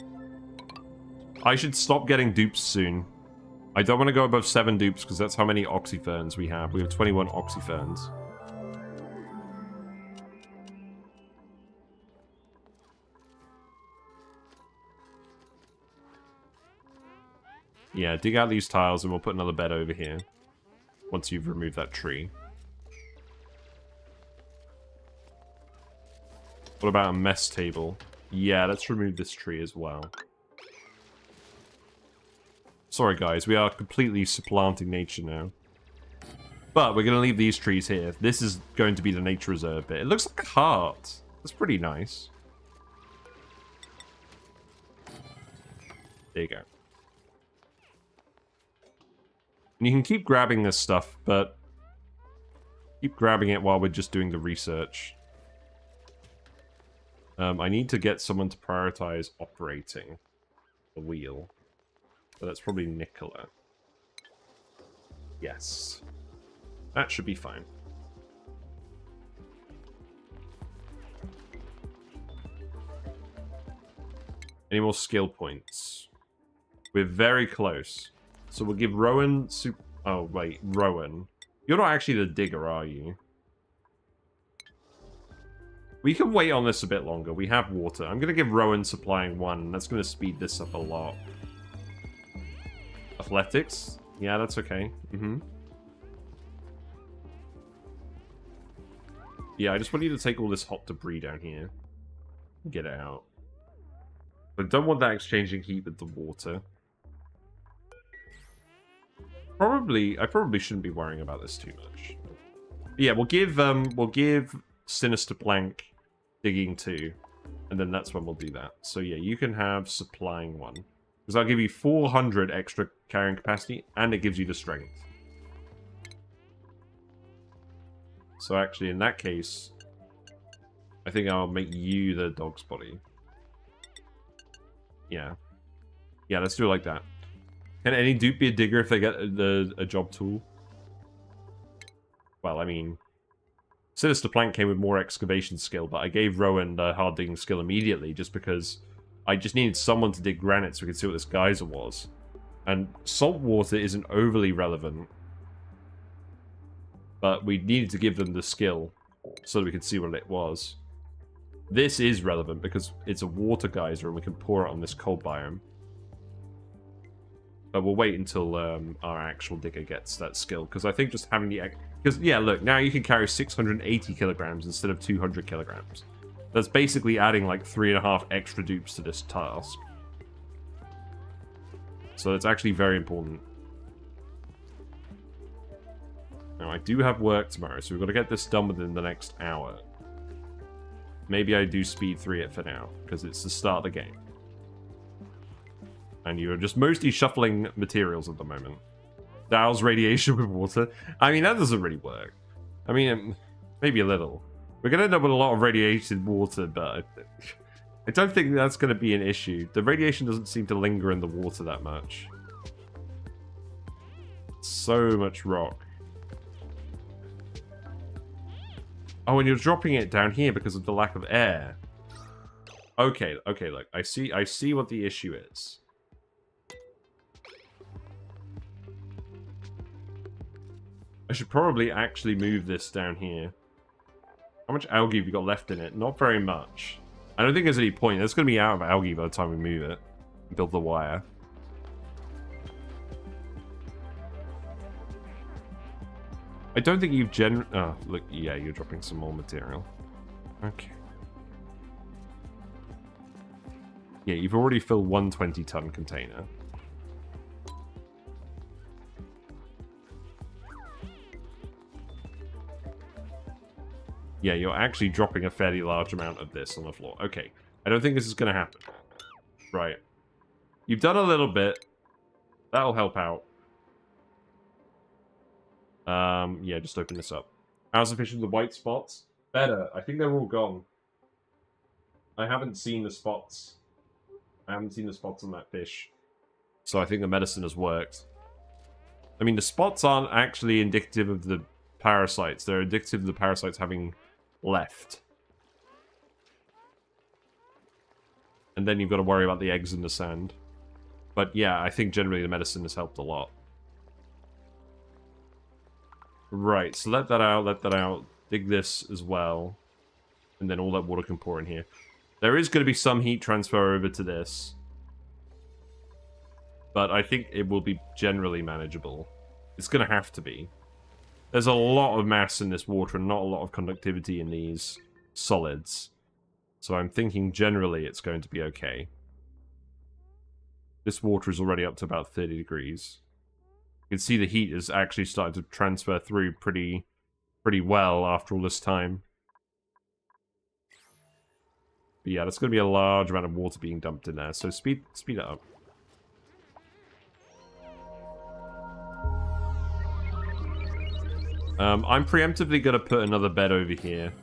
I should stop getting dupes soon. I don't want to go above 7 dupes because that's how many oxyferns we have. We have 21 oxyferns. Yeah, dig out these tiles and we'll put another bed over here. Once you've removed that tree. What about a mess table? Yeah, let's remove this tree as well. Sorry guys, we are completely supplanting nature now. But we're going to leave these trees here. This is going to be the nature reserve bit. It looks like a heart. That's pretty nice. There you go. And you can keep grabbing this stuff, but keep grabbing it while we're just doing the research. I need to get someone to prioritize operating the wheel. So that's probably Nicola. Yes. That should be fine. Any more skill points? We're very close. So we'll give Rowan super... Oh, wait. Rowan. You're not actually the digger, are you? We can wait on this a bit longer. We have water. I'm going to give Rowan supplying 1. That's going to speed this up a lot. Athletics? Yeah, that's okay. Mm-hmm. Yeah, I just want you to take all this hot debris down here. And get it out. But don't want that exchanging heat with the water. I probably shouldn't be worrying about this too much. Yeah, we'll give Sinister Blank digging 2, and then that's when we'll do that. So yeah, you can have supplying 1, because I'll give you 400 extra carrying capacity, and it gives you the strength. So actually, in that case, I think I'll make you the dog's body. Yeah, yeah, let's do it like that. Can any dupe be a digger if they get a job tool? Well, I mean... Sinister Plank came with more excavation skill, but I gave Rowan the hard digging skill immediately just because I just needed someone to dig granite so we could see what this geyser was. And salt water isn't overly relevant, but we needed to give them the skill so that we could see what it was. This is relevant because it's a water geyser and we can pour it on this cold biome. But we'll wait until our actual digger gets that skill, because I think just having the... Because, yeah, look, now you can carry 680 kilograms instead of 200 kilograms. That's basically adding like 3.5 extra dupes to this task. So it's actually very important. Now, I do have work tomorrow, so we've got to get this done within the next hour. Maybe I do speed 3 it for now, because it's the start of the game. And you're just mostly shuffling materials at the moment. Douse radiation with water. I mean, that doesn't really work. I mean, maybe a little. We're going to end up with a lot of radiated water, but I don't think that's going to be an issue. The radiation doesn't seem to linger in the water that much. So much rock. Oh, and you're dropping it down here because of the lack of air. Okay, okay, look. I see what the issue is. I should probably actually move this down here. How much algae have you got left in it? Not very much. I don't think there's any point. That's going to be out of algae by the time we move it. Build the wire. I don't think you've oh, look, yeah, you're dropping some more material. Okay. Yeah, you've already filled one 20-ton container. Yeah, you're actually dropping a fairly large amount of this on the floor. Okay, I don't think this is going to happen. Right. You've done a little bit. That'll help out. Yeah, just open this up. How's efficient the white spots? Better. I think they're all gone. I haven't seen the spots. I haven't seen the spots on that fish. So I think the medicine has worked. I mean, the spots aren't actually indicative of the parasites. They're indicative of the parasites having... left. And then you've got to worry about the eggs in the sand. But yeah, I think generally the medicine has helped a lot. Right, so let that out, let that out. Dig this as well. And then all that water can pour in here. There is going to be some heat transfer over to this. But I think it will be generally manageable. It's going to have to be. There's a lot of mass in this water and not a lot of conductivity in these solids. So I'm thinking generally it's going to be okay. This water is already up to about 30 degrees. You can see the heat is actually starting to transfer through pretty well after all this time. But yeah, that's going to be a large amount of water being dumped in there. So speed it up. I'm preemptively going to put another bed over here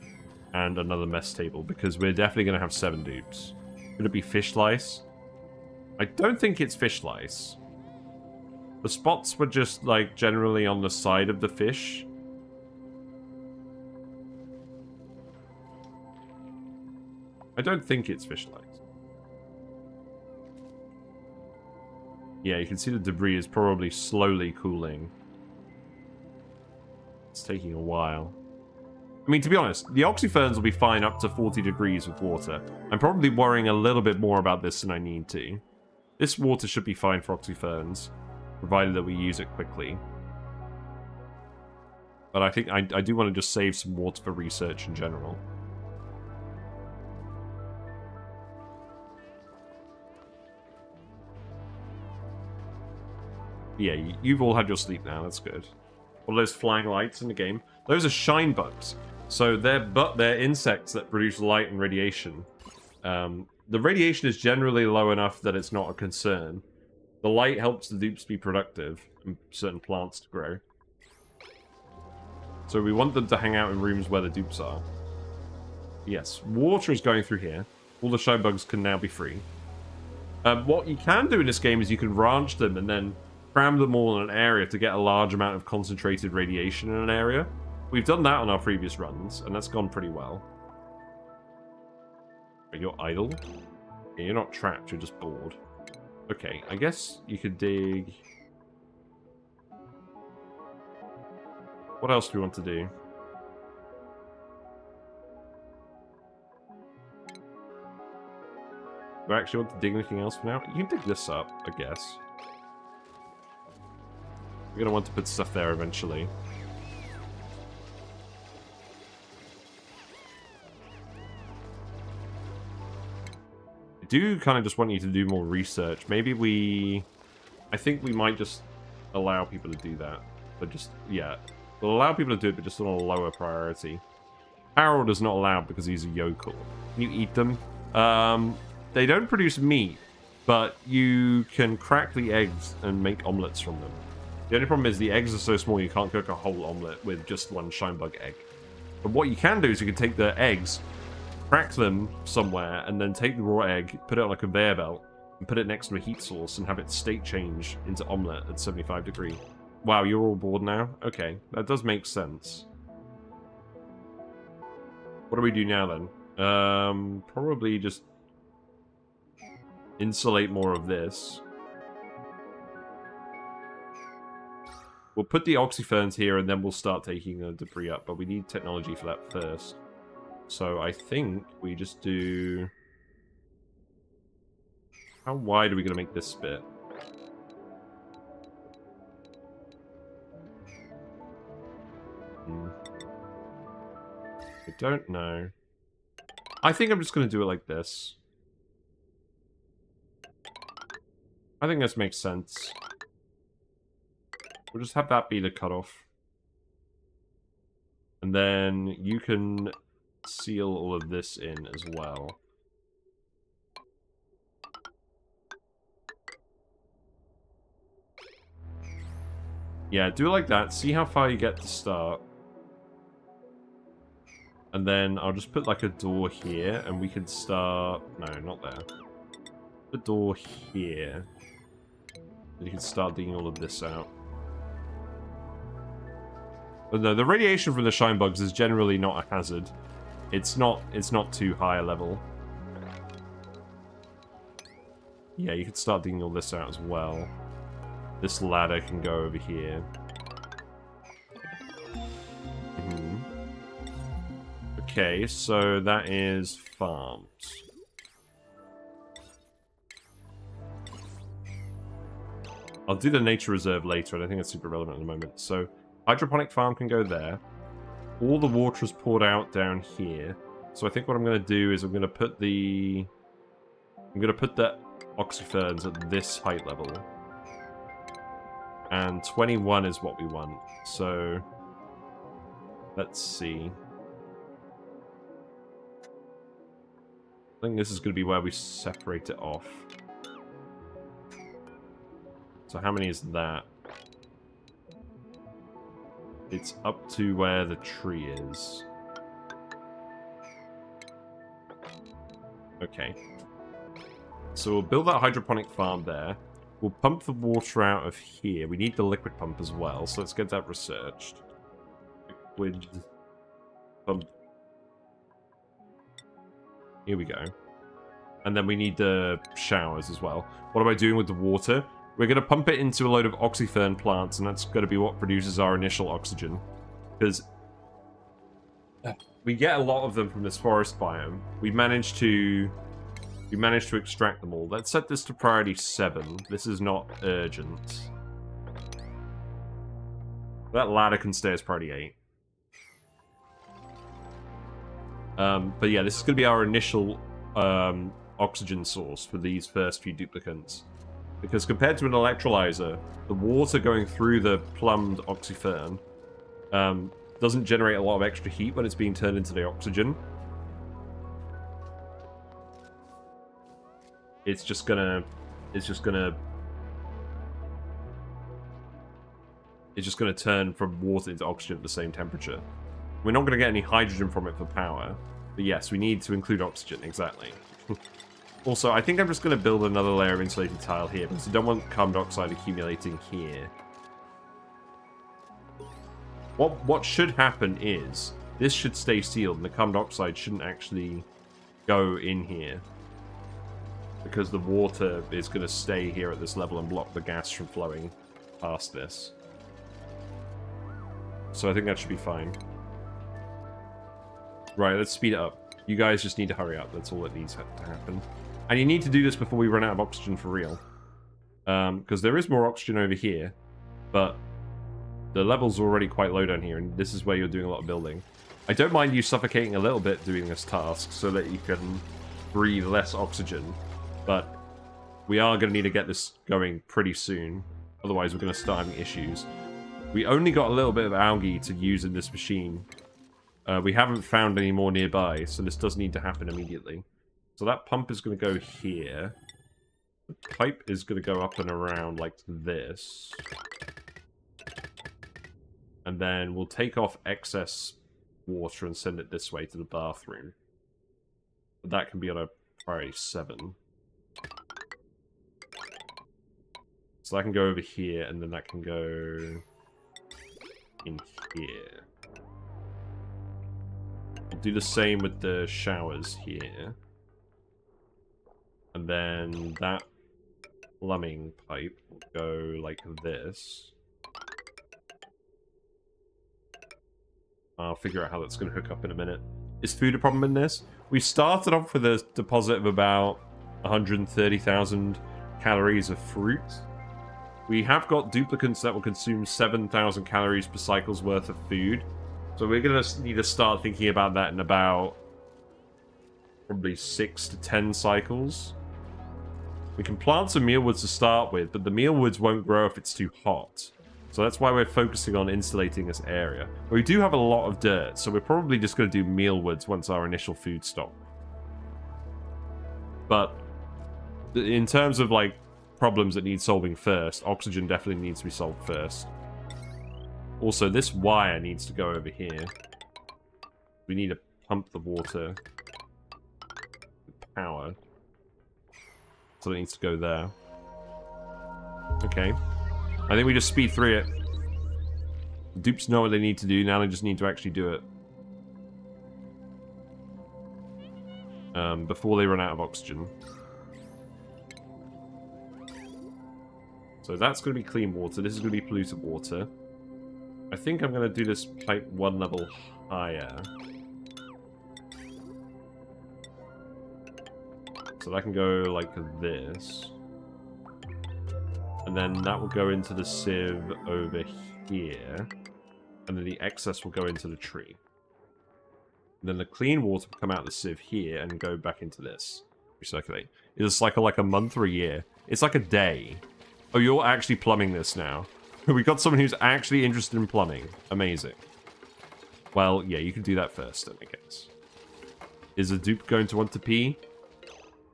and another mess table, because we're definitely going to have 7 dudes. Could it be fish lice? I don't think it's fish lice. The spots were just, like, generally on the side of the fish. I don't think it's fish lice. Yeah, you can see the debris is probably slowly cooling. It's taking a while. I mean, to be honest, the Oxyferns will be fine up to 40 degrees with water. I'm probably worrying a little bit more about this than I need to. This water should be fine for Oxyferns, provided that we use it quickly. But I think I do want to just save some water for research in general. Yeah, you've all had your sleep now, that's good. All those flying lights in the game. Those are shine bugs. So they're insects that produce light and radiation. The radiation is generally low enough that it's not a concern. The light helps the dupes be productive and certain plants to grow. So we want them to hang out in rooms where the dupes are. Yes, water is going through here. All the shine bugs can now be free. What you can do in this game is you can ranch them and then cram them all in an area to get a large amount of concentrated radiation in an area. We've done that on our previous runs, and that's gone pretty well. You're idle? You're not trapped, you're just bored. Okay, I guess you could dig... What else do we want to do? Do I actually want to dig anything else for now? You can dig this up, I guess. You're gonna want to put stuff there eventually. I do kind of just want you to do more research. Maybe we... I think we might just allow people to do that. But just, yeah. We'll allow people to do it, but just on a lower priority. Harold is not allowed because he's a yokel. Can you eat them? They don't produce meat, but you can crack the eggs and make omelets from them. The only problem is the eggs are so small you can't cook a whole omelet with just one shinebug egg. But what you can do is you can take the eggs, crack them somewhere, and then take the raw egg, put it on a conveyor belt, and put it next to a heat source and have it state change into omelet at 75 degree. Wow, you're all bored now? Okay, that does make sense. What do we do now then? Probably just... insulate more of this. We'll put the Oxyferns here and then we'll start taking the debris up, but we need technology for that first. So I think we just do... How wide are we going to make this bit? I don't know. I think I'm just going to do it like this. I think this makes sense. We'll just have that be the cutoff. And then you can seal all of this in as well. Yeah, do it like that. See how far you get to start. And then I'll just put like a door here and we can start... No, not there. The door here. You can start digging all of this out. But no, the radiation from the shine bugs is generally not a hazard. It's not too high a level. Yeah, you could start digging all this out as well. This ladder can go over here. Mm-hmm. Okay, so that is farms. I'll do the nature reserve later, and I think it's super relevant at the moment. So, hydroponic farm can go there. All the water is poured out down here. So I think what I'm going to do is I'm going to put the Oxyferns at this height level. And 21 is what we want. So, let's see. I think this is going to be where we separate it off. So how many is that? It's up to where the tree is. Okay. So we'll build that hydroponic farm there. We'll pump the water out of here. We need the liquid pump as well, so let's get that researched. Liquid pump. Here we go. And then we need the showers as well. What am I doing with the water? We're going to pump it into a load of Oxyfern plants, and that's going to be what produces our initial oxygen. Because we get a lot of them from this forest biome. We managed to extract them all. Let's set this to priority 7. This is not urgent. That ladder can stay as priority 8. But yeah, this is going to be our initial oxygen source for these first few duplicants. Because compared to an electrolyzer, the water going through the plumbed Oxyfern doesn't generate a lot of extra heat when it's being turned into the oxygen. It's just gonna turn from water into oxygen at the same temperature. We're not gonna get any hydrogen from it for power, but yes, we need to include oxygen, exactly. Also, I think I'm just going to build another layer of insulated tile here, because I don't want carbon dioxide accumulating here. What should happen is, this should stay sealed, and the carbon dioxide shouldn't actually go in here. because the water is going to stay here at this level and block the gas from flowing past this. So I think that should be fine. Right, let's speed it up. You guys just need to hurry up. That's all that needs to happen. And you need to do this before we run out of oxygen for real. Because there is more oxygen over here, but the level's already quite low down here, and this is where you're doing a lot of building. I don't mind you suffocating a little bit doing this task so that you can breathe less oxygen, but we are going to need to get this going pretty soon. Otherwise, we're going to start having issues. We only got a little bit of algae to use in this machine. We haven't found any more nearby, so this does need to happen immediately. So that pump is going to go here. The pipe is going to go up and around like this. And then we'll take off excess water and send it this way to the bathroom. But that can be on a priority 7. So that can go over here, and then that can go in here. We'll do the same with the showers here. And then that plumbing pipe will go like this. I'll figure out how that's going to hook up in a minute. Is food a problem in this? We started off with a deposit of about 130,000 calories of fruit. We have got duplicates that will consume 7,000 calories per cycle's worth of food. So we're going to need to start thinking about that in about probably 6 to 10 cycles. We can plant some mealwoods to start with, but the mealwoods won't grow if it's too hot. So that's why we're focusing on insulating this area. We do have a lot of dirt, so we're probably just going to do mealwoods once our initial food stock. But in terms of like problems that need solving first, oxygen definitely needs to be solved first. Also, this wire needs to go over here. We need to pump the water with power. So it needs to go there. Okay. I think we just speed through it. Dupes know what they need to do, now they just need to actually do it. Before they run out of oxygen. So that's going to be clean water, this is going to be polluted water. I think I'm going to do this pipe one level higher. So that can go like this. And then that will go into the sieve over here. And then the excess will go into the tree. And then the clean water will come out of the sieve here and go back into this. Recirculate. Is a cycle like a month or a year? It's like a day. Oh, you're actually plumbing this now. We got someone who's actually interested in plumbing. Amazing. Well, yeah, you can do that first, then, I guess. Is a dupe going to want to pee?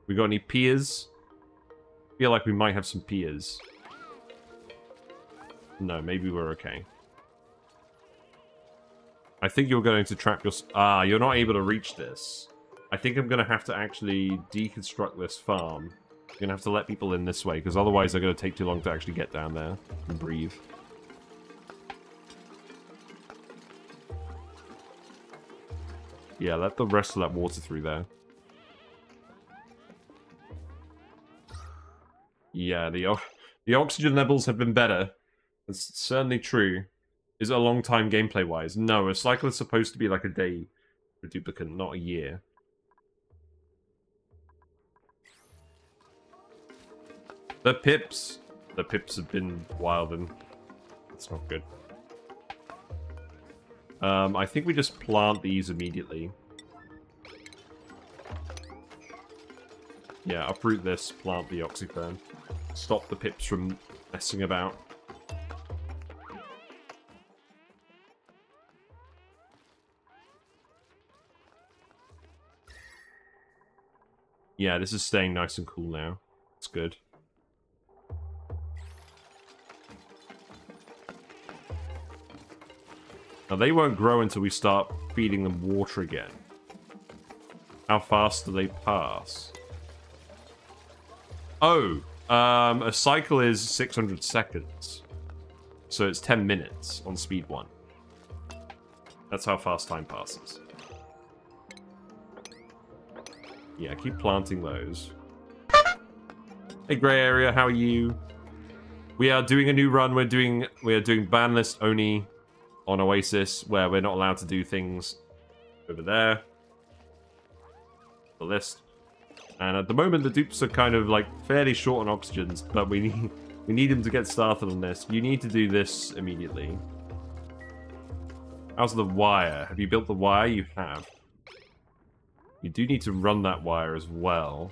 We got any peers? Feel like we might have some peers. No, maybe we're okay. I think you're going to trap your... Ah, you're not able to reach this. I think I'm going to have to actually deconstruct this farm. I'm going to have to let people in this way, because otherwise they're going to take too long to actually get down there and breathe. Yeah, let the rest of that water through there. Yeah, the oxygen levels have been better. That's certainly true. Is it a long time gameplay-wise? No, a cycle is supposed to be like a day for duplicate, not a year. The pips! The pips have been wilding. That's not good. I think we just plant these immediately. Yeah, uproot this, plant the Oxyfern. Stop the pips from messing about. Yeah, this is staying nice and cool now. It's good. Now, they won't grow until we start feeding them water again. How fast do they pass? Oh, a cycle is 600 seconds. So it's 10 minutes on speed 1. That's how fast time passes. Yeah, keep planting those. Hey, Grey Area, how are you? We are doing a new run. We are doing Banlist only on Oasis, where we're not allowed to do things over there. The list. And at the moment, the dupes are kind of like fairly short on oxygens, but we need them to get started on this. You need to do this immediately. How's the wire? Have you built the wire? You have. You do need to run that wire as well.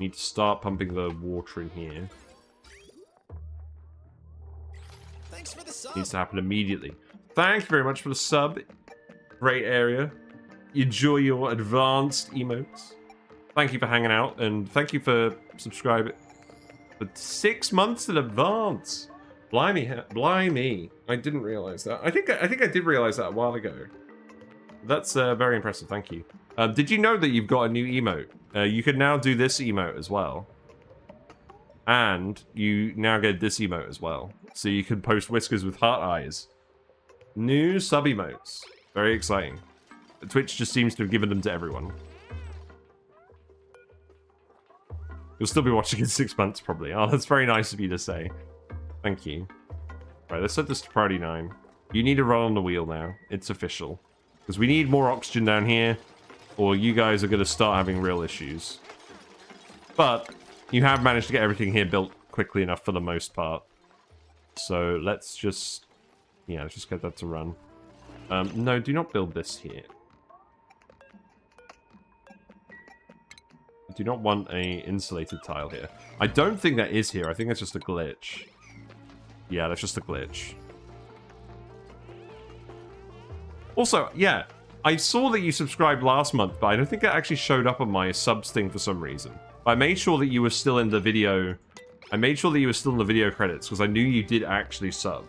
You need to start pumping the water in here. Thanks for the sub. Needs to happen immediately. Thank you very much for the sub. Great Area. Enjoy your advanced emotes. Thank you for hanging out, and thank you for subscribing for 6 months in advance. Blimey, blimey! I didn't realize that. I think I did realize that a while ago. That's very impressive. Thank you. Did you know that you've got a new emote? You can now do this emote as well, and you now get this emote as well. So you can post Whiskers with heart eyes. New sub emotes. Very exciting. Twitch just seems to have given them to everyone. You'll still be watching in 6 months, probably. Oh, that's very nice of you to say. Thank you. Right, let's set this to priority 9. You need to run on the wheel now. It's official. Because we need more oxygen down here, or you guys are going to start having real issues. But you have managed to get everything here built quickly enough for the most part. So let's just... yeah, let's just get that to run. No, do not build this here. I do not want an insulated tile here. I don't think that is here. I think that's just a glitch. Yeah, that's just a glitch. Also, yeah, I saw that you subscribed last month, but I don't think it actually showed up on my subs thing for some reason. I made sure that you were still in the video. I made sure that you were still in the video credits because I knew you did actually sub.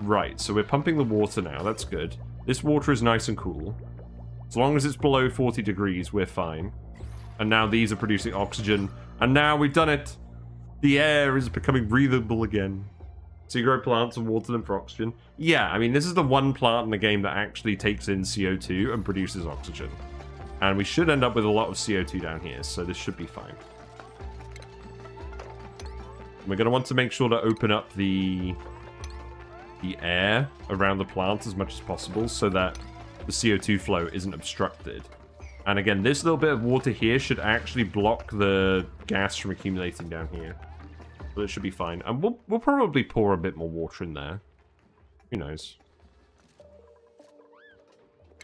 Right, so we're pumping the water now. That's good. This water is nice and cool. As long as it's below 40 degrees, we're fine. And now these are producing oxygen. And now we've done it. The air is becoming breathable again. So you grow plants and water them for oxygen. Yeah, I mean, this is the one plant in the game that actually takes in CO2 and produces oxygen. And we should end up with a lot of CO2 down here, so this should be fine. We're going to want to make sure to open up the air around the plant as much as possible so that the CO2 flow isn't obstructed. And again, this little bit of water here should actually block the gas from accumulating down here. But it should be fine. And we'll probably pour a bit more water in there. Who knows?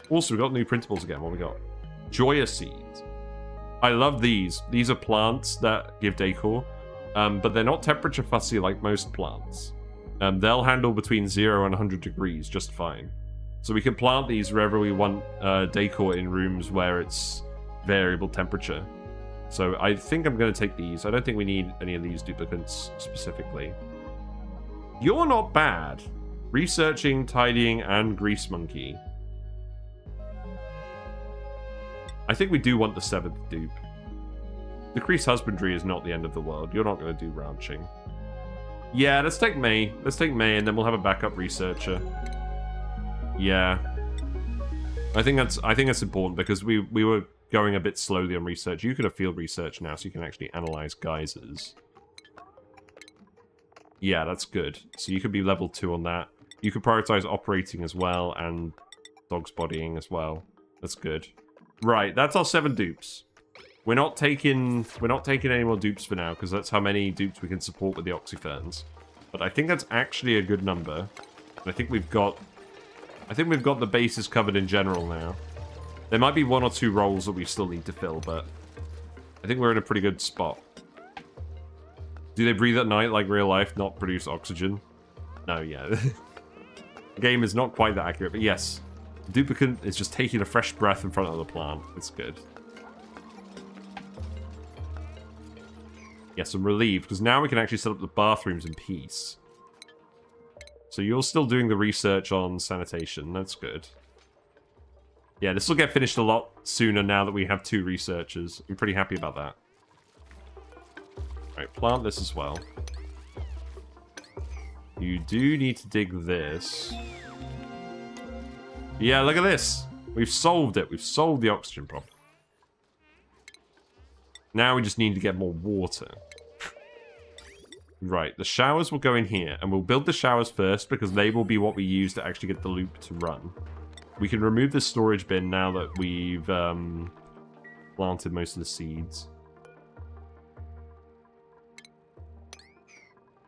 Also, we got new printables again. What have we got? Joya seeds. I love these. These are plants that give decor. But they're not temperature fussy like most plants. They'll handle between 0 and 100 degrees just fine. So we can plant these wherever we want decor in rooms where it's variable temperature. So I think I'm going to take these. I don't think we need any of these duplicates specifically. You're not bad. Researching, tidying, and grease monkey. I think we do want the 7th dupe. Decreased husbandry is not the end of the world. You're not going to do ranching. Yeah, let's take May. Let's take May, and then we'll have a backup researcher. Yeah, I think that's important because we were going a bit slowly on research. You could have field research now, so you can actually analyze geysers. Yeah, that's good. So you could be level 2 on that. You could prioritize operating as well and dog's bodying as well. That's good. Right, that's our 7 dupes. We're not taking any more dupes for now because that's how many dupes we can support with the Oxyferns. But I think that's actually a good number. And I think we've got the bases covered in general now. There might be 1 or 2 roles that we still need to fill, but I think we're in a pretty good spot. Do they breathe at night like real life, not produce oxygen? No, yeah. The game is not quite that accurate, but yes. The duplicant is just taking a fresh breath in front of the plant. It's good. Yes, I'm relieved, because now we can actually set up the bathrooms in peace. So you're still doing the research on sanitation. That's good. Yeah, this will get finished a lot sooner now that we have 2 researchers. I'm pretty happy about that. Right, plant this as well. You do need to dig this. Yeah, look at this. We've solved it. We've solved the oxygen problem. Now we just need to get more water. Right, the showers will go in here, and we'll build the showers first because they will be what we use to actually get the loop to run. We can remove this storage bin now that we've planted most of the seeds.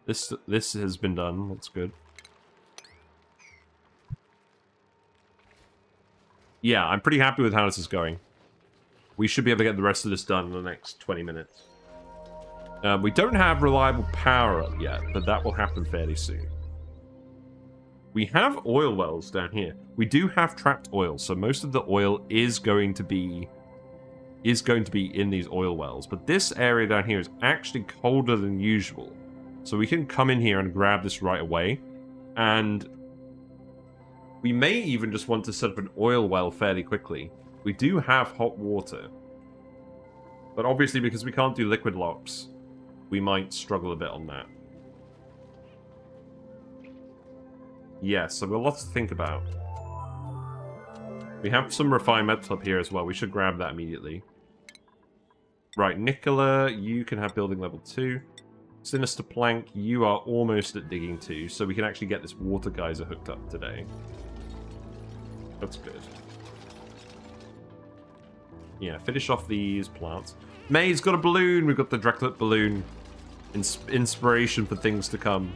This has been done, that's good. Yeah, I'm pretty happy with how this is going. We should be able to get the rest of this done in the next 20 minutes. We don't have reliable power up yet, but that will happen fairly soon. We have oil wells down here. We do have trapped oil, so most of the oil is going to be in these oil wells. But this area down here is actually colder than usual. So we can come in here and grab this right away. And we may even just want to set up an oil well fairly quickly. We do have hot water. But obviously, because we can't do liquid locks, we might struggle a bit on that. Yeah, so we've got lots to think about. We have some refined metal up here as well. We should grab that immediately. Right, Nicola, you can have building level 2. Sinister Plank, you are almost at digging 2, so we can actually get this water geyser hooked up today. That's good. Yeah, finish off these plants. May's got a balloon. We've got the Dreklet balloon. Inspiration for things to come.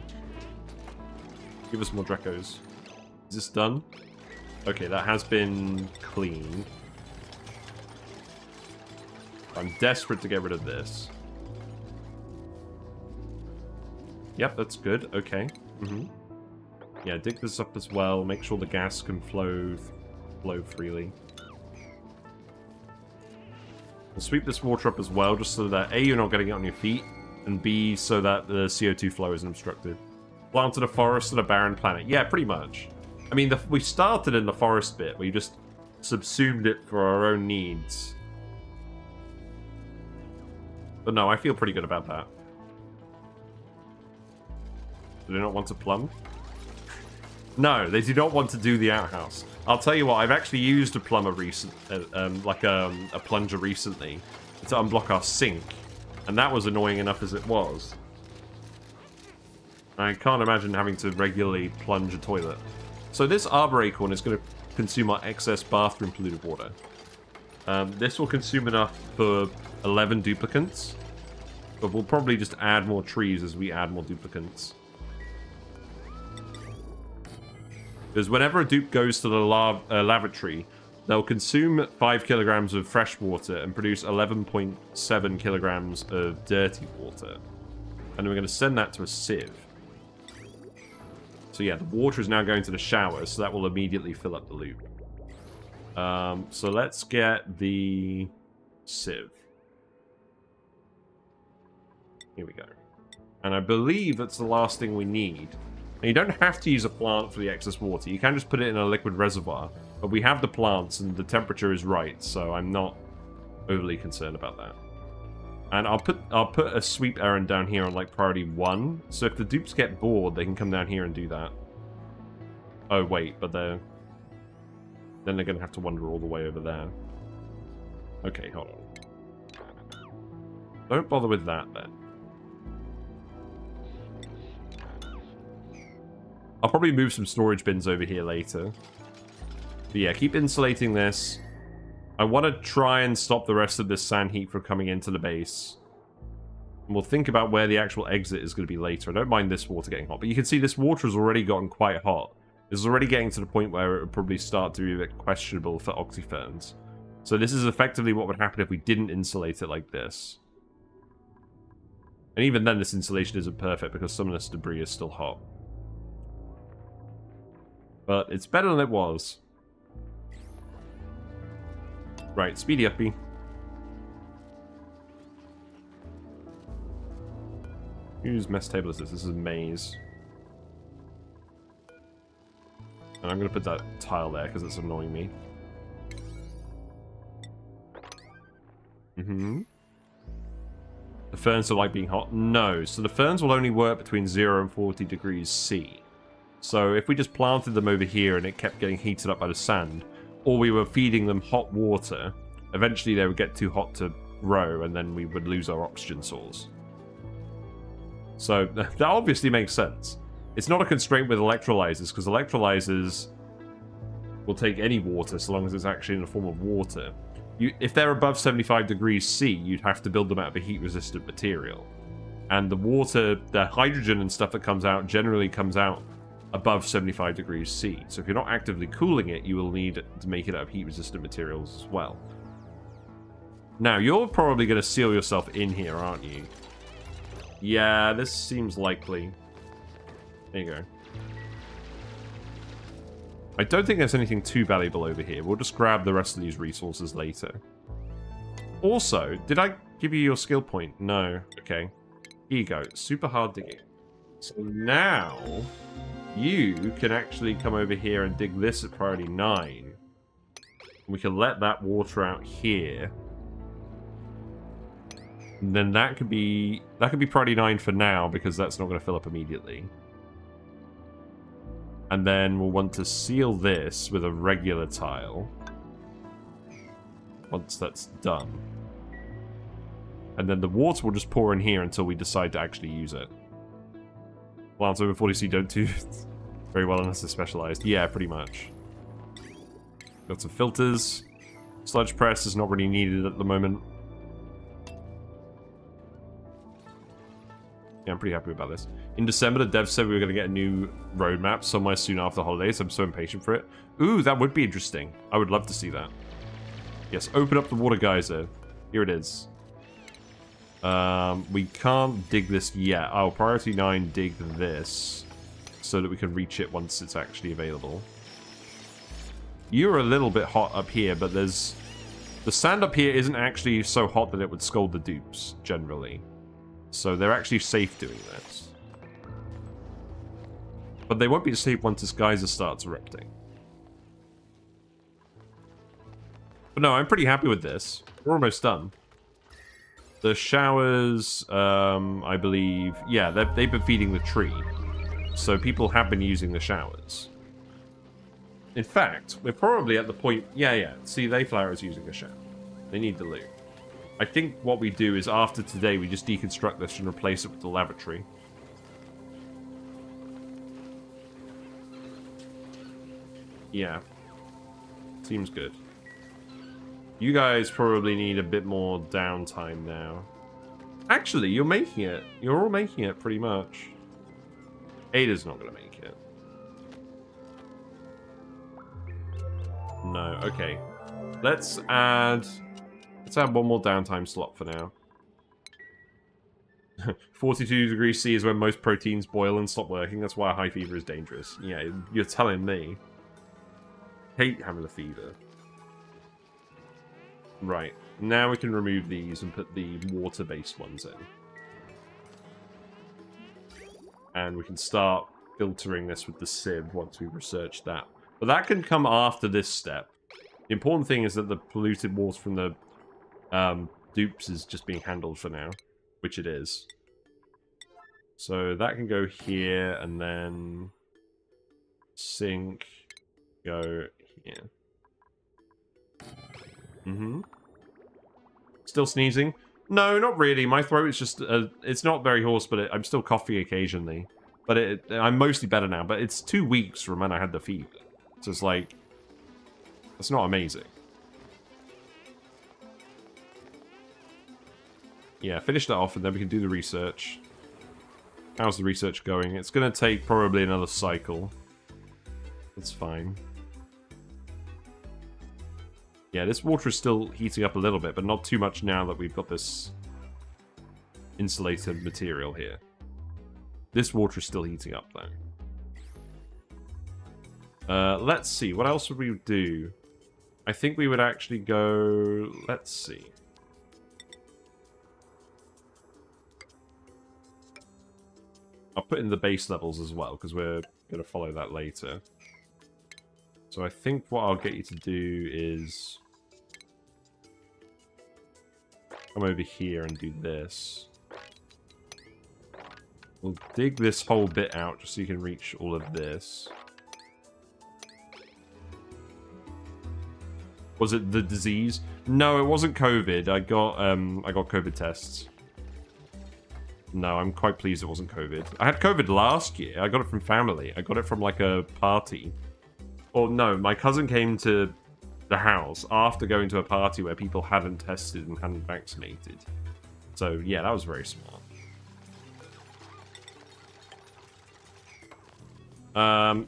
Give us more Drekos. Is this done? Okay, that has been cleaned. I'm desperate to get rid of this. Yep, that's good. Okay. Mm-hmm. Yeah, dig this up as well. Make sure the gas can flow freely. We'll sweep this water up as well, just so that A, you're not getting it on your feet, and B, so that the CO2 flow isn't obstructed. Planted a forest on a barren planet. Yeah, pretty much. I mean, we started in the forest bit. We just subsumed it for our own needs. But no, I feel pretty good about that. Do they not want to plumb? No, they do not want to do the outhouse. I'll tell you what, I've actually used a plumber plunger recently to unblock our sink, and that was annoying enough as it was. I can't imagine having to regularly plunge a toilet. So this arbor acorn is going to consume our excess bathroom polluted water. This will consume enough for 11 duplicants, but we'll probably just add more trees as we add more duplicants. Because whenever a dupe goes to the lavatory, they'll consume 5 kilograms of fresh water and produce 11.7 kilograms of dirty water. And we're going to send that to a sieve. So yeah, the water is now going to the shower, so that will immediately fill up the loop. So let's get the sieve. Here we go. And I believe that's the last thing we need. Now, you don't have to use a plant for the excess water. You can just put it in a liquid reservoir. But we have the plants and the temperature is right, so I'm not overly concerned about that. And I'll put a sweep errand down here on like priority 1. So if the dupes get bored, they can come down here and do that. Oh wait, but they're gonna have to wander all the way over there. Okay, hold on. Don't bother with that then. I'll probably move some storage bins over here later. But yeah, keep insulating this. I want to try and stop the rest of this sand heap from coming into the base. And we'll think about where the actual exit is going to be later. I don't mind this water getting hot. But you can see this water has already gotten quite hot. It's already getting to the point where it would probably start to be a bit questionable for Oxyferns. So this is effectively what would happen if we didn't insulate it like this. And even then, this insulation isn't perfect because some of this debris is still hot. But it's better than it was. Right, speedy uppy. Whose mess table is this? This is a maze. And I'm going to put that tile there because it's annoying me. Mm-hmm. The ferns are like being hot? No. So the ferns will only work between 0 and 40 degrees C. So if we just planted them over here and it kept getting heated up by the sand, or we were feeding them hot water, eventually they would get too hot to row, and then we would lose our oxygen source. So that obviously makes sense. It's not a constraint with electrolyzers, because electrolyzers will take any water so long as it's actually in the form of water. If they're above 75 degrees C, you'd have to build them out of a heat-resistant material. And the water, the hydrogen and stuff that comes out, generally comes out above 75 degrees C. So if you're not actively cooling it, you will need to make it out of heat-resistant materials as well. Now, you're probably going to seal yourself in here, aren't you? Yeah, this seems likely. There you go. I don't think there's anything too valuable over here. We'll just grab the rest of these resources later. Also, did I give you your skill point? No. Okay. Here you go. Super hard digging. So now, you can actually come over here and dig this at priority 9. We can let that water out here. And then that could be priority 9 for now, because that's not going to fill up immediately. And then we'll want to seal this with a regular tile once that's done. And then the water will just pour in here until we decide to actually use it. Plants over 40C don't do very well unless they're specialized. Yeah, pretty much. Got some filters. Sludge press is not really needed at the moment. Yeah, I'm pretty happy about this. In December, the dev said we were going to get a new roadmap somewhere soon after the holidays. I'm so impatient for it. Ooh, that would be interesting. I would love to see that. Yes, open up the water geyser. Here it is. We can't dig this yet. I'll priority 9 dig this so that we can reach it once it's actually available. You're a little bit hot up here, but there's... The sand up here isn't actually so hot that it would scald the dupes, generally. So they're actually safe doing this. But they won't be safe once this geyser starts erupting. But no, I'm pretty happy with this. We're almost done. The showers, I believe... Yeah, they've been feeding the tree. So people have been using the showers. In fact, we're probably at the point... Yeah. See, They Flower is using a shower. They need the loot. I think what we do is after today we just deconstruct this and replace it with the lavatory. Yeah. Seems good. You guys probably need a bit more downtime now. Actually, you're making it. You're all making it pretty much. Ada's not going to make it. No, okay. Let's add one more downtime slot for now. 42 degrees C is when most proteins boil and stop working. That's why high fever is dangerous. Yeah, you're telling me. Hate having a fever. Right. Now we can remove these and put the water-based ones in. And we can start filtering this with the sieve once we research that. But that can come after this step. The important thing is that the polluted water from the dupes is just being handled for now, which it is. So that can go here, and then sink, go here. Still sneezing? No, not really. My throat is just, it's not very hoarse, but I'm still coughing occasionally. But I'm mostly better now, but it's 2 weeks from when I had the fever. So it's like, that's not amazing. Yeah, finish that off and then we can do the research. How's the research going? It's going to take probably another cycle. That's fine. Yeah, this water is still heating up a little bit, but not too much now that we've got this insulated material here. This water is still heating up, though. Let's see. What else would we do? I think we would actually go... Let's see. I'll put in the base levels as well, because we're going to follow that later. So I think what I'll get you to do is... come over here and do this. We'll dig this whole bit out, just so you can reach all of this. Was it the disease? No, it wasn't COVID. I got COVID tests. No, I'm quite pleased it wasn't COVID. I had COVID last year. I got it from family. I got it from like a party. Or no, my cousin came to the house after going to a party where people hadn't tested and hadn't vaccinated. So yeah, that was very smart.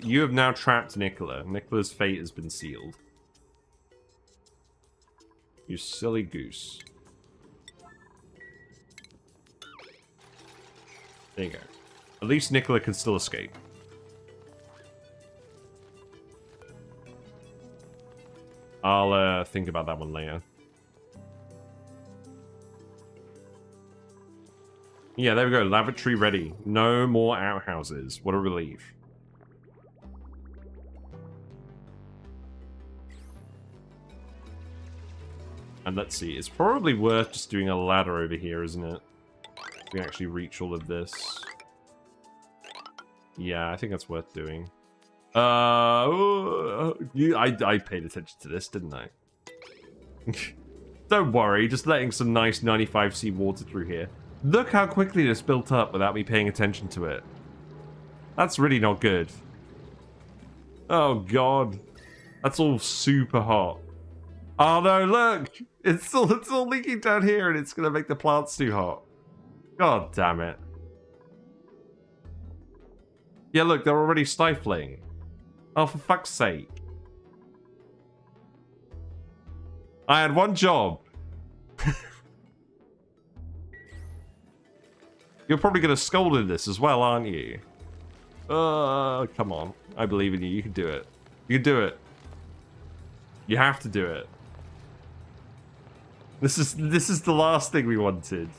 You have now trapped Nicola. Nicola's fate has been sealed. You silly goose. There you go. At least Nicola can still escape. I'll think about that one later. Yeah, there we go. Lavatory ready. No more outhouses. What a relief. And let's see. It's probably worth just doing a ladder over here, isn't it? We can actually reach all of this. Yeah, I think that's worth doing. I paid attention to this, didn't I? Don't worry, just letting some nice 95C water through here. Look how quickly this built up without me paying attention to it. That's really not good. Oh god. That's all super hot. Oh no, look! It's all leaking down here and it's gonna make the plants too hot. God damn it. Yeah, look, they're already stifling. Oh, for fuck's sake. I had one job. You're probably going to scold in this as well, aren't you? Come on. I believe in you. You can do it. You can do it. You have to do it. This is the last thing we wanted.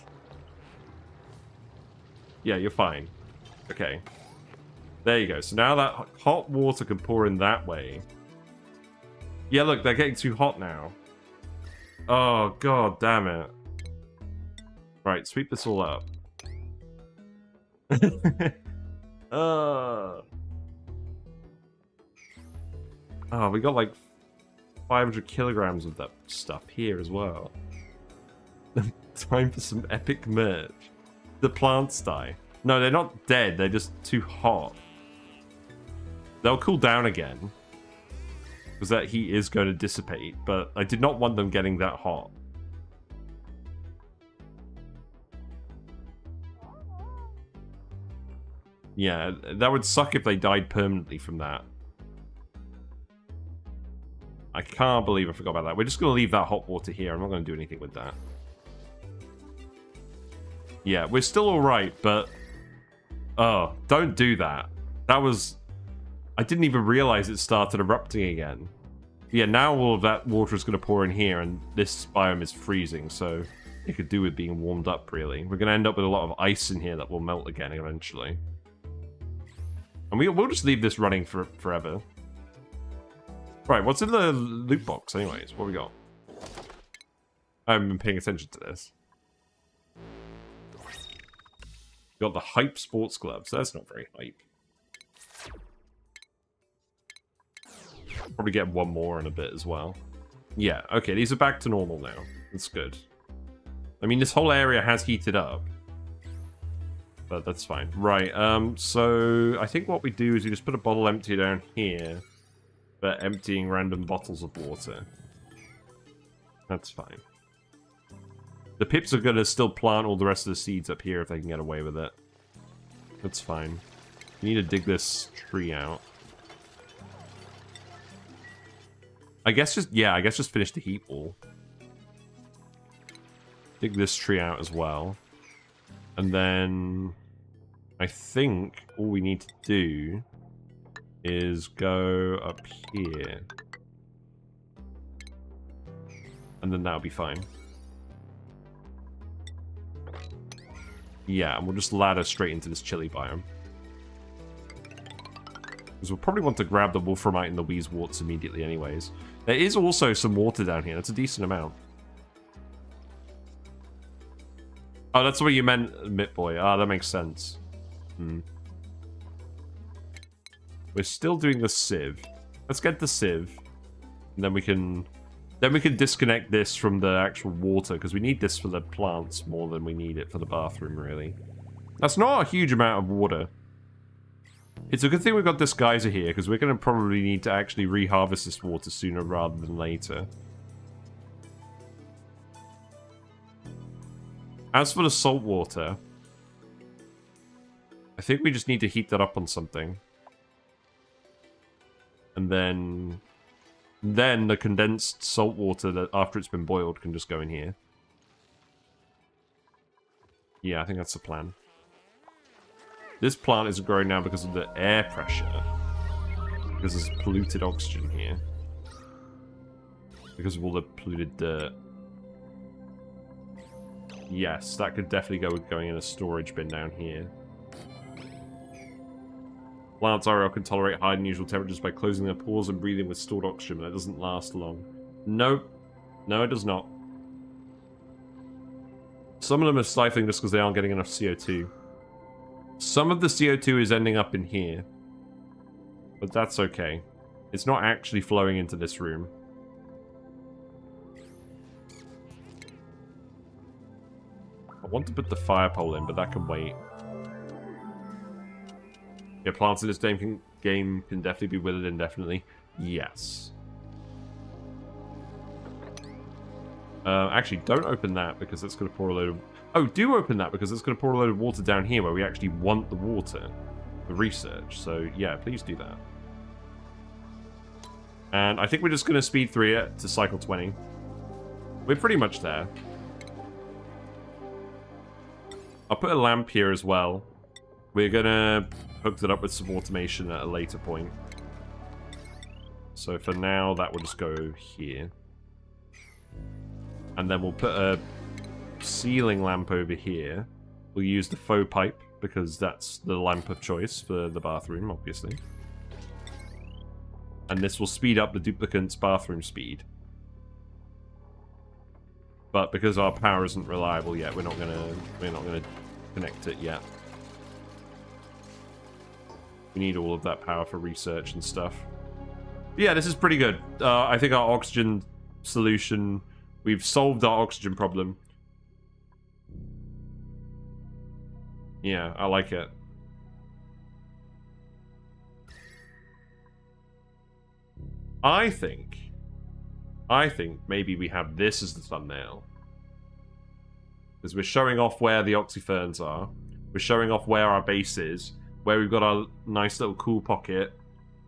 Yeah, you're fine. Okay. There you go. So now that hot water can pour in that way. Yeah, look, they're getting too hot now. Oh, god damn it. Right, sweep this all up. Oh, we got like 500 kilograms of that stuff here as well. Time for some epic merch. The plants die. No, they're not dead. They're just too hot. They'll cool down again. Because that heat is going to dissipate. But I did not want them getting that hot. Yeah, that would suck if they died permanently from that. I can't believe I forgot about that. We're just going to leave that hot water here. I'm not going to do anything with that. Yeah, we're still alright, but... Oh, don't do that. That was... I didn't even realize it started erupting again. Yeah, now all of that water is going to pour in here, and this biome is freezing, so it could do with being warmed up, really. We're going to end up with a lot of ice in here that will melt again eventually. And we'll just leave this running for forever. Right, what's in the loot box, anyways? What have we got? I haven't been paying attention to this. Got the hype sports gloves. That's not very hype. Probably get one more in a bit as well. Yeah, okay, these are back to normal now. That's good. I mean, this whole area has heated up. But that's fine. Right, so I think what we do is we just put a bottle empty down here for emptying random bottles of water. That's fine. The pips are going to still plant all the rest of the seeds up here if they can get away with it. That's fine. We need to dig this tree out. I guess just finish the heat wall. Dig this tree out as well. And then... I think all we need to do is go up here. And then that'll be fine. Yeah, and we'll just ladder straight into this chilly biome. Because we'll probably want to grab the wolframite and the weaswarts immediately anyways. There is also some water down here. That's a decent amount. Oh, that's what you meant, Mitboy. Ah, that makes sense. Hmm. We're still doing the sieve. Let's get the sieve. And then we can Then we can disconnect this from the actual water, because we need this for the plants more than we need it for the bathroom, really. That's not a huge amount of water. It's a good thing we've got this geyser here, because we're going to probably need to actually reharvest this water sooner rather than later. As for the salt water, I think we just need to heat that up on something. And then the condensed salt water that after it's been boiled can just go in here. Yeah, I think that's the plan. This plant isn't growing now because of the air pressure. Because there's polluted oxygen here. Because of all the polluted dirt. Yes, that could definitely go with going in a storage bin down here. Plants IRL can tolerate higher than usual temperatures by closing their pores and breathing with stored oxygen, but that doesn't last long. Nope. No, it does not. Some of them are stifling just because they aren't getting enough CO2. Some of the CO2 is ending up in here. But that's okay. It's not actually flowing into this room. I want to put the fire pole in, but that can wait. Yeah, plants in this game can definitely be withered indefinitely. Yes. Actually, don't open that because that's going to pour a load of... Oh, do open that because it's going to pour a load of water down here where we actually want the water for research. So, yeah, please do that. And I think we're just going to speed through it to cycle 20. We're pretty much there. I'll put a lamp here as well. We're going to... hooked it up with some automation at a later point. So for now, that will just go here. And then we'll put a ceiling lamp over here. We'll use the faux pipe, because that's the lamp of choice for the bathroom, obviously. And this will speed up the duplicant's bathroom speed. But because our power isn't reliable yet, we're not gonna connect it yet. We need all of that power for research and stuff. But yeah, this is pretty good. I think our oxygen solution... We've solved our oxygen problem. Yeah, I like it. I think maybe we have this as the thumbnail. Because we're showing off where the Oxyferns are. We're showing off where our base is. Where we've got our nice little cool pocket,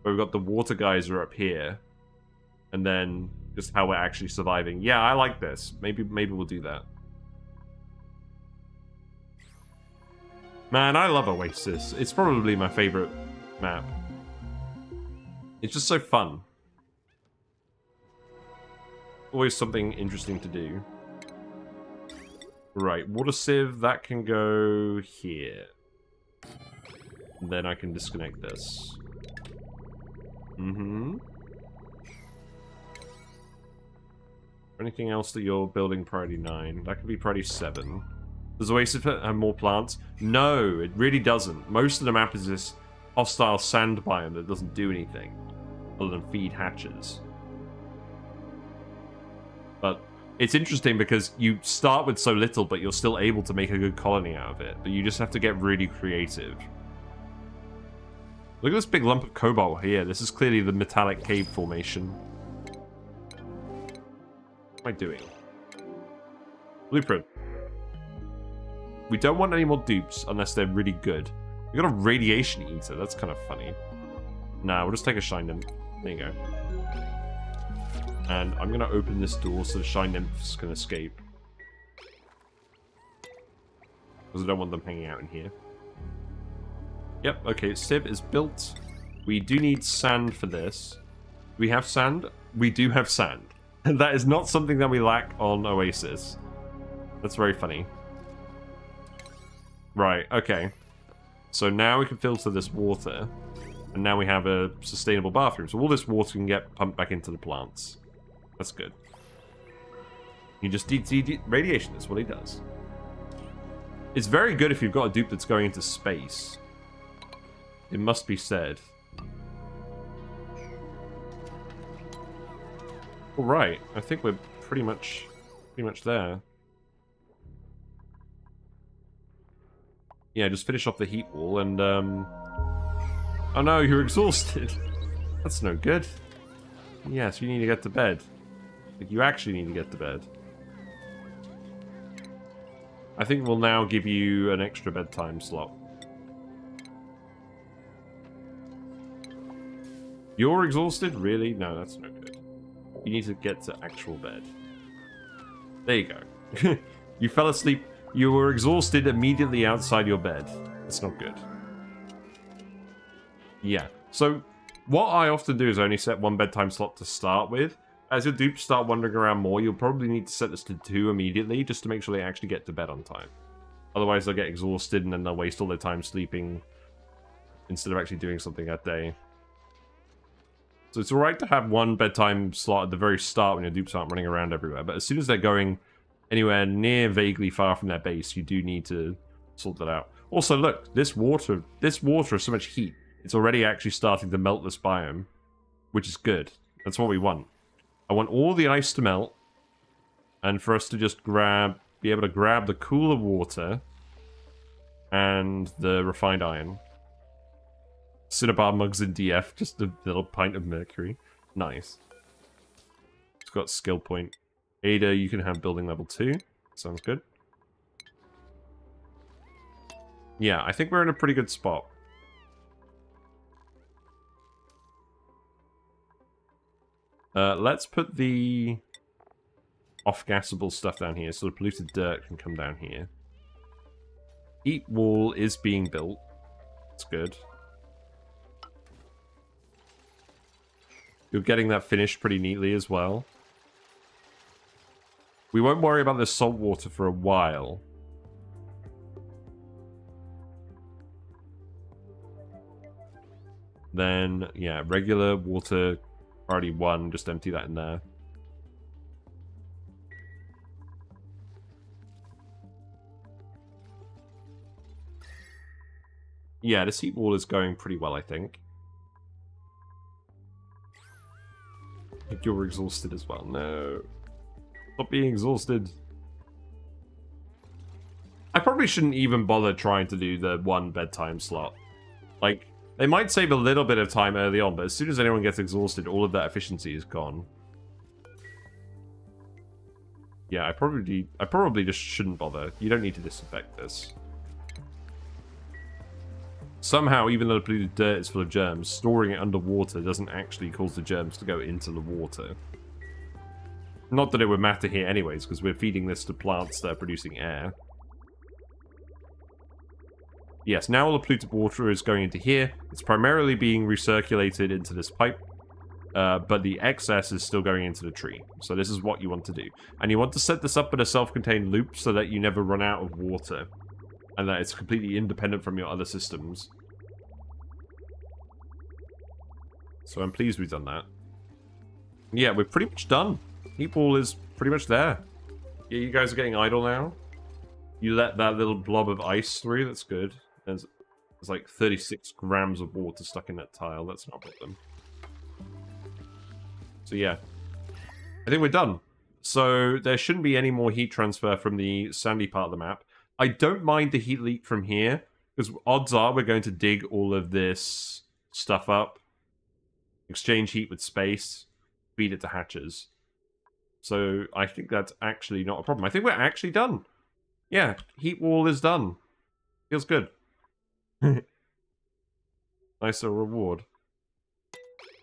where we've got the water geyser up here, and then just how we're actually surviving. Yeah, I like this. Maybe we'll do that. Man, I love Oasis. It's probably my favorite map. It's just so fun. Always something interesting to do. Right, water sieve, that can go here. Then I can disconnect this. Mm-hmm. Anything else that you're building priority 9? That could be priority 7. Does Oasis have more plants? No, it really doesn't. Most of the map is this hostile sand biome that doesn't do anything other than feed hatches. But it's interesting because you start with so little, but you're still able to make a good colony out of it. But you just have to get really creative. Look at this big lump of cobalt here. This is clearly the metallic cave formation. What am I doing? Blueprint. We don't want any more dupes unless they're really good. We got a radiation eater. That's kind of funny. Nah, we'll just take a shine nymph. There you go. And I'm going to open this door so the shine nymphs can escape. Because I don't want them hanging out in here. Yep, okay, sieve is built. We do need sand for this. We have sand? We do have sand. And that is not something that we lack on Oasis. That's very funny. Right, okay. So now we can filter this water. And now we have a sustainable bathroom. So all this water can get pumped back into the plants. That's good. You just radiation, that's what he does. It's very good if you've got a dupe that's going into space. It must be said. All right, I think we're pretty much there. Yeah, just finish off the heat wall and, oh no, you're exhausted. That's no good. Yes, you need to get to bed. Like, you actually need to get to bed. I think we'll now give you an extra bedtime slot. You're exhausted? Really? No, that's no good. You need to get to actual bed. There you go. You fell asleep. You were exhausted immediately outside your bed. That's not good. Yeah. So, what I often do is only set one bedtime slot to start with. As your dupes start wandering around more, you'll probably need to set this to 2 immediately, just to make sure they actually get to bed on time. Otherwise, they'll get exhausted and then they'll waste all their time sleeping instead of actually doing something that day. So it's alright to have one bedtime slot at the very start when your dupes aren't running around everywhere, but as soon as they're going anywhere near vaguely far from their base, you do need to sort that out. Also, look, this water has so much heat, it's already actually starting to melt this biome, which is good. That's what we want. I want all the ice to melt, and for us to just be able to grab the cooler water and the refined iron. Cinnabar mugs in DF, just a little pint of mercury. Nice. It's got skill point. Ada, you can have building level 2. Sounds good. Yeah, I think we're in a pretty good spot. Let's put the off-gassable stuff down here, so the polluted dirt can come down here. Heat wall is being built. That's good. You're getting that finished pretty neatly as well. We won't worry about this salt water for a while. Then, yeah, regular water, priority 1, just empty that in there. Yeah, this heat wall is going pretty well, I think. I think you're exhausted as well. No. Stop being exhausted. I probably shouldn't even bother trying to do the one bedtime slot. Like, they might save a little bit of time early on, but as soon as anyone gets exhausted, all of that efficiency is gone. Yeah, I probably just shouldn't bother. You don't need to disinfect this. Somehow, even though the polluted dirt is full of germs, storing it underwater doesn't actually cause the germs to go into the water. Not that it would matter here anyways, because we're feeding this to plants that are producing air. Yes, now all the polluted water is going into here. It's primarily being recirculated into this pipe, but the excess is still going into the tree. So this is what you want to do. And you want to set this up in a self-contained loop so that you never run out of water, and that it's completely independent from your other systems. So I'm pleased we've done that. Yeah, we're pretty much done. Heat wall is pretty much there. Yeah, you guys are getting idle now. You let that little blob of ice through, that's good. There's like 36 grams of water stuck in that tile, that's not a problem. So yeah, I think we're done. So there shouldn't be any more heat transfer from the sandy part of the map. I don't mind the heat leak from here, because odds are we're going to dig all of this stuff up, exchange heat with space, feed it to hatchers. So I think that's actually not a problem. I think we're actually done. Yeah, heat wall is done. Feels good. Nicer reward.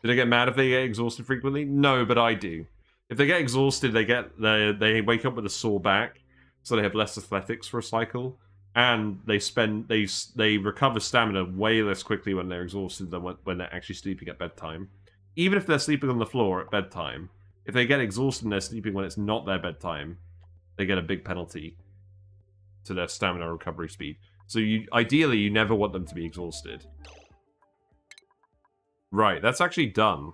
Did I get mad if they get exhausted frequently? No, but I do. If they get exhausted, they wake up with a sore back, so they have less athletics for a cycle, and they recover stamina way less quickly when they're exhausted than when they're actually sleeping at bedtime. Even if they're sleeping on the floor at bedtime, if they get exhausted and they're sleeping when it's not their bedtime, they get a big penalty to their stamina recovery speed. So ideally, you never want them to be exhausted. Right, that's actually done.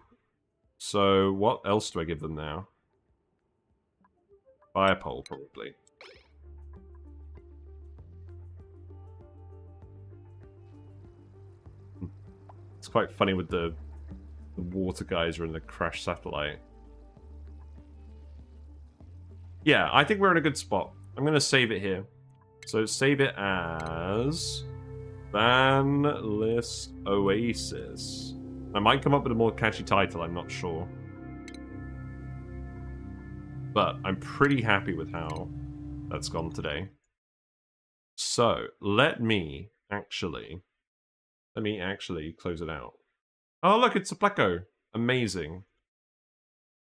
So what else do I give them now? Fire pole, probably. It's quite funny with the water geyser and the crash satellite. Yeah, I think we're in a good spot. I'm going to save it here. So save it as Banlist Oasisse. I might come up with a more catchy title, I'm not sure. But I'm pretty happy with how that's gone today. So let me actually close it out. Oh, look, it's a Pleco. Amazing.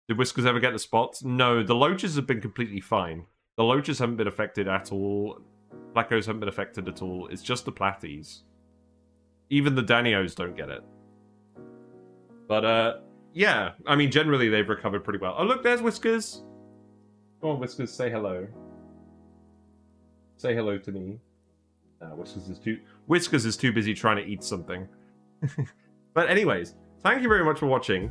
Did Whiskers ever get the spots? No, the Loaches have been completely fine. The Loaches haven't been affected at all. Placos haven't been affected at all. It's just the Platties. Even the Danios don't get it. But, yeah. I mean, generally, they've recovered pretty well. Oh, look, there's Whiskers. Come on, Whiskers, say hello. Say hello to me. No, Whiskers is too busy trying to eat something. But anyways, thank you very much for watching.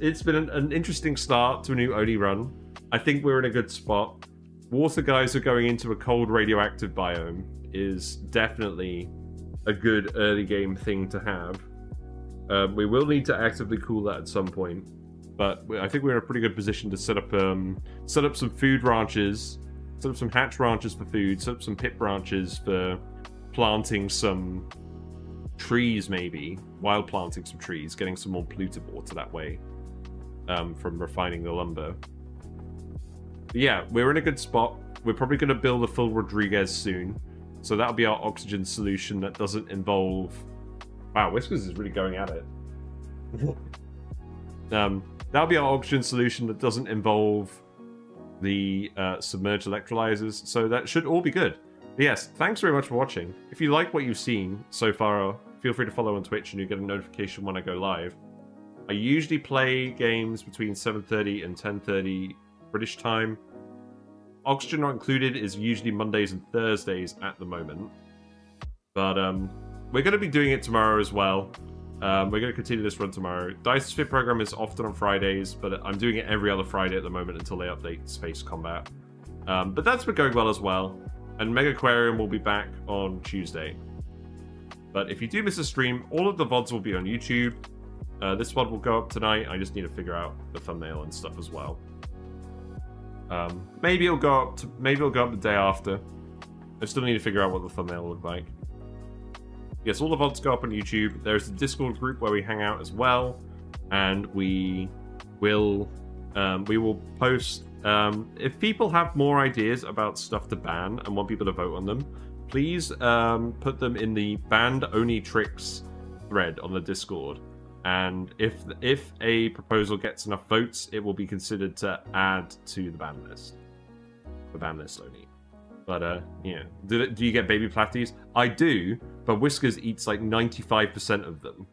It's been an interesting start to a new Oni run. I think we're in a good spot. Water guys are going into a cold radioactive biome is definitely a good early game thing to have. We will need to actively cool that at some point, but I think we're in a pretty good position to set up some food ranches, set up some hatch ranches for food, set up some pit ranches for planting some trees, maybe wild planting some trees, getting some more polluted water that way from refining the lumber. But yeah, we're in a good spot. We're probably going to build a full Rodriguez soon, so that'll be our oxygen solution that doesn't involve... Wow, Whiskers is really going at it. That'll be our oxygen solution that doesn't involve the submerged electrolyzers, so that should all be good. But yes, thanks very much for watching. If you like what you've seen so far, feel free to follow on Twitch and you get a notification when I go live. I usually play games between 7:30 and 10:30 British time. Oxygen Not Included is usually Mondays and Thursdays at the moment. But we're going to be doing it tomorrow as well. We're going to continue this run tomorrow. Dyson Sphere Program is often on Fridays, but I'm doing it every other Friday at the moment until they update Space Combat. But that's been going well as well. And Mega Aquarium will be back on Tuesday. But if you do miss a stream, all of the VODs will be on YouTube. This VOD will go up tonight. I just need to figure out the thumbnail and stuff as well. Maybe it'll go up. Maybe it'll go up the day after. I still need to figure out what the thumbnail will look like. Yes, all the VODs go up on YouTube. There's a Discord group where we hang out as well, and we will post. If people have more ideas about stuff to ban and want people to vote on them, please put them in the banned only tricks thread on the Discord. And if a proposal gets enough votes, it will be considered to add to the ban list. The ban list only. But yeah, do you get baby platties? I do, but Whiskers eats like 95% of them.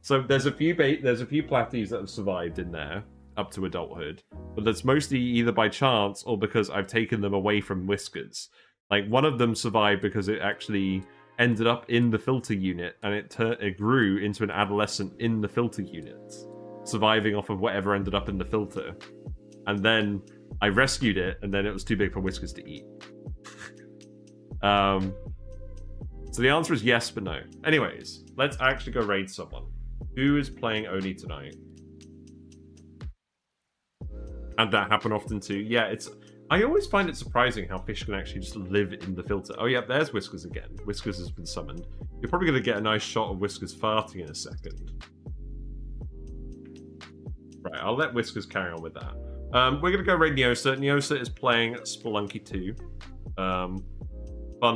So there's a few platties that have survived in there up to adulthood, but that's mostly either by chance or because I've taken them away from Whiskers. Like one of them survived because it actually ended up in the filter unit, and it grew into an adolescent in the filter unit, surviving off of whatever ended up in the filter. And then I rescued it, and then it was too big for Whiskers to eat. So the answer is yes, but no. Anyways, let's actually go raid someone. Who is playing Oni tonight? And that happen often too. Yeah, I always find it surprising how fish can actually just live in the filter. Oh yeah, there's Whiskers again. Whiskers has been summoned. You're probably going to get a nice shot of Whiskers farting in a second. Right, I'll let Whiskers carry on with that. We're going to go raid Neosa. Neosa is playing Spelunky 2. Fun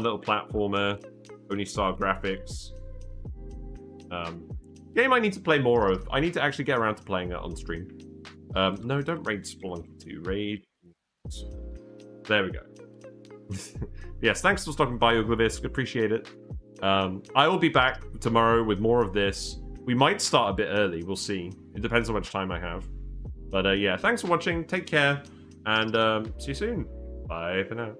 little platformer. Only star graphics. Game I need to play more of. I need to actually get around to playing it on stream. No, don't raid Spelunky 2. Raid... There we go. Yes, thanks for stopping by, Uglivisk. Appreciate it. I will be back tomorrow with more of this. We might start a bit early. We'll see. It depends how much time I have. But yeah, thanks for watching. Take care. And see you soon. Bye for now.